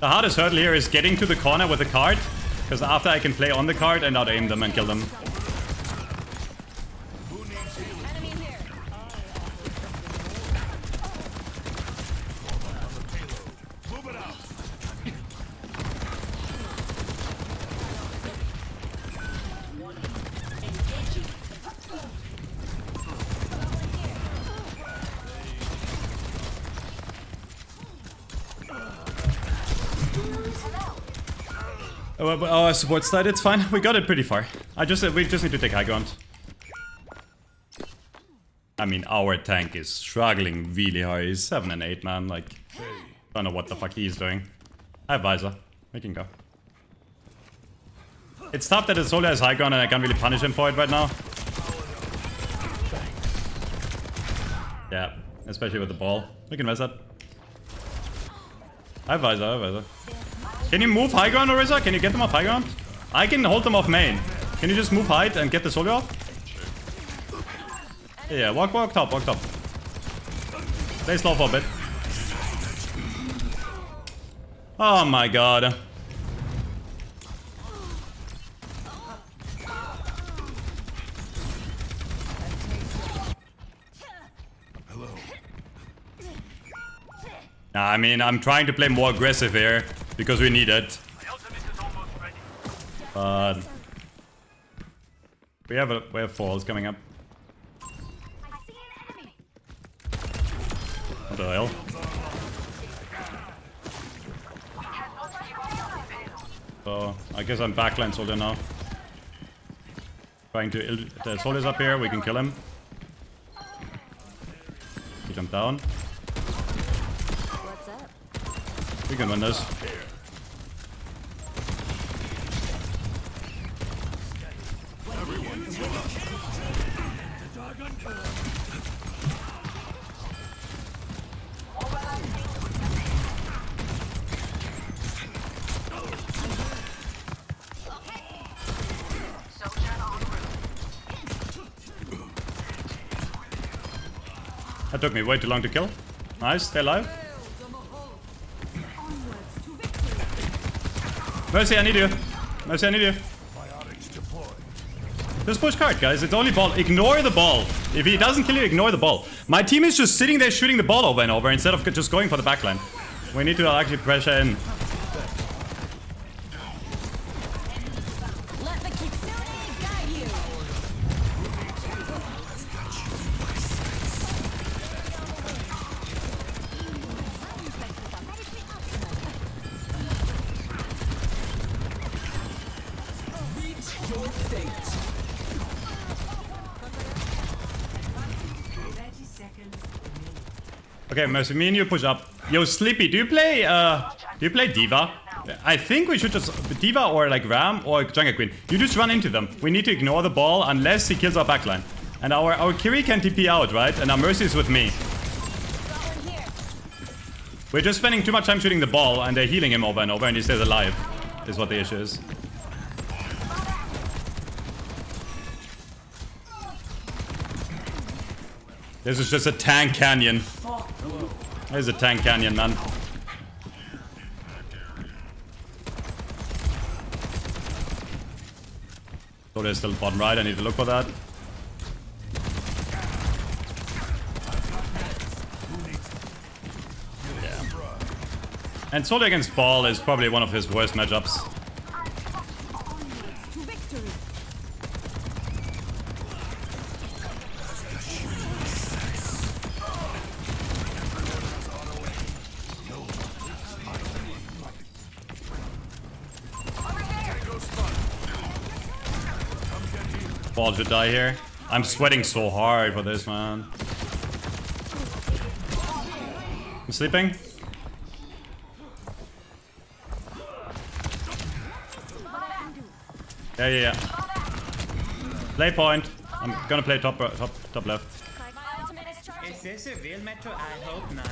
The hardest hurdle here is getting to the corner with the card, because after I can play on the card and not aim them and kill them. Oh, support slide, it's fine. We got it pretty far. We just need to take high ground. I mean, our tank is struggling really hard. He's 7 and 8, man. Like, don't know what the fuck he's doing. I have Visor. We can go. It's tough that his Soldier has high ground and I can't really punish him for it right now. Yeah, especially with the ball. We can mess that. I have Visor, I have Visor. Can you move high ground, Orisa? Can you get them off high ground? I can hold them off main. Can you just move height and get the Soldier off? Yeah, walk top, walk top. Stay slow for a bit. Oh my god. Hello. I mean, I'm trying to play more aggressive here. Because we need it. But we have falls coming up. What the hell? So I guess I'm backline Soldier now. Trying to ill the Soldier's up here, we can kill him. He jumped down. We can win this. That took me way too long to kill. Nice, stay alive. Mercy, I need you. Mercy, I need you. Just push card, guys. It's only ball. Ignore the ball. If he doesn't kill you, ignore the ball. My team is just sitting there shooting the ball over and over instead of just going for the backline. We need to actually pressure in. Okay, Mercy, me and you push up. Yo, Sleepy, do you play D.Va? I think we should just D.Va or like Ram or Junker Queen. You just run into them. We need to ignore the ball unless he kills our backline. And our Kiri can TP out, right? And our Mercy is with me. We're just spending too much time shooting the ball, and they're healing him over and over, and he stays alive, is what the issue is. This is just a tank canyon. There's a tank canyon, man. So there's still bottom right, I need to look for that. Yeah. And Soldier against Ball is probably one of his worst matchups. Ball should die here. I'm sweating so hard for this, man. I'm sleeping. Yeah. Play point. I'm gonna play top left. Is this a real metro? I hope not.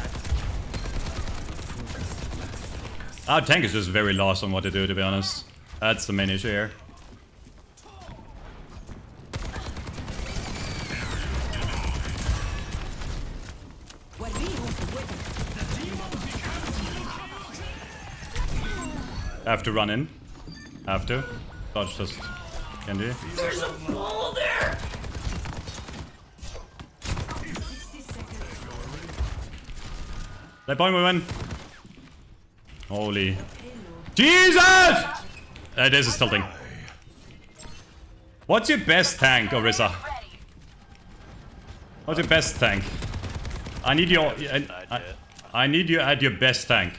Our tank is just very lost on what to do, to be honest. That's the main issue here. I have to run in. I have to. Dodge just Genji. There's a ball there! That point we win. Holy. Jesus! This is tilting. What's your best tank, Orisa? What's your best tank? I need your... I need you at your best tank.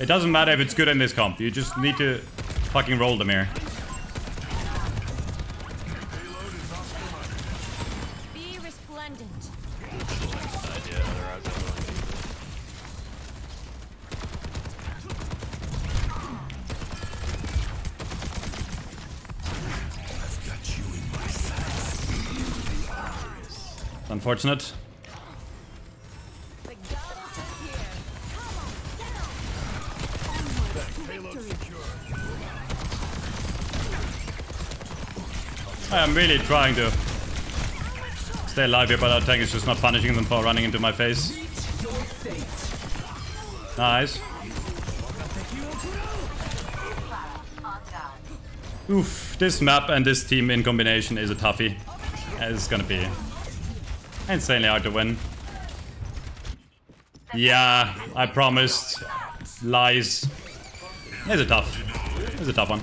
It doesn't matter if it's good in this comp. You just need to fucking roll them here. Be resplendent. I've got you in my sights. Unfortunate. I'm really trying to stay alive here, but our tank is just not punishing them for running into my face. Nice. Oof, this map and this team in combination is a toughie. It's gonna be insanely hard to win. Yeah, I promised. Lies. It's a tough one.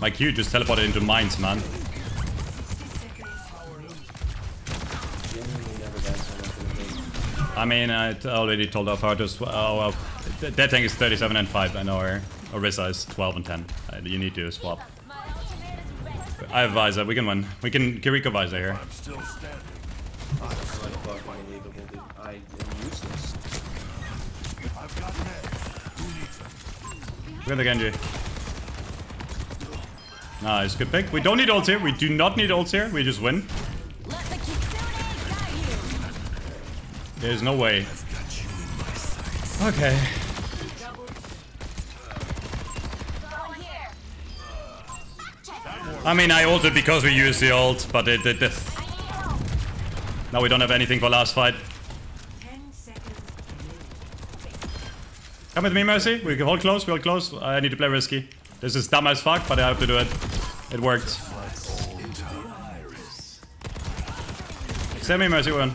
My Q just teleported into mines, man. I mean, I already told off how to... Oh, well, that tank is 37 and 5, and our Orisa is 12 and 10. You need to swap. I have Visor, we can win. We can Kiriko Visor here. I'm still standing. I am useless. I've got that. We're the Genji. Nice, good pick. We don't need ults here. We do not need ults here. We just win. There's no way. Okay. I mean, I ulted because we used the ult, but it did this. Now we don't have anything for last fight. Come with me, Mercy. We can hold close. We hold close. I need to play risky. This is dumb as fuck, but I have to do it. It worked. Send me Mercy one.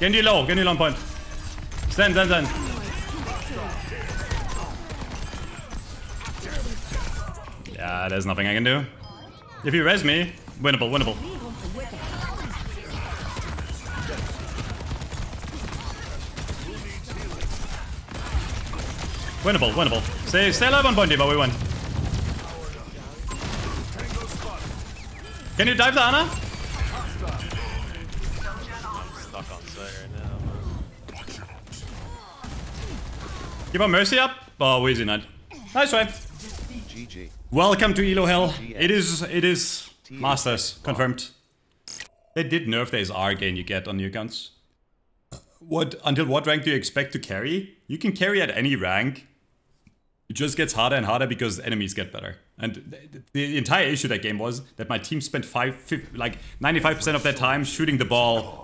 Genji low on point. Stand. Yeah, there's nothing I can do. If you res me, winnable. Winnable. Stay alive on point, D.Va, we win. Can you dive the Ana? Keep on Mercy up. Oh, Wheezy Knight. Nice try. GG. Welcome to Elo Hell. It is Masters. Confirmed. They did nerf the SR gain you get on your guns. What? Until what rank do you expect to carry? You can carry at any rank. It just gets harder and harder because enemies get better. And the entire issue that game was that my team spent 95% of their time shooting the ball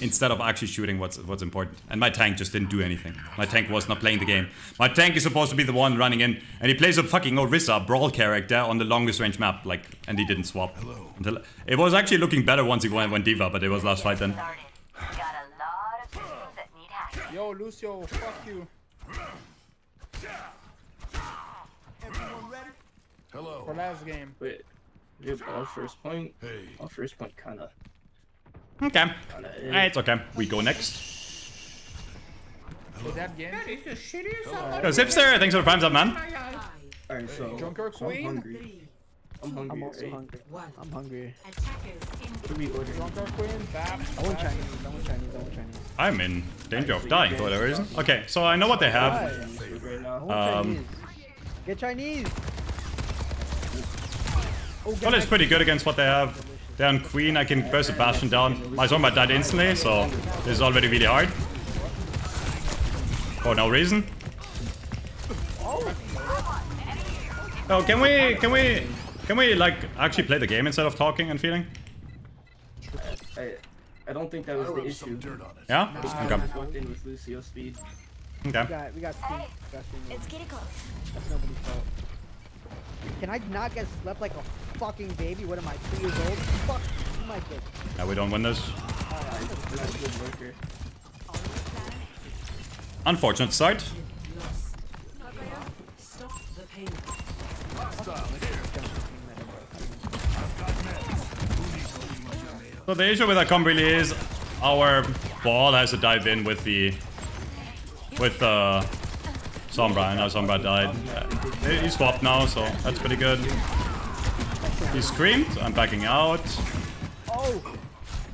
instead of actually shooting what's important. And my tank just didn't do anything. My tank was not playing the game. My tank is supposed to be the one running in, and he plays a fucking Orisa brawl character on the longest range map, like, and he didn't swap. Until it was actually looking better once he went D.Va, but it was last fight then. Yo, Lucio, fuck you. Everyone ready? Hello. For last game. Wait, we have our first point. Hey. Our first point kinda. Okay. It's okay. We go next. Is that game? Yo, Zipster, thanks for the primes up, man. Alright, so. Junker Queen? I'm hungry. Junker Queen, Bab. I want Chinese. I'm in danger of dying for whatever reason. Okay, so I know what they have. Get Chinese! Well, it's pretty good against what they have. They're on Queen, I can burst the Bastion down. My Zombie died instantly, so this is already really hard. For no reason. Oh, can we like actually play the game instead of talking and feeling? I don't think that was the issue. Yeah? Okay. Okay. We got speed. It's Kiriko. That's nobody's fault. Can I not get slept like a fucking baby? What am I, 2 years old? Fuck my kid. Yeah, we don't win this. That's a good worker. Unfortunate start. Stop the pain. So the issue with that comp really is our ball has to dive in with the Sombra, and now Sombra died. He swapped now, so that's pretty good. He screamed, so I'm backing out.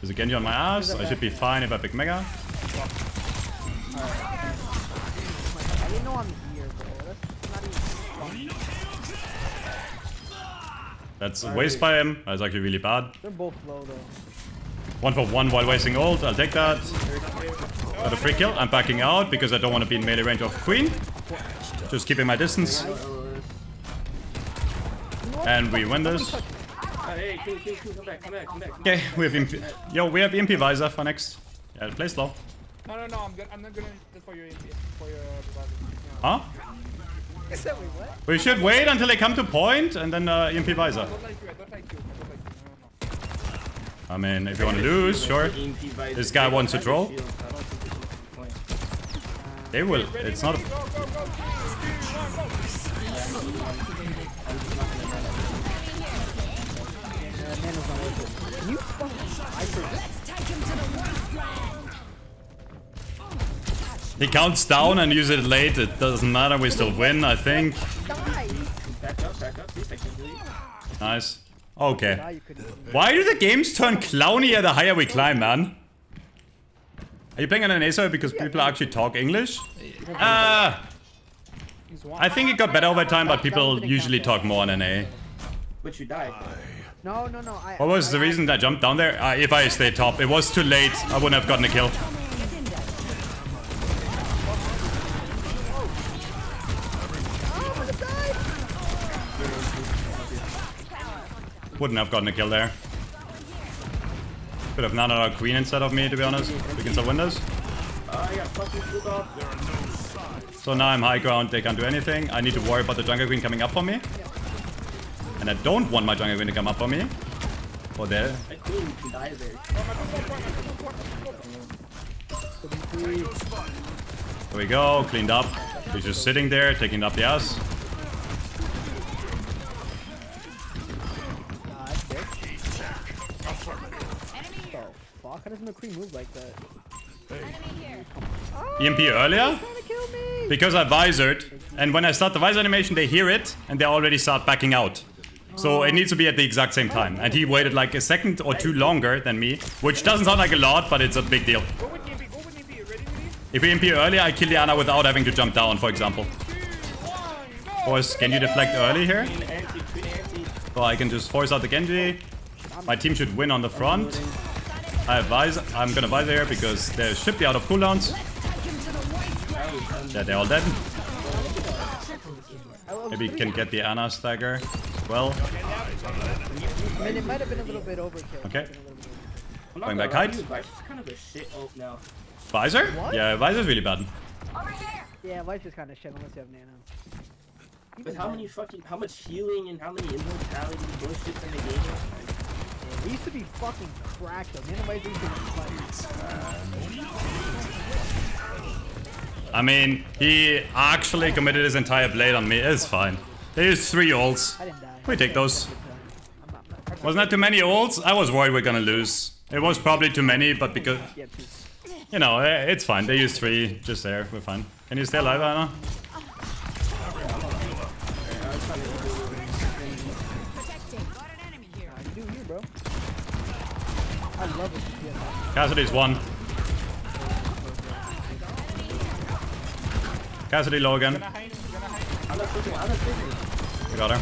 There's a Genji on my ass. I should be fine if I pick Mega. I didn't know I'm here, bro. That's a waste by him. That's actually really bad. They're both low though. 1 for 1 while wasting ult. I'll take that. Got a free kill. I'm backing out because I don't want to be in melee range of Queen. Just keeping my distance. And we win this. Okay, we have EMP. Yo, we have EMP Visor for next. Yeah, play slow. No, I'm not gonna for your EMP. Huh? We should wait until they come to point and then EMP Visor. I mean, if you want to lose, sure. This guy wants to troll. They will. It's not. He counts down and uses it late. It doesn't matter. We still win, I think. Nice. Okay. Why do the games turn clownier the higher we climb, man? Are you playing on an ASO because people actually talk English? I think it got better over time, but people usually talk more on an A. But you died. No. What was the reason I jumped down there? If I stayed top, it was too late. I wouldn't have gotten a kill. Wouldn't have gotten a kill there. Could have Nano or Queen instead of me, to be honest. We can still win this. So now I'm high ground, they can't do anything. I need to worry about the Junker Queen coming up for me. And I don't want my Junker Queen to come up for me. Or there. There we go, cleaned up. He's just sitting there, taking up the ass. How does McQueen move like that? Hey. Oh, EMP earlier? Because I visored, and when I start the visor animation, they hear it, and they already start backing out. So it needs to be at the exact same time. And he waited like a second or two longer than me, which doesn't sound like a lot, but it's a big deal. What would EMP? Ready? If we EMP earlier, I kill the Ana without having to jump down, for example. Force Genji deflect early here. So I can just force out the Genji. My team should win on the front. I advise, I'm gonna Visor here because they should be out of cooldowns. Yeah, they're all dead. Maybe can get the Ana stagger as well. I mean, it might have been a little bit overkill. Okay. Going back height. Visor? What? Yeah, Visor's really bad. Yeah, Visor's kind of shit unless you have Nano. But how many fucking, how much healing and how many immortality bullshits in the game? Yeah, they used to be fucking cracked though. Nano Visor used to be fighting. I mean, he actually committed his entire blade on me. It's fine. They used 3 ults. We take those. Wasn't that too many ults? I was worried we're gonna lose. It was probably too many, but because... You know, it's fine. They used 3 just there. We're fine. Can you stay alive, Ana? Cassidy's one. Cassidy low again. We got her.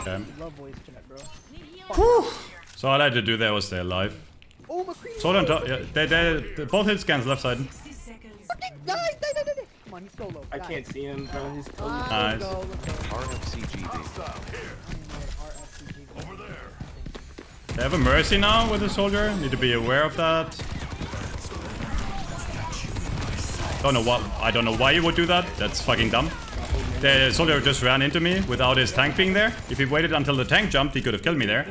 Okay. Whew. So all I had to do there was stay alive. Oh, so on top, yeah, they both hit scans left side. Come on, he's so low. I can't see him, bro. He's so low. Nice. They have a Mercy now with the Soldier. Need to be aware of that. I don't know why you would do that. That's fucking dumb. The Soldier just ran into me without his tank being there. If he waited until the tank jumped, he could have killed me there.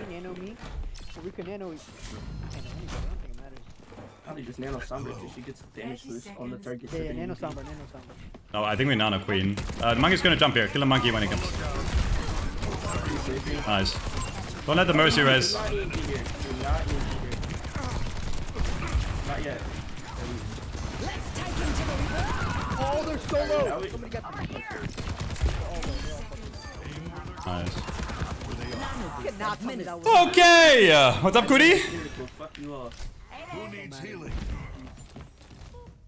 No, I think we Nano Queen. The monkey's gonna jump here. Kill the monkey when he comes. Nice. Don't let the Mercy res. Not yet. Oh, they're so low! Somebody got them. Nice. Okay! What's up, Goody?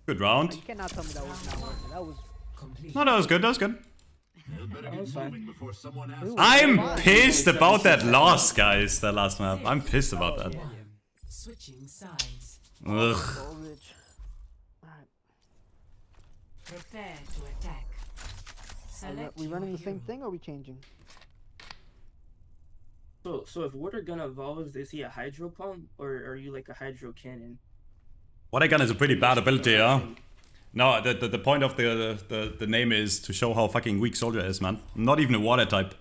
Good round. No, that was good, that was good. I'm pissed about that loss, guys, that last map. I'm pissed about that. Ugh. Prepare to attack. Select we running the same thing or are we changing? So if water gun evolves, is he a hydro pump or are you like a hydro cannon? Water gun is a pretty bad ability, huh? No, the point of the name is to show how fucking weak Soldier is, man. Not even a water type.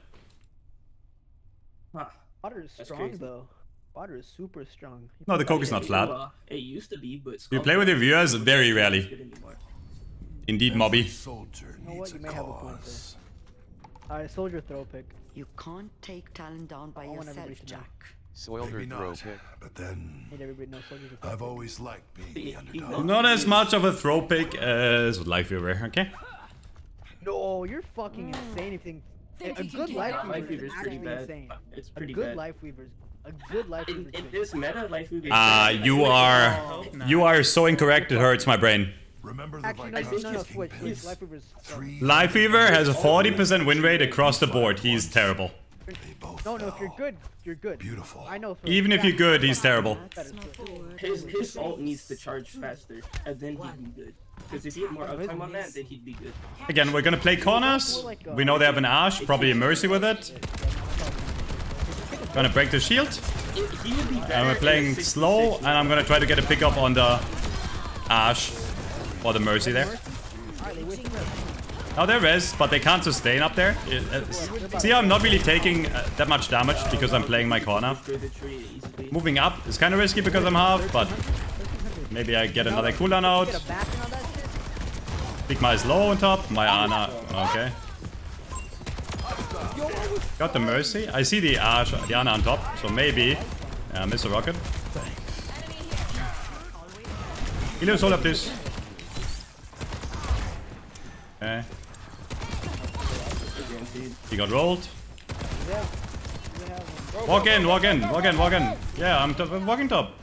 Huh. Water is strong though. Water is super strong. No, the coke is not flat. It used to be, but it's you play with your viewers very rarely. Indeed, Mobby. Alright, Soldier throw pick. You can't take talent down by yourself, Jack. Soldier throw pick. But then I've always liked being underdog. Not as much of a throw pick as Life Weaver, okay? No, you're fucking insane. A good Life Weaver is pretty bad. It's pretty good Life Weaver's. A good Life Weaver. In this meta, Life Weaver. You are so incorrect. It hurts my brain. Remember the Life Weaver has a 40% win rate across the board. He's terrible. No, if you're good, you're good. Beautiful. I know. Even if you're good, he's terrible. His ult needs to charge faster, and then he'd be good. Because if he had more uptime on that, then he'd be good. Again, we're gonna play corners. We know they have an Ashe, probably a Mercy with it. Gonna break the shield. And we're playing slow, and I'm gonna try to get a pickup on the Ashe. Or the Mercy there. Now they're res, but they can't sustain up there. See, I'm not really taking that much damage because I'm playing my corner. Moving up is kind of risky because I'm half, but maybe I get another cooldown out. Sigma is low on top. My Ana. Okay. Got the Mercy. I see the Ashe, the Ana on top, so maybe miss a rocket. Heal us all up, please. Okay. He got rolled. Walk in, walk in, walk in, walk in. Yeah, I'm walking top.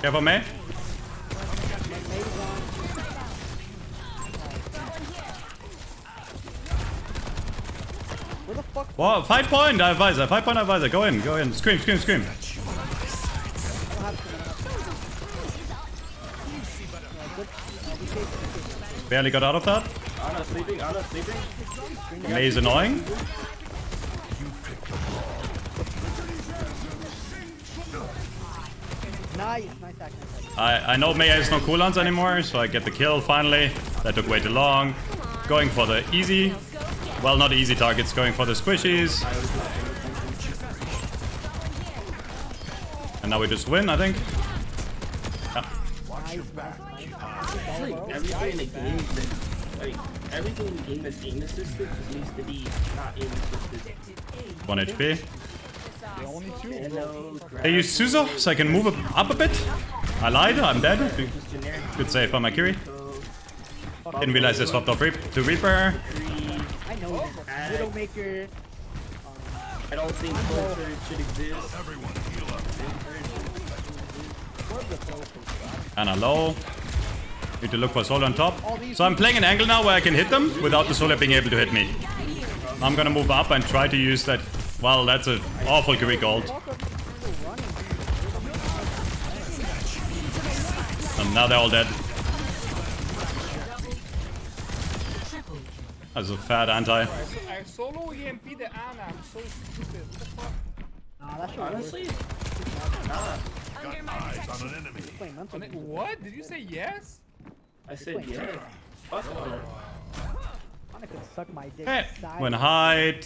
Careful, Mei. Wow, 5 point advisor, 5 point advisor. Go in, go in. Scream, scream, scream. Barely got out of that. Ana sleeping, Ana sleeping. Mei's annoying. Nice, nice attack. I know Mei has no cooldowns anymore, so I get the kill finally. That took way too long. Going for the easy, well, not easy targets, going for the squishies. And now we just win, I think. Everything in the game that's aim assisted needs to be not aim assisted. 1 HP. They use Suzo, so I can move up a bit. I lied, I'm dead. Good save by my Kiri. Didn't realize I swapped off to Reaper. I know, Widowmaker. I don't think culture should exist. Ana low. Need to look for Solar on top. So I'm playing an angle now where I can hit them without the Solar being able to hit me. I'm gonna move up and try to use that. Well, that's an awful Kiriko ult. And now they're all dead. That's a fat anti. I solo EMP the Ana. I'm so stupid. What the fuck? Nah, that shit honestly. Got eyes on an enemy. What? Did you say yes? I said yes. Fuck. Ana could suck my dick. Hey, when hide.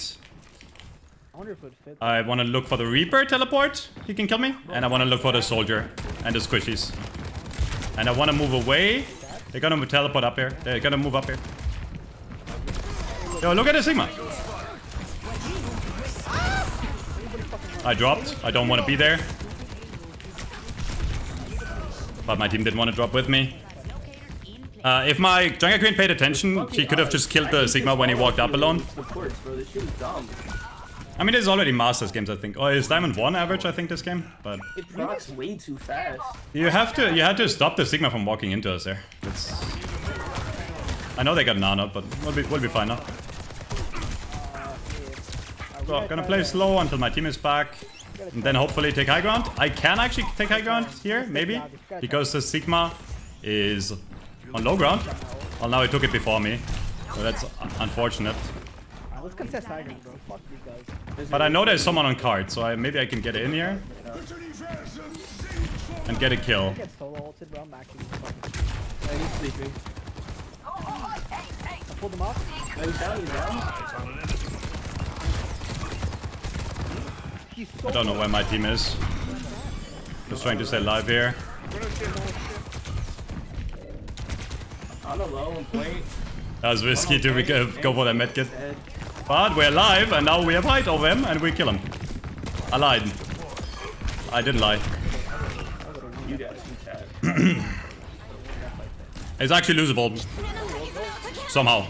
I want to look for the Reaper teleport. He can kill me. And I want to look for the Soldier and the squishies. And I want to move away. They're going to teleport up here. They're going to move up here. Yo, look at the Sigma. I dropped. I don't want to be there. But my team didn't want to drop with me. If my Junker Queen paid attention, she could have just killed the Sigma when he walked up alone. I mean, there's already Masters games, I think. Oh, it's Diamond 1 average, I think, this game. But it procs way too fast. You had to stop the Sigma from walking into us there. It's... I know they got Nano, but we'll be fine now. So I'm gonna play slow until my team is back, and then hopefully take high ground. I can actually take high ground here, maybe, because the Sigma is on low ground. Well, now he took it before me, so that's unfortunate. Let's contest high ground, bro. Fuck you guys. But I know there's someone on card, so maybe I can get in here and get a kill. I don't know where my team is. Just trying to stay alive here. I'm alone, wait. That was risky to go for that medkit. But we're alive, and now we have height over him, and we kill him. I lied. I didn't lie. It's actually losable. Somehow.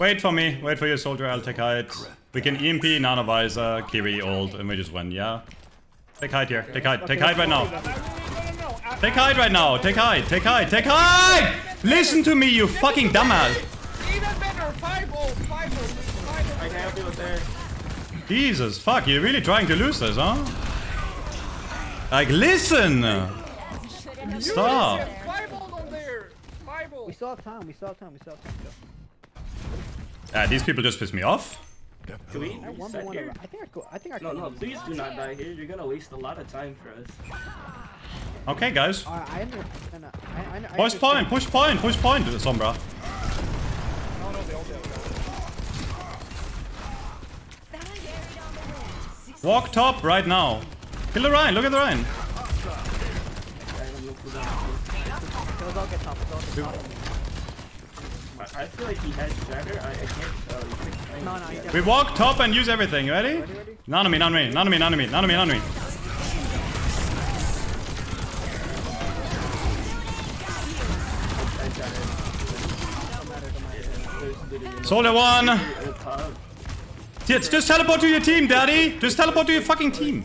Wait for me. Wait for your Soldier. I'll take height. We can EMP, Nano Visor, Kiri, ult, and we just win, yeah? Take height here. Take height. Take height right now. Take height right now. Take height. Take height. Take height! Listen to me, you fucking dumbass. Jesus, fuck, you're really trying to lose this, huh? Like, listen! Stop. We still have time, we still have time, we still have time. These people just piss me off. Can we reset here? I think I can. No, please do not die here. You're gonna waste a lot of time for us. Okay, guys. Push point, push point, push point to the Sombra. Walk top right now. Kill the Ryan, look at the Ryan. I feel like he has Jagger. I can't. No, we walk top and use everything. Ready? None of me, none of me, none of me, none of me, none of me, none of me. Soldier 1! Just teleport to your team, daddy! Just teleport to your fucking team!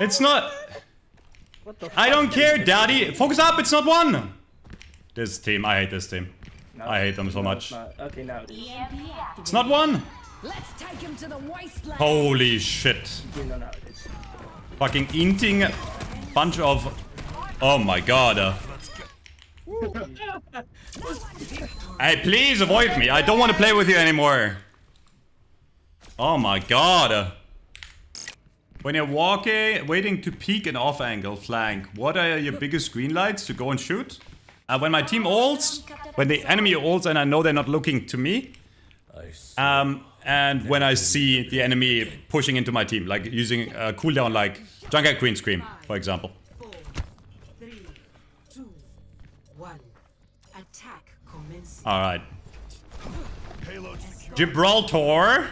It's not... I don't care, daddy! Focus up, it's not one! This team, I hate this team. I hate them so much. Okay, now it's not one! Let's take him to the wasteland. Holy shit. Fucking inting bunch of... Oh my god. Hey, please avoid me. I don't want to play with you anymore. Oh my god. When you're walking, waiting to peek an off angle flank, what are your biggest green lights to go and shoot? When my team ults, when the enemy ults and I know they're not looking to me. And when I see the enemy pushing into my team, like using a cooldown like Junker Queen Scream, for example. 4, 3, 2, 1. Attack commences. Alright. Gibraltar.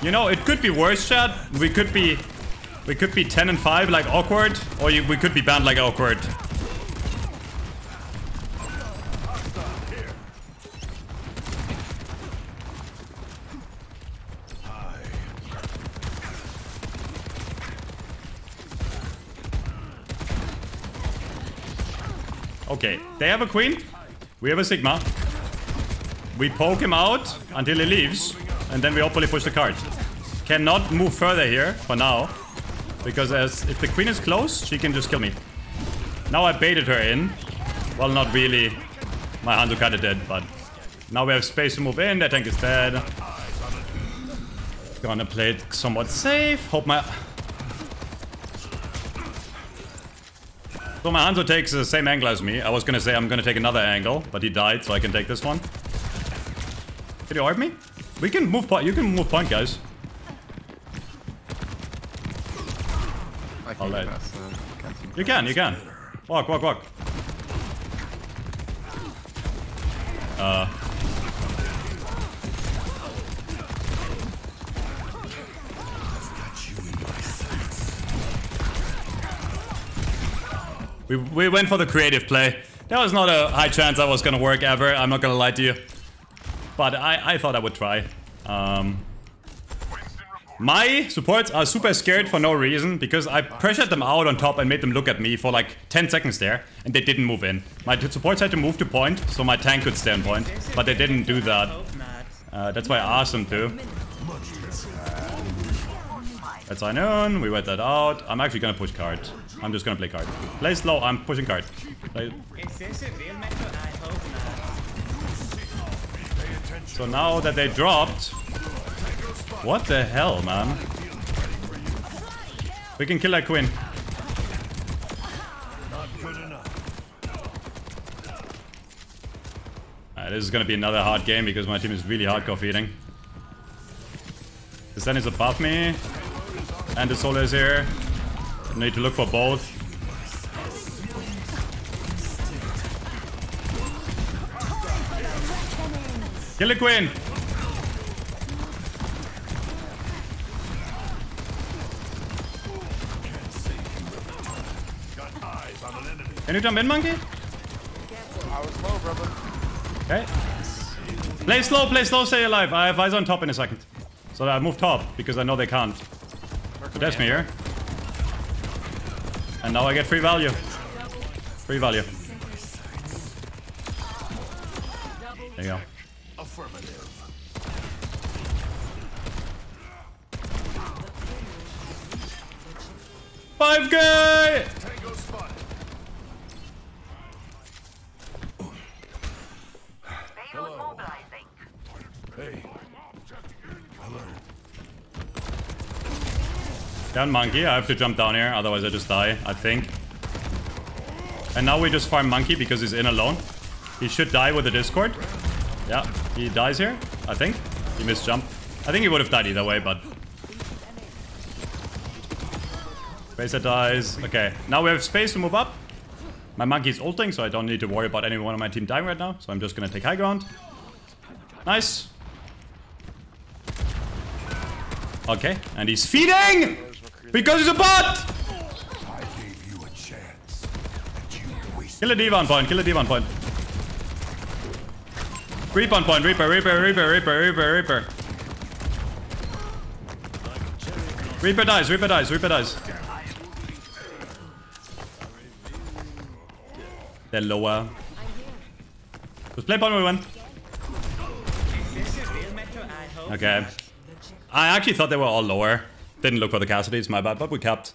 You know, it could be worse, chat. We could be 10 and 5 like awkward, or we could be banned like awkward. Okay, they have a queen. We have a Sigma. We poke him out until he leaves, and then we hopefully push the cart. Cannot move further here for now, because if the queen is close, she can just kill me. Now I baited her in. Well, not really. My Hanzo cut it dead, but now we have space to move in. Their tank is dead. Gonna play it somewhat safe. Hope my... So my Hanzo takes the same angle as me. I was gonna say I'm gonna take another angle, but he died, so I can take this one. Can you orb me? We can move point. You can move point, guys. I'll let you can. You can. Walk, walk, walk. We went for the creative play. That was not a high chance that was gonna work ever, I'm not gonna lie to you. But I thought I would try. My supports are super scared for no reason, because I pressured them out on top and made them look at me for like 10 seconds there, and they didn't move in. My supports had to move to point, so my tank could stay on point, but they didn't do that. That's why I asked them to. That's unknown, we wait that out. I'm actually gonna push card. I'm just gonna play card. Play slow, I'm pushing card. Is this a real meta? I hope not. So now that they dropped... What the hell, man? We can kill that queen. Alright, this is gonna be another hard game because my team is really hardcore feeding. The Zen is above me. And the Solar is here. Need to look for both. Kill the queen! Can you jump in, monkey? I was low, brother. Okay. Play slow, stay alive. I have eyes on top in a second. So I move top, because I know they can't. So that's me here. And now I get free value. Free value. There you go. $5K! Down monkey, I have to jump down here, otherwise I just die, I think. And now we just farm monkey because he's in alone. He should die with the discord. Yeah, he dies here, I think. He missed jump. I think he would have died either way, but... Tracer dies. Okay, now we have space to move up. My monkey is ulting, so I don't need to worry about anyone on my team dying right now. So I'm just gonna take high ground. Nice. Okay, and he's feeding! Because he's a bot! I gave you a chance, and you Kill a D.Va on point, kill a D.Va on point. Reap on point, Reaper. Reaper dies. They're lower. Just play point, we win. Okay. I actually thought they were all lower. Didn't look for the Cassidy's, my bad, but we capped.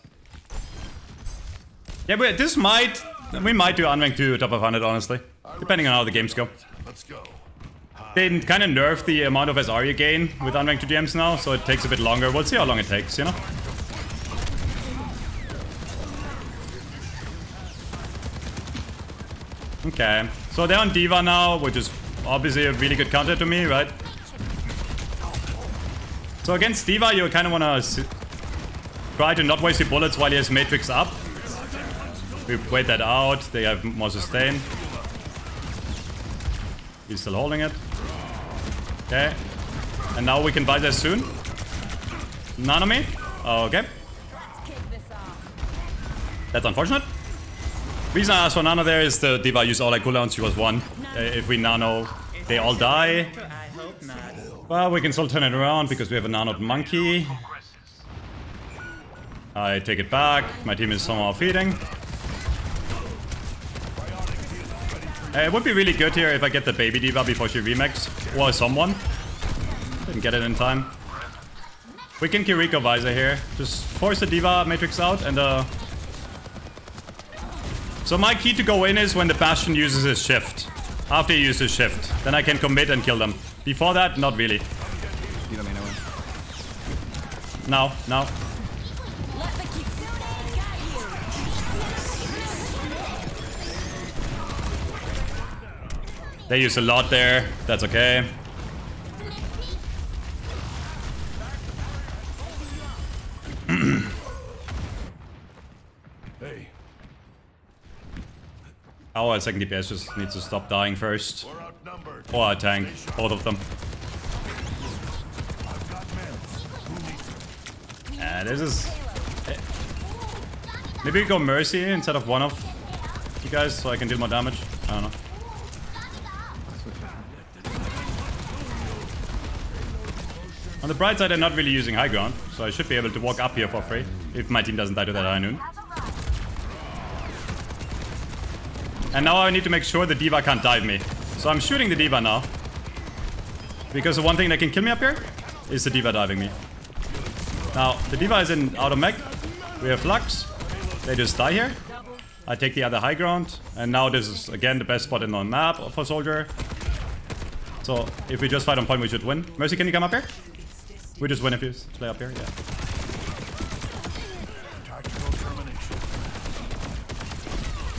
Yeah, but this might... We might do unranked 2 top of 100, honestly. Depending on how the games go. Let's go. They kind of nerfed the amount of SR you gain with unranked 2 GMs now, so it takes a bit longer. We'll see how long it takes, you know? Okay. So they're on D.Va now, which is obviously a really good counter to me, right? So against D.Va, you kind of want to try to not waste your bullets while he has Matrix up. We wait that out. They have more sustain. He's still holding it. Okay. And now we can buy this soon. Nano me. Okay. That's unfortunate. Reason I asked for Nano there is the D.Va used all her cooldowns. She was one. If we Nano, they all die. Well, we can still turn it around because we have a nanoed monkey. I take it back. My team is somehow feeding. It would be really good here if I get the baby D.Va before she remixes. Or someone. Didn't get it in time. We can Kiriko Visor here. Just force the D.Va Matrix out and So my key to go in is when the Bastion uses his shift. After he uses shift. Then I can commit and kill them. Before that, not really. No. They use a lot there. That's okay. Hey. Our second DPS just needs to stop dying first. Or a tank. Both of them. This is... Maybe we go Mercy instead of one of you guys so I can do more damage. I don't know. On the bright side, I'm not really using high ground, so I should be able to walk up here for free if my team doesn't die to that high noon. And now I need to make sure the D.Va can't dive me. So I'm shooting the D.Va now. Because the one thing that can kill me up here is the D.Va diving me. Now, the D.Va is in auto mech. We have Flux. They just die here. I take the other high ground. And now this is, again, the best spot in the map for Soldier. So if we just fight on point, we should win. Mercy, can you come up here? We just win if you play up here, yeah.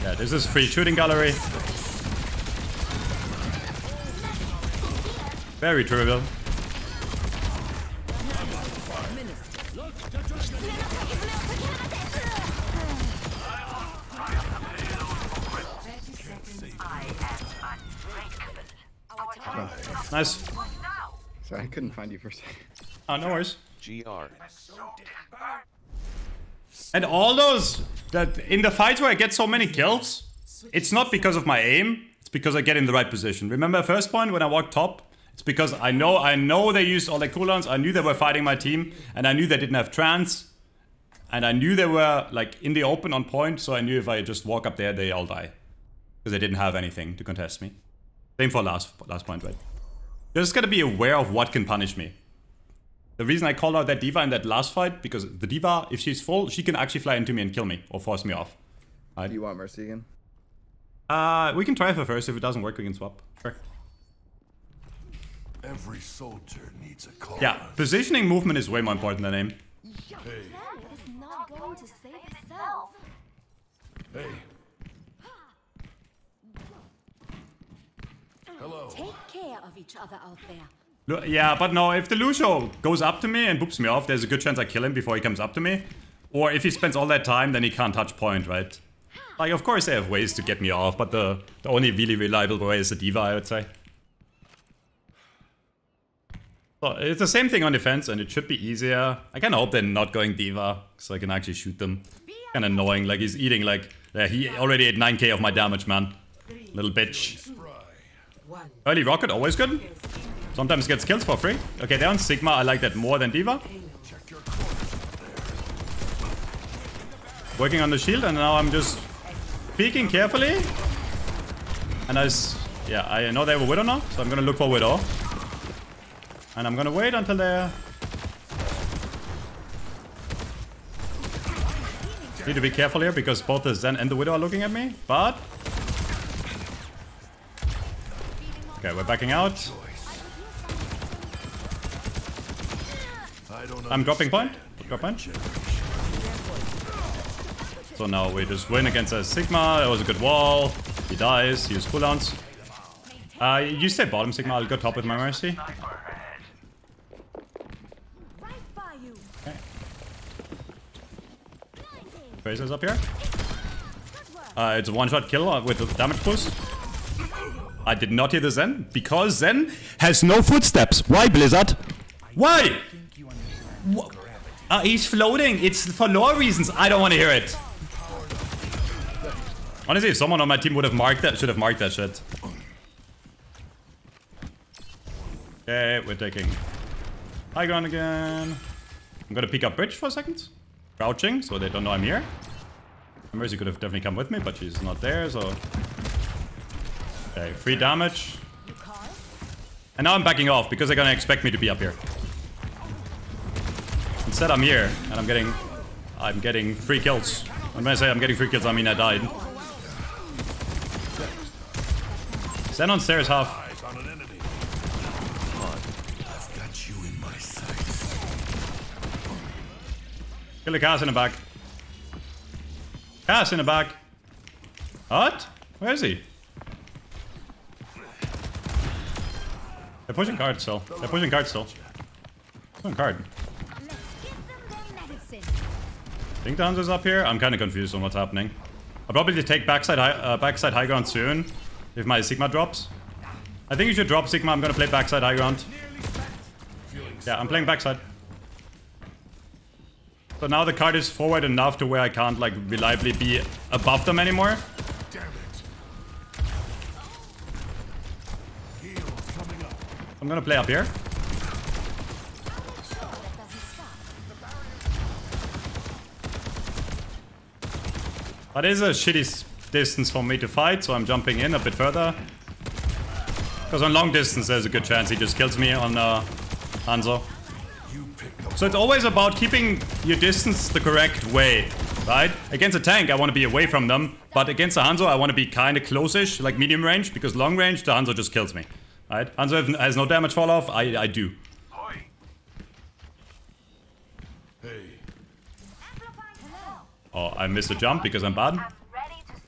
Yeah, this is free shooting gallery. Very trivial. Nice. Sorry, I couldn't find you for a second. Oh, no worries. GR. And all those that in the fights where I get so many kills, it's not because of my aim. It's because I get in the right position. Remember first point when I walked top? It's because I know they used all their cooldowns. I knew they were fighting my team, and I knew they didn't have trance, and I knew they were like in the open on point. So I knew if I just walk up there, they all die, because they didn't have anything to contest me. Same for last point, right? You're just gotta be aware of what can punish me. The reason I called out that D.Va in that last fight because the D.Va, if she's full, she can actually fly into me and kill me or force me off. Right? Do you want Mercy again? We can try for first. If it doesn't work, we can swap. Sure. Every soldier needs a call. Yeah, positioning movement is way more important than aim. Hey. Hey. Hello. Take care of each other out there. Yeah, but no, if the Lucio goes up to me and boops me off, there's a good chance I kill him before he comes up to me. Or if he spends all that time, then he can't touch point, right? Like, of course they have ways to get me off, but the only really reliable way is the D.Va, I would say. So it's the same thing on defense, and it should be easier. I kind of hope they're not going D.Va, so I can actually shoot them. Kind of annoying, like he's eating like... he already ate 9k of my damage, man. Little bitch. Early rocket, always good. Sometimes gets kills for free. Okay, they're on Sigma. I like that more than D.Va. Working on the shield, and now I'm just peeking carefully. And I know they have a Widow now, so I'm gonna look for Widow. And I'm gonna wait until they... Need to be careful here, because both the Zen and the Widow are looking at me, but... Okay, we're backing out. I'm dropping point. So now we just win against a Sigma. That was a good wall. He dies. He uses cooldowns. You stay bottom, Sigma. I'll go top with my Mercy. Okay. Tracer's up here. It's a one-shot kill with a damage boost. I did not hear the Zen because Zen has no footsteps. Why, Blizzard? Why? He's floating. It's for lore reasons. I don't want to hear it. Honestly, if someone on my team would have marked that, should have marked that shit. Okay, we're taking high ground again. I'm gonna peek up bridge for a second. Crouching, so they don't know I'm here. Mercy could have definitely come with me, but she's not there, so... Okay, free damage. And now I'm backing off, because they're gonna expect me to be up here. Instead, I'm here, and I'm getting free kills. When I say I'm getting free kills, I mean I died. Zen on stairs half. Kill the Cass in the back. Cass in the back. What? Where is he? They're pushing card still. I think the Hanzo's up here. I'm kind of confused on what's happening. I'll probably take backside high ground soon if my Sigma drops. I think you should drop Sigma. I'm gonna play backside high ground. Yeah, I'm playing backside. So now the card is forward enough to where I can't like reliably be above them anymore. I'm gonna play up here. That is a shitty distance for me to fight, so I'm jumping in a bit further. Because on long distance, there's a good chance he just kills me on Hanzo. So it's always about keeping your distance the correct way, right? Against a tank, I want to be away from them. But against a Hanzo, I want to be kind of close-ish, like medium range. Because long range, the Hanzo just kills me, right? Hanzo has no damage fall-off. I do. Oh, I missed a jump because I'm bad.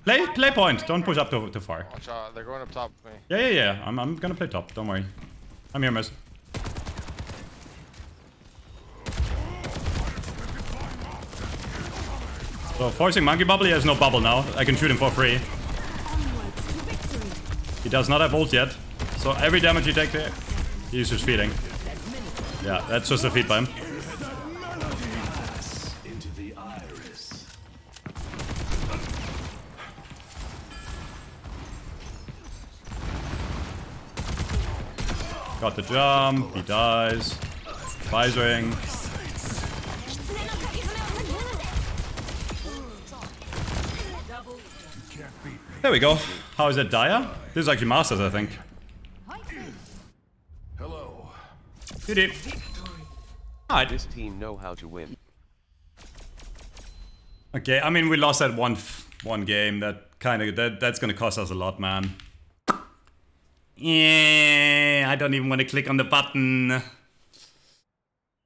Play point. Don't push up too far. Watch out. They're going up top with me. Yeah. I'm gonna play top. Don't worry. I'm here, Mercy. So, forcing Monkey Bubble. He has no bubble now. I can shoot him for free. He does not have ult yet. So, every damage he takes there, he's just feeding. Yeah, that's just a feed by him. Got the jump, he dies. Visoring. There we go. How is that Dire? This is actually Masters, I think. Hello. Alright. This team know how to win. Okay, I mean we lost that one game. That kinda that's gonna cost us a lot, man. Yeah, I don't even want to click on the button.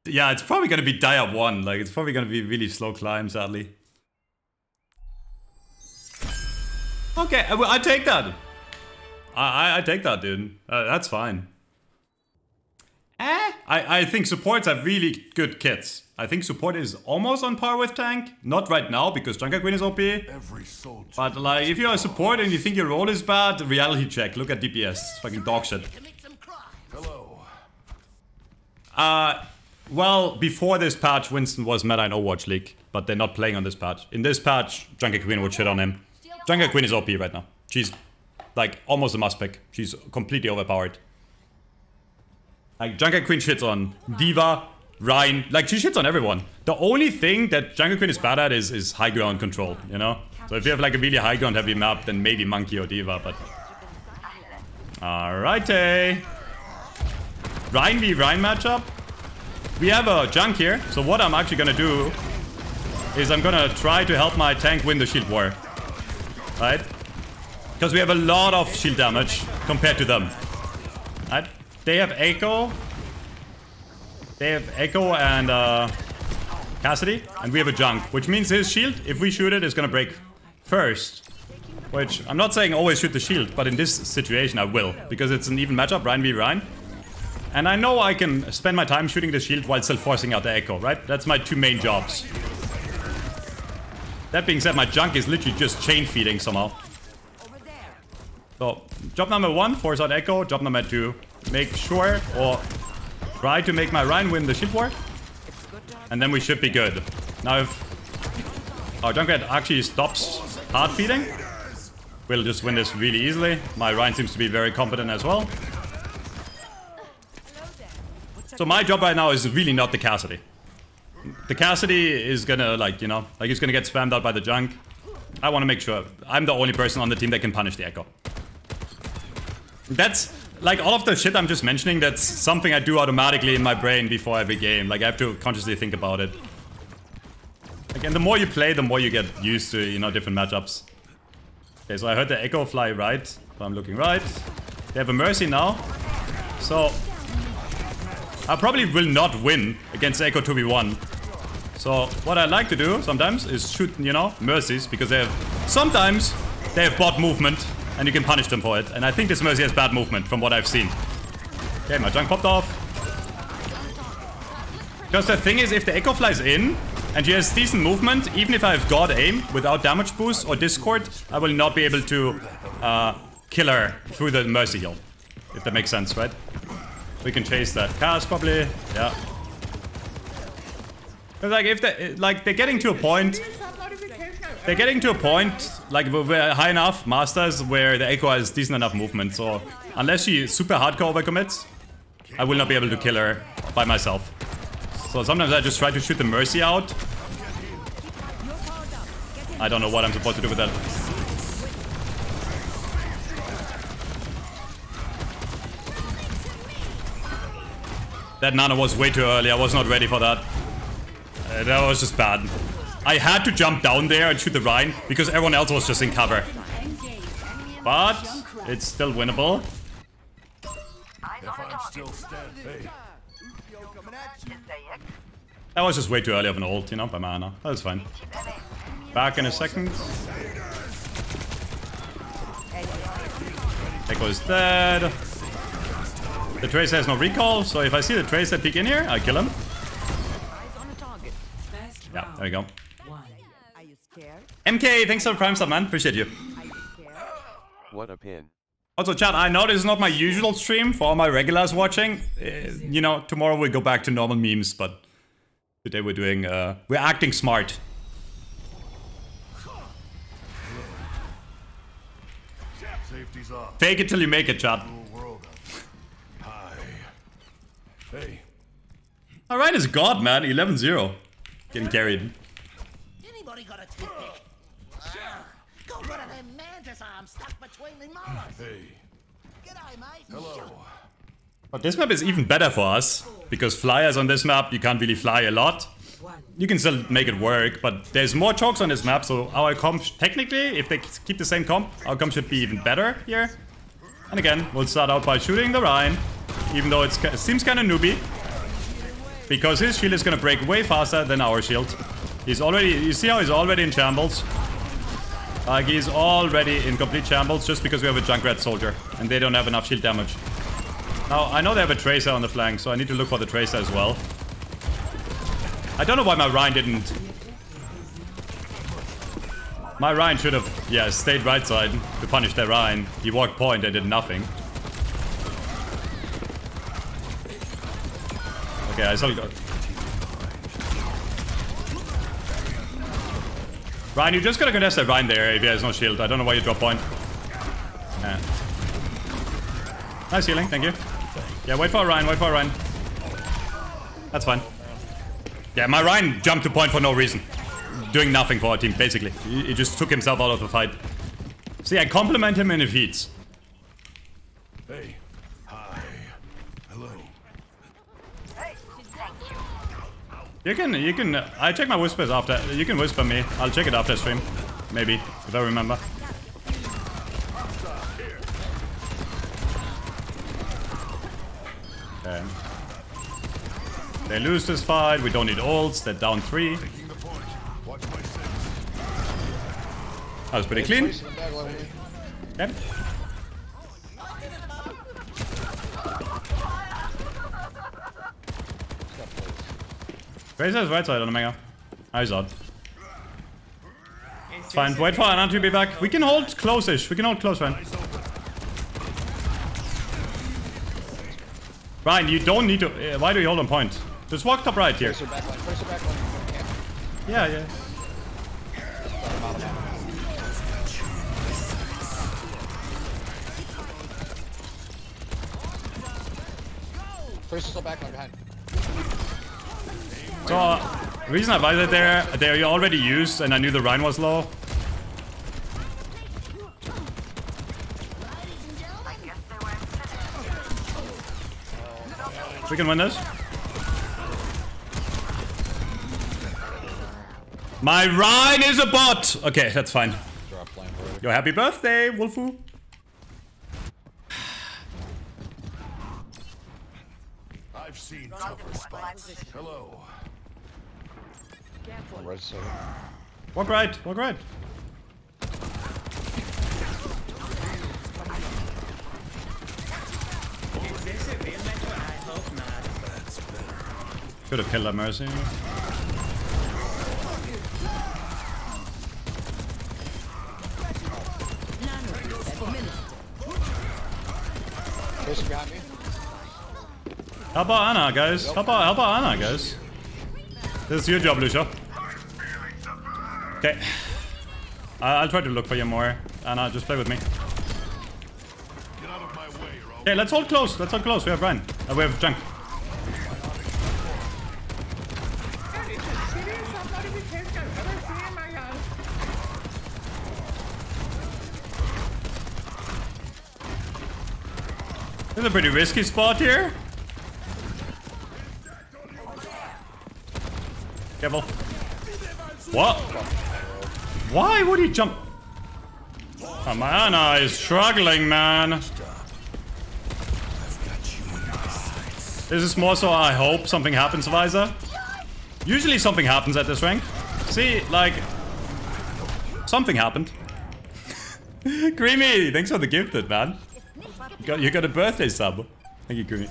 Yeah, it's probably going to be Dire 1. Like, it's probably going to be a really slow climb, sadly. Okay, I take that. I take that, dude. That's fine. I think supports have really good kits. I think support is almost on par with tank. Not right now, because Junker Queen is OP. But like, if you're a support and you think your role is bad, reality check. Look at DPS. It's fucking dog shit. Well, before this patch, Winston was meta in Overwatch League, but they're not playing on this patch. In this patch, Junker Queen would shit on him. Junker Queen is OP right now. She's, like, almost a must pick. She's completely overpowered. Like, Junker Queen shits on D.Va, Rein. Like, she shits on everyone. The only thing that Junker Queen is bad at is high ground control, you know? So if you have, like, a really high ground heavy map, then maybe Monkey or D.Va, but... Alrighty. Rein v Rein matchup. We have a Junk here, so what I'm actually gonna do is I'm gonna try to help my tank win the shield war, right? Because we have a lot of shield damage compared to them, right? They have Echo and Cassidy, and we have a Junk, which means his shield, if we shoot it, is gonna break first. Which, I'm not saying always shoot the shield, but in this situation I will, because it's an even matchup, Rein v Rein. And I know I can spend my time shooting the shield while still forcing out the Echo, right? That's my two main jobs. That being said, my Junk is literally just chain feeding somehow. So, job number one, force out Echo. Job number two, make sure or try to make my Rein win the shield war. And then we should be good. Now if our Junkrat actually stops hard feeding, we'll just win this really easily. My Rein seems to be very competent as well. So my job right now is really not the Cassidy. The Cassidy is gonna, like, you know, like he's gonna get spammed out by the Junk. I want to make sure I'm the only person on the team that can punish the Echo. That's, like, all of the shit I'm just mentioning, that's something I do automatically in my brain before every game. Like, I have to consciously think about it. Again, the more you play, the more you get used to, you know, different matchups. Okay, so I heard the Echo fly right, so I'm looking right. They have a Mercy now. So... I probably will not win against Echo 2v1. So what I like to do sometimes is shoot, you know, Mercies, because they have... Sometimes they have bot movement and you can punish them for it. And I think this Mercy has bad movement from what I've seen. Okay, my Junk popped off. Because the thing is, if the Echo flies in and she has decent movement, even if I have God aim without damage boost or discord, I will not be able to kill her through the Mercy heal. If that makes sense, right? We can chase that cast probably, yeah. Cause like if they, like they're getting to a point, like we're high enough masters where the Echo has decent enough movement. So unless she super hardcore overcommits, I will not be able to kill her by myself. So sometimes I just try to shoot the Mercy out. I don't know what I'm supposed to do with that. That Nano was way too early. I was not ready for that. That was just bad. I had to jump down there and shoot the Rein because everyone else was just in cover. But it's still winnable. That was just way too early of an ult, you know, by Ana. That was fine. Back in a second. Echo is dead. The Tracer has no recall, so if I see the Tracer peek in here, I kill him. Yeah, there we go. MK, thanks for the Prime Sub, man. Appreciate you. What a pin. Also, chat, I know this is not my usual stream for all my regulars watching. You know, tomorrow we'll go back to normal memes, but... Today we're doing, we're acting smart. Fake it till you make it, chat. Hey. Alright, it's God, man. 11-0. Getting carried. Anybody got a toothpick? Go rid of them mantis arms stuck between the molars. Hey. G'day, mate. Hello. But this map is even better for us, because flyers on this map, you can't really fly a lot. You can still make it work, but there's more chokes on this map, so our comp, technically, if they keep the same comp, our comp should be even better here. And again, we'll start out by shooting the Rein. Even though it seems kind of newbie, because his shield is gonna break way faster than our shield. He's already, you see how he's already in shambles? Like he's already in complete shambles just because we have a Junkrat soldier and they don't have enough shield damage. Now I know they have a Tracer on the flank, so I need to look for the Tracer as well. I don't know why my Rein didn't. My Rein should have, yeah, stayed right side to punish their Rein. He walked point and did nothing. Okay, I still got Ryan, you're just gonna contest that Ryan there if he has no shield. I don't know why you drop point. Yeah. Nice healing, thank you. Yeah, wait for Ryan, wait for Ryan. That's fine. Yeah, my Ryan jumped to point for no reason. Doing nothing for our team, basically. He just took himself out of the fight. See, I compliment him in the feeds. Hey. Hi. Hello. Hey. Thank you. You can. I check my whispers after. You can whisper me. I'll check it after stream, maybe if I remember. Okay. They lose this fight. We don't need ults. They're down 3. That was pretty clean. Yep. Tracer's right side on Omega. Eyes out. It's fine. Wait for Ana to be back. We can hold close-ish. We can hold close, Ryan. Ryan, you don't need to... why do you hold on point? Just walk top right here. Yeah, yeah. Tracer's still backline behind. So, the reason I visored there, they already used, and I knew the Rhine was low. We can win this. My Rhine is a bot! Okay, that's fine. Yo, happy birthday, Wolfu. I've seen tougher spots. Hello. Walk right, walk right. Could have killed that Mercy. Help out Ana, guys. Help out Ana, guys. This is your job, Lucio. Okay. I'll try to look for you more. Ana, just play with me. Okay, let's hold close. Let's hold close. We have Ryan. We have Junk. This is a pretty risky spot here. Careful. What? Why would he jump? Oh, my Ana is struggling, man. This is more so I hope something happens, Visor. Usually something happens at this rank. See, like... something happened. Creamy, thanks for the gifted, man. You got a birthday sub. Thank you, Creamy.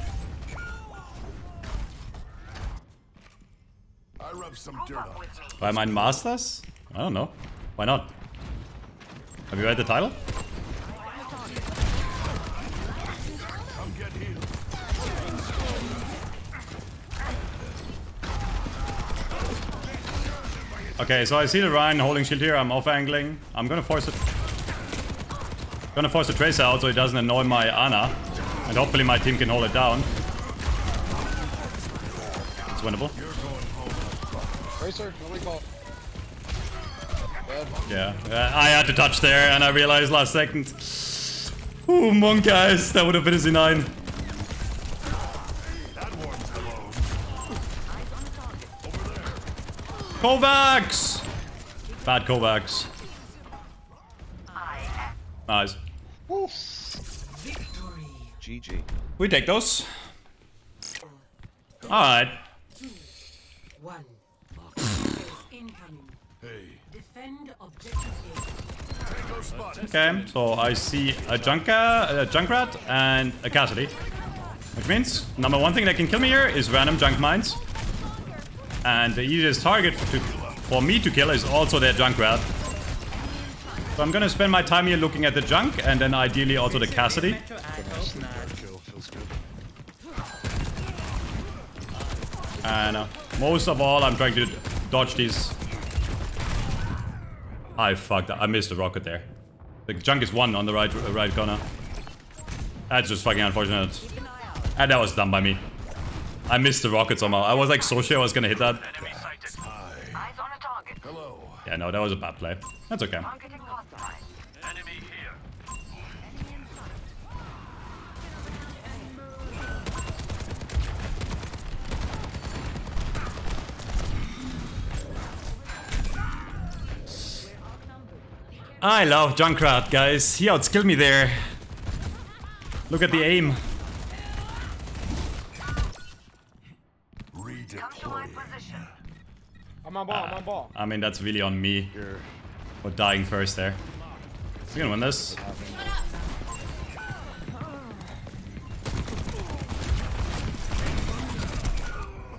Why am I in Masters? I don't know. Why not? Have you read the title? Okay, so I see the Ryan holding shield here. I'm off angling. I'm gonna force it. Gonna force the Tracer out so he doesn't annoy my Ana, and hopefully my team can hold it down. It's winnable. Tracer, nobody call. Yeah, I had to touch there, and I realized last second. Ooh, Monk, guys, that would have been a Z9. Kovacs! Bad Kovacs. Nice. GG. We take those. Alright. Okay, so I see a Junkrat and a Cassidy. Which means, number one thing that can kill me here is random junk mines. And the easiest target for me to kill is also their Junkrat. So I'm gonna spend my time here looking at the junk and then ideally also the Cassidy. And most of all, I'm trying to dodge these. I fucked up. I missed the rocket there. The junk is one on the right corner. That's just fucking unfortunate. And that was done by me. I missed the rocket somehow. I was like so sure I was gonna hit that. Yeah, no, that was a bad play. That's okay. I love Junkrat, guys. He outskilled me there. Look at the aim. I'm on ball. I mean, that's really on me for dying first there. We're gonna win this.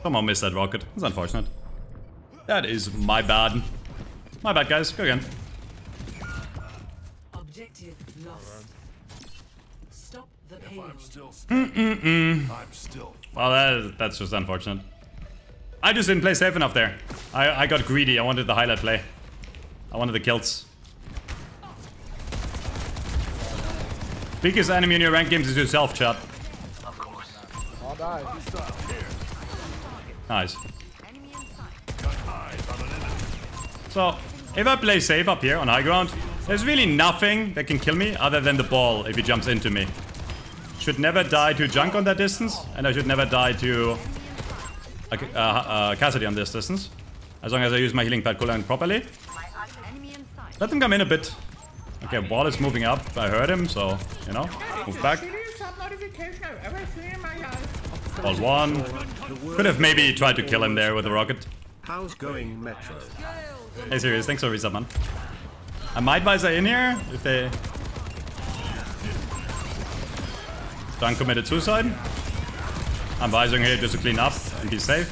Somehow missed that rocket. That's unfortunate. That is my bad. My bad, guys. Go again. Well, that's just unfortunate. I just didn't play safe enough there. I got greedy. I wanted the highlight play. I wanted the kills. Biggest enemy in your ranked games is yourself, chat. Of course. I'll die. Nice. So, if I play safe up here on high ground, there's really nothing that can kill me other than the ball if he jumps into me. Should never die to Junk on that distance, and I should never die to Cassidy on this distance. As long as I use my healing pad cooldown properly. Let them come in a bit. Okay, Ball is moving up. I heard him, so, you know, move back. Ball one. Could have maybe tried to kill him there with a rocket. How's going, Metro? Hey, serious, thanks for resub, man. I might Visor in here if they... Dunk committed suicide. I'm Visoring here just to clean up and be safe.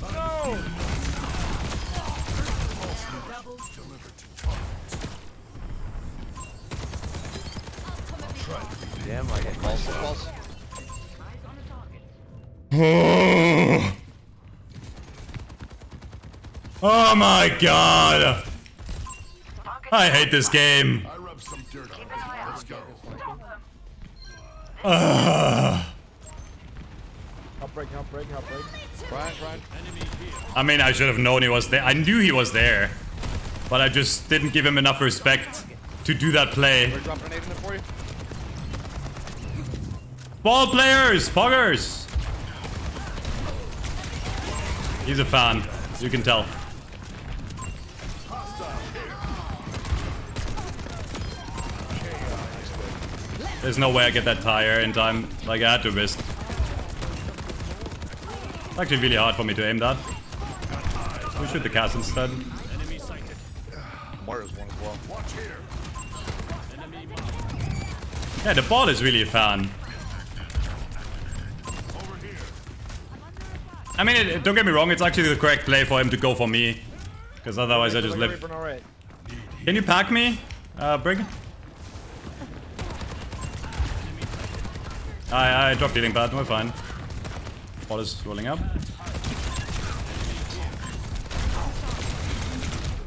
No. Damn, I get calls. Oh my god! I hate this game. Help break. Right. I mean, I should have known he was there. I knew he was there, but I just didn't give him enough respect to do that play. Ball players, poggers. He's a fan, you can tell. There's no way I get that tire in time. Like, I had to risk. It's actually really hard for me to aim that. We shoot the cast instead. Yeah, the ball is really a fan. I mean, don't get me wrong, it's actually the correct play for him to go for me. Because otherwise I just live. Can you pack me, Brig? I dropped healing pad, we're fine. Ball is rolling up.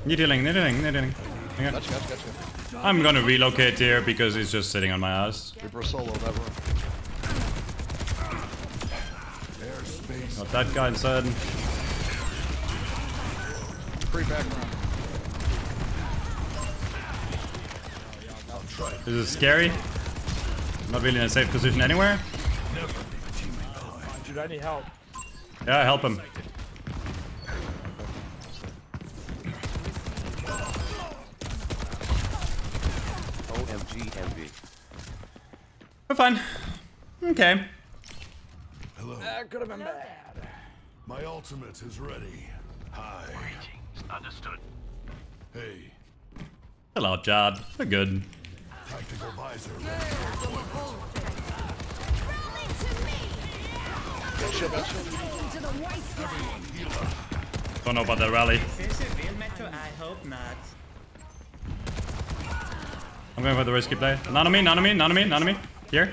Need healing. Okay. Gotcha. I'm gonna relocate here because he's just sitting on my ass. Reaper solo, that one. Got that guy inside. Free background. This is scary. Not really in a safe position anywhere. Dude, I need help. Yeah, help him. OMG, we're fine. Okay. Hello. That could have been bad. My ultimate is ready. Hi. Understood. Hey. Hello, Jad. We're good. Tactical Visor. Don't know about the rally. I'm going for the risky play. Nano me. Here.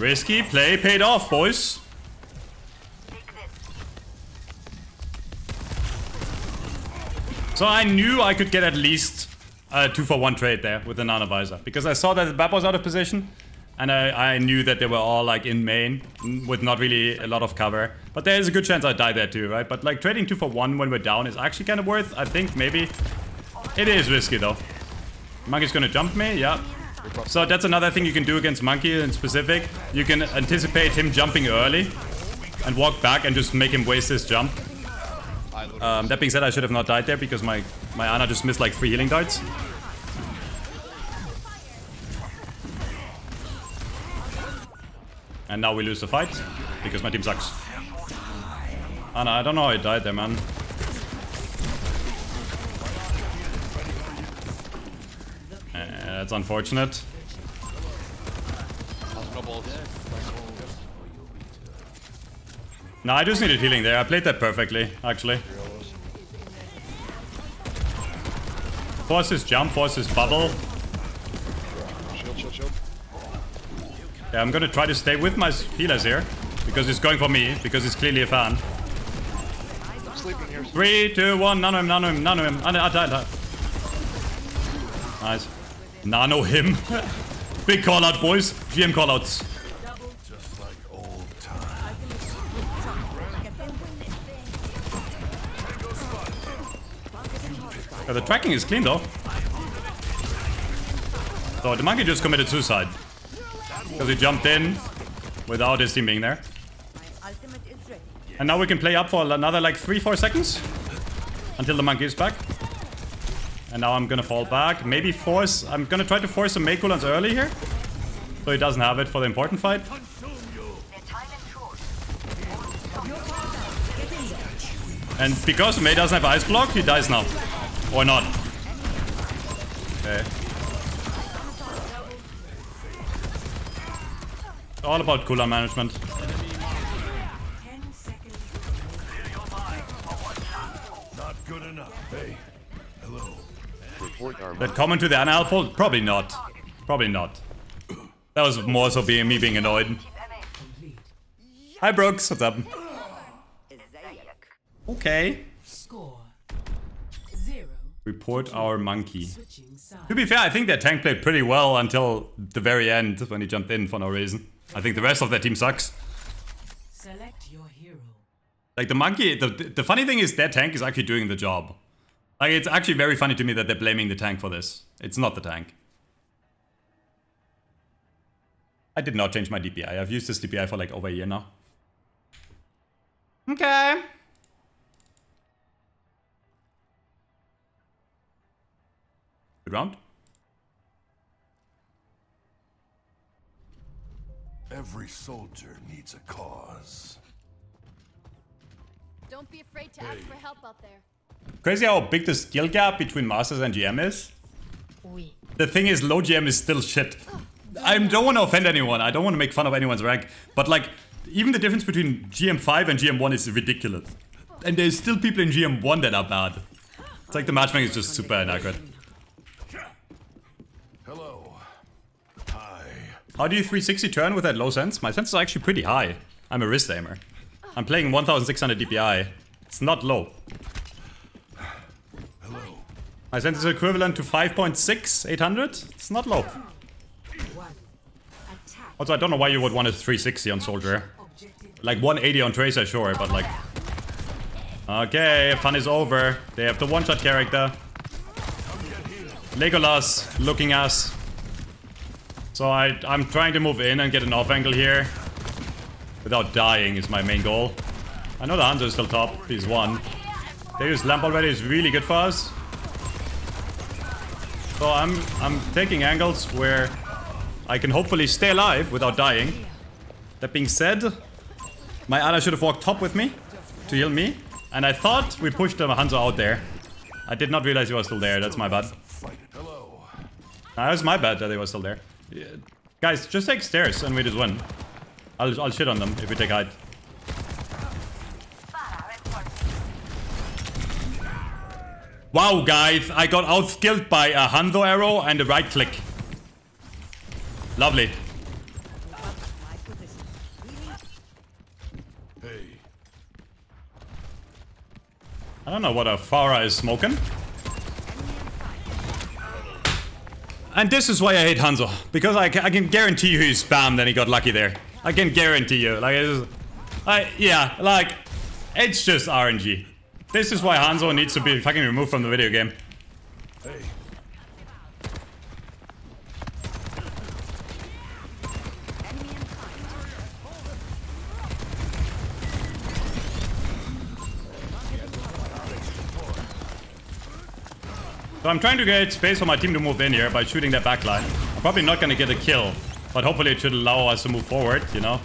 Risky play paid off, boys. So I knew I could get at least a 2-for-1 trade there with the Nano Visor, because I saw that the Bab was out of position, and I knew that they were all like in main with not really a lot of cover. But there is a good chance I die there too, right? But like trading 2-for-1 when we're down is actually kind of worth, I think, maybe. It is risky though. Monkey's gonna jump me, yeah. So that's another thing you can do against Monkey in specific. You can anticipate him jumping early and walk back and just make him waste his jump. That being said, I should have not died there because my Ana just missed like 3 healing darts. And now we lose the fight because my team sucks. Ana, I don't know how I died there, man. That's unfortunate. No, I just needed healing there. I played that perfectly, actually. Force his jump, force his bubble. Yeah, I'm gonna try to stay with my healers here, because he's going for me, because he's clearly a fan. 3, 2, 1, nano him, nano him, nano him. I died. Nice. Nano him. Big call out, boys. GM call outs. Yeah, the tracking is clean though. So the monkey just committed suicide because he jumped in without his team being there. And now we can play up for another like 3-4 seconds until the monkey is back. And now I'm gonna fall back. Maybe force. I'm gonna try to force some Mei cooldowns early here, so he doesn't have it for the important fight. And because Mei doesn't have ice block, he dies now. Or not. Okay. It's all about cooldown management. Not good enough, hey. Hello. That comment to the Ana helpful? Probably not. Probably not. That was more so being me being annoyed. Hi Brooks, what's up? Okay. Report our monkey. To be fair, I think their tank played pretty well until the very end when he jumped in for no reason. I think the rest of their team sucks. Select your hero. Like the monkey, the funny thing is their tank is actually doing the job. Like, it's actually very funny to me that they're blaming the tank for this. It's not the tank. I did not change my DPI. I've used this DPI for like over a year now. Okay. Good round. Every soldier needs a cause. Don't be afraid to ask for help out there. Crazy how big the skill gap between Masters and GM is. Oui. The thing is, low GM is still shit. I don't want to offend anyone. I don't want to make fun of anyone's rank. But like, even the difference between GM5 and GM1 is ridiculous. And there's still people in GM1 that are bad. It's like the matchmaking is just super inaccurate. Hello. Hi. How do you 360 turn with that low sense? My sense is actually pretty high. I'm a wrist aimer. I'm playing 1600 DPI. It's not low. My sense is equivalent to 5.6, 800. It's not low. Also, I don't know why you would want a 360 on Soldier. Like 180 on Tracer, sure, but like... Okay, fun is over. They have the one-shot character. Legolas looking ass. So I'm trying to move in and get an off angle here. Without dying is my main goal. I know the Hanzo is still top. He's one. They use Lamp already. It's really good for us. So I'm taking angles where I can hopefully stay alive without dying. That being said, my Ana should have walked top with me to heal me. And I thought we pushed the Hanzo out there. I did not realize he was still there. That's my bad. That was my bad that they were still there. Yeah. Guys, just take stairs and we just win. I'll shit on them if we take height. Wow, guys, I got outskilled by a Hanzo arrow and a right click. Lovely. I don't know what a Pharah is smoking. And this is why I hate Hanzo, because I can guarantee you he spammed and he got lucky there. I can guarantee you. Like, it's just RNG. This is why Hanzo needs to be fucking removed from the video game. Hey. So I'm trying to get space for my team to move in here by shooting that backline. I'm probably not gonna get a kill, but hopefully it should allow us to move forward, you know.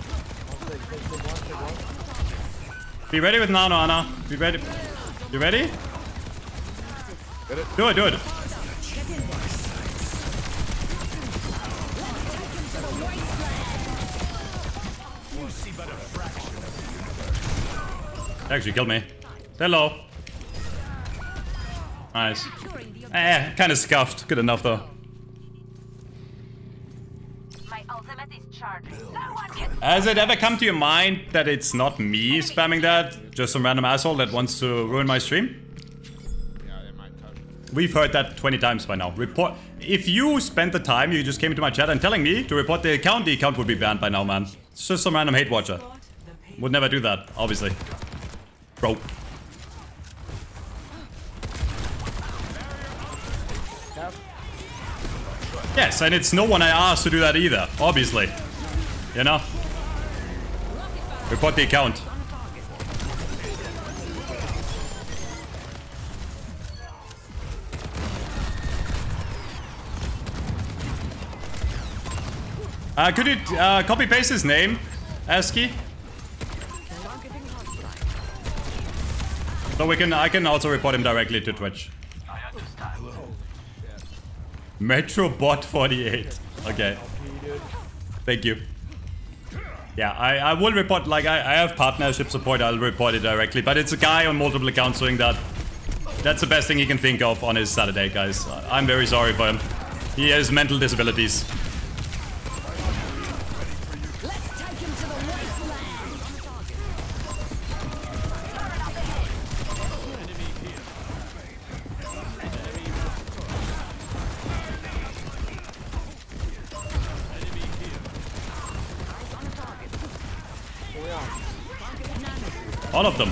Be ready with Nano, Ana. Be ready. You ready? Do it, do it. They actually killed me. They're low. Nice. Eh, kind of scuffed. Good enough, though. Has it ever come to your mind that it's not me spamming that? Just some random asshole that wants to ruin my stream? We've heard that 20 times by now. Report. If you spent the time you just came into my chat and telling me to report the account would be banned by now, man. It's just some random hate watcher. Would never do that, obviously. Bro. Yes, and it's no one I asked to do that either, obviously. You know? Report the account. Could you copy-paste his name, ASCII? So we can, I can also report him directly to Twitch. MetroBot48. Okay. Thank you. Yeah, I will report, like, I have partnership support, I'll report it directly. But it's a guy on multiple accounts doing that. That's the best thing he can think of on his Saturday, guys. I'm very sorry for him. He has mental disabilities. All of them.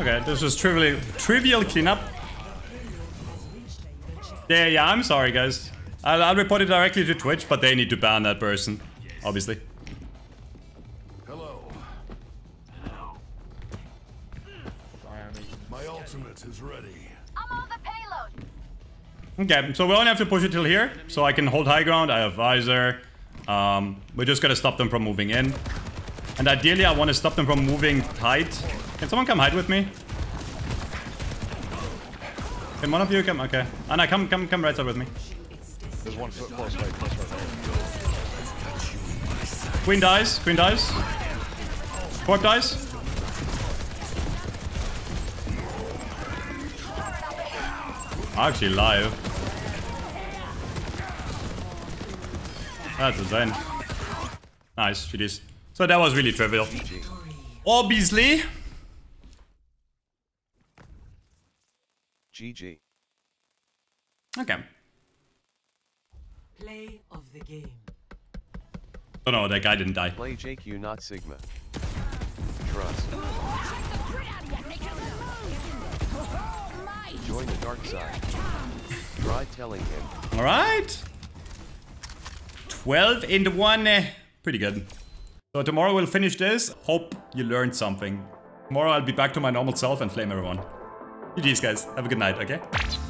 Okay, this is trivial cleanup. Yeah, I'm sorry, guys. I'll report it directly to Twitch, but they need to ban that person, obviously. Hello. My ultimate is ready. I'm on the payload. Okay, so we only have to push it till here, so I can hold high ground. I have visor. We're just gonna stop them from moving in. And ideally, I want to stop them from moving tight. Can someone come hide with me? Can one of you come? Okay. Ana, come right side with me. There's one close right. Queen dies. Corp dies. I'm actually live. That's insane. Nice, GG's. So that was really trivial. Obviously. GG. Okay. Play of the game. Oh no, that guy didn't die. Play JQ, not Sigma. Trust. Join the dark side. Try telling him. All right. 12-1, pretty good. So tomorrow we'll finish this. Hope you learned something. Tomorrow I'll be back to my normal self and flame everyone. GG's guys, have a good night, okay?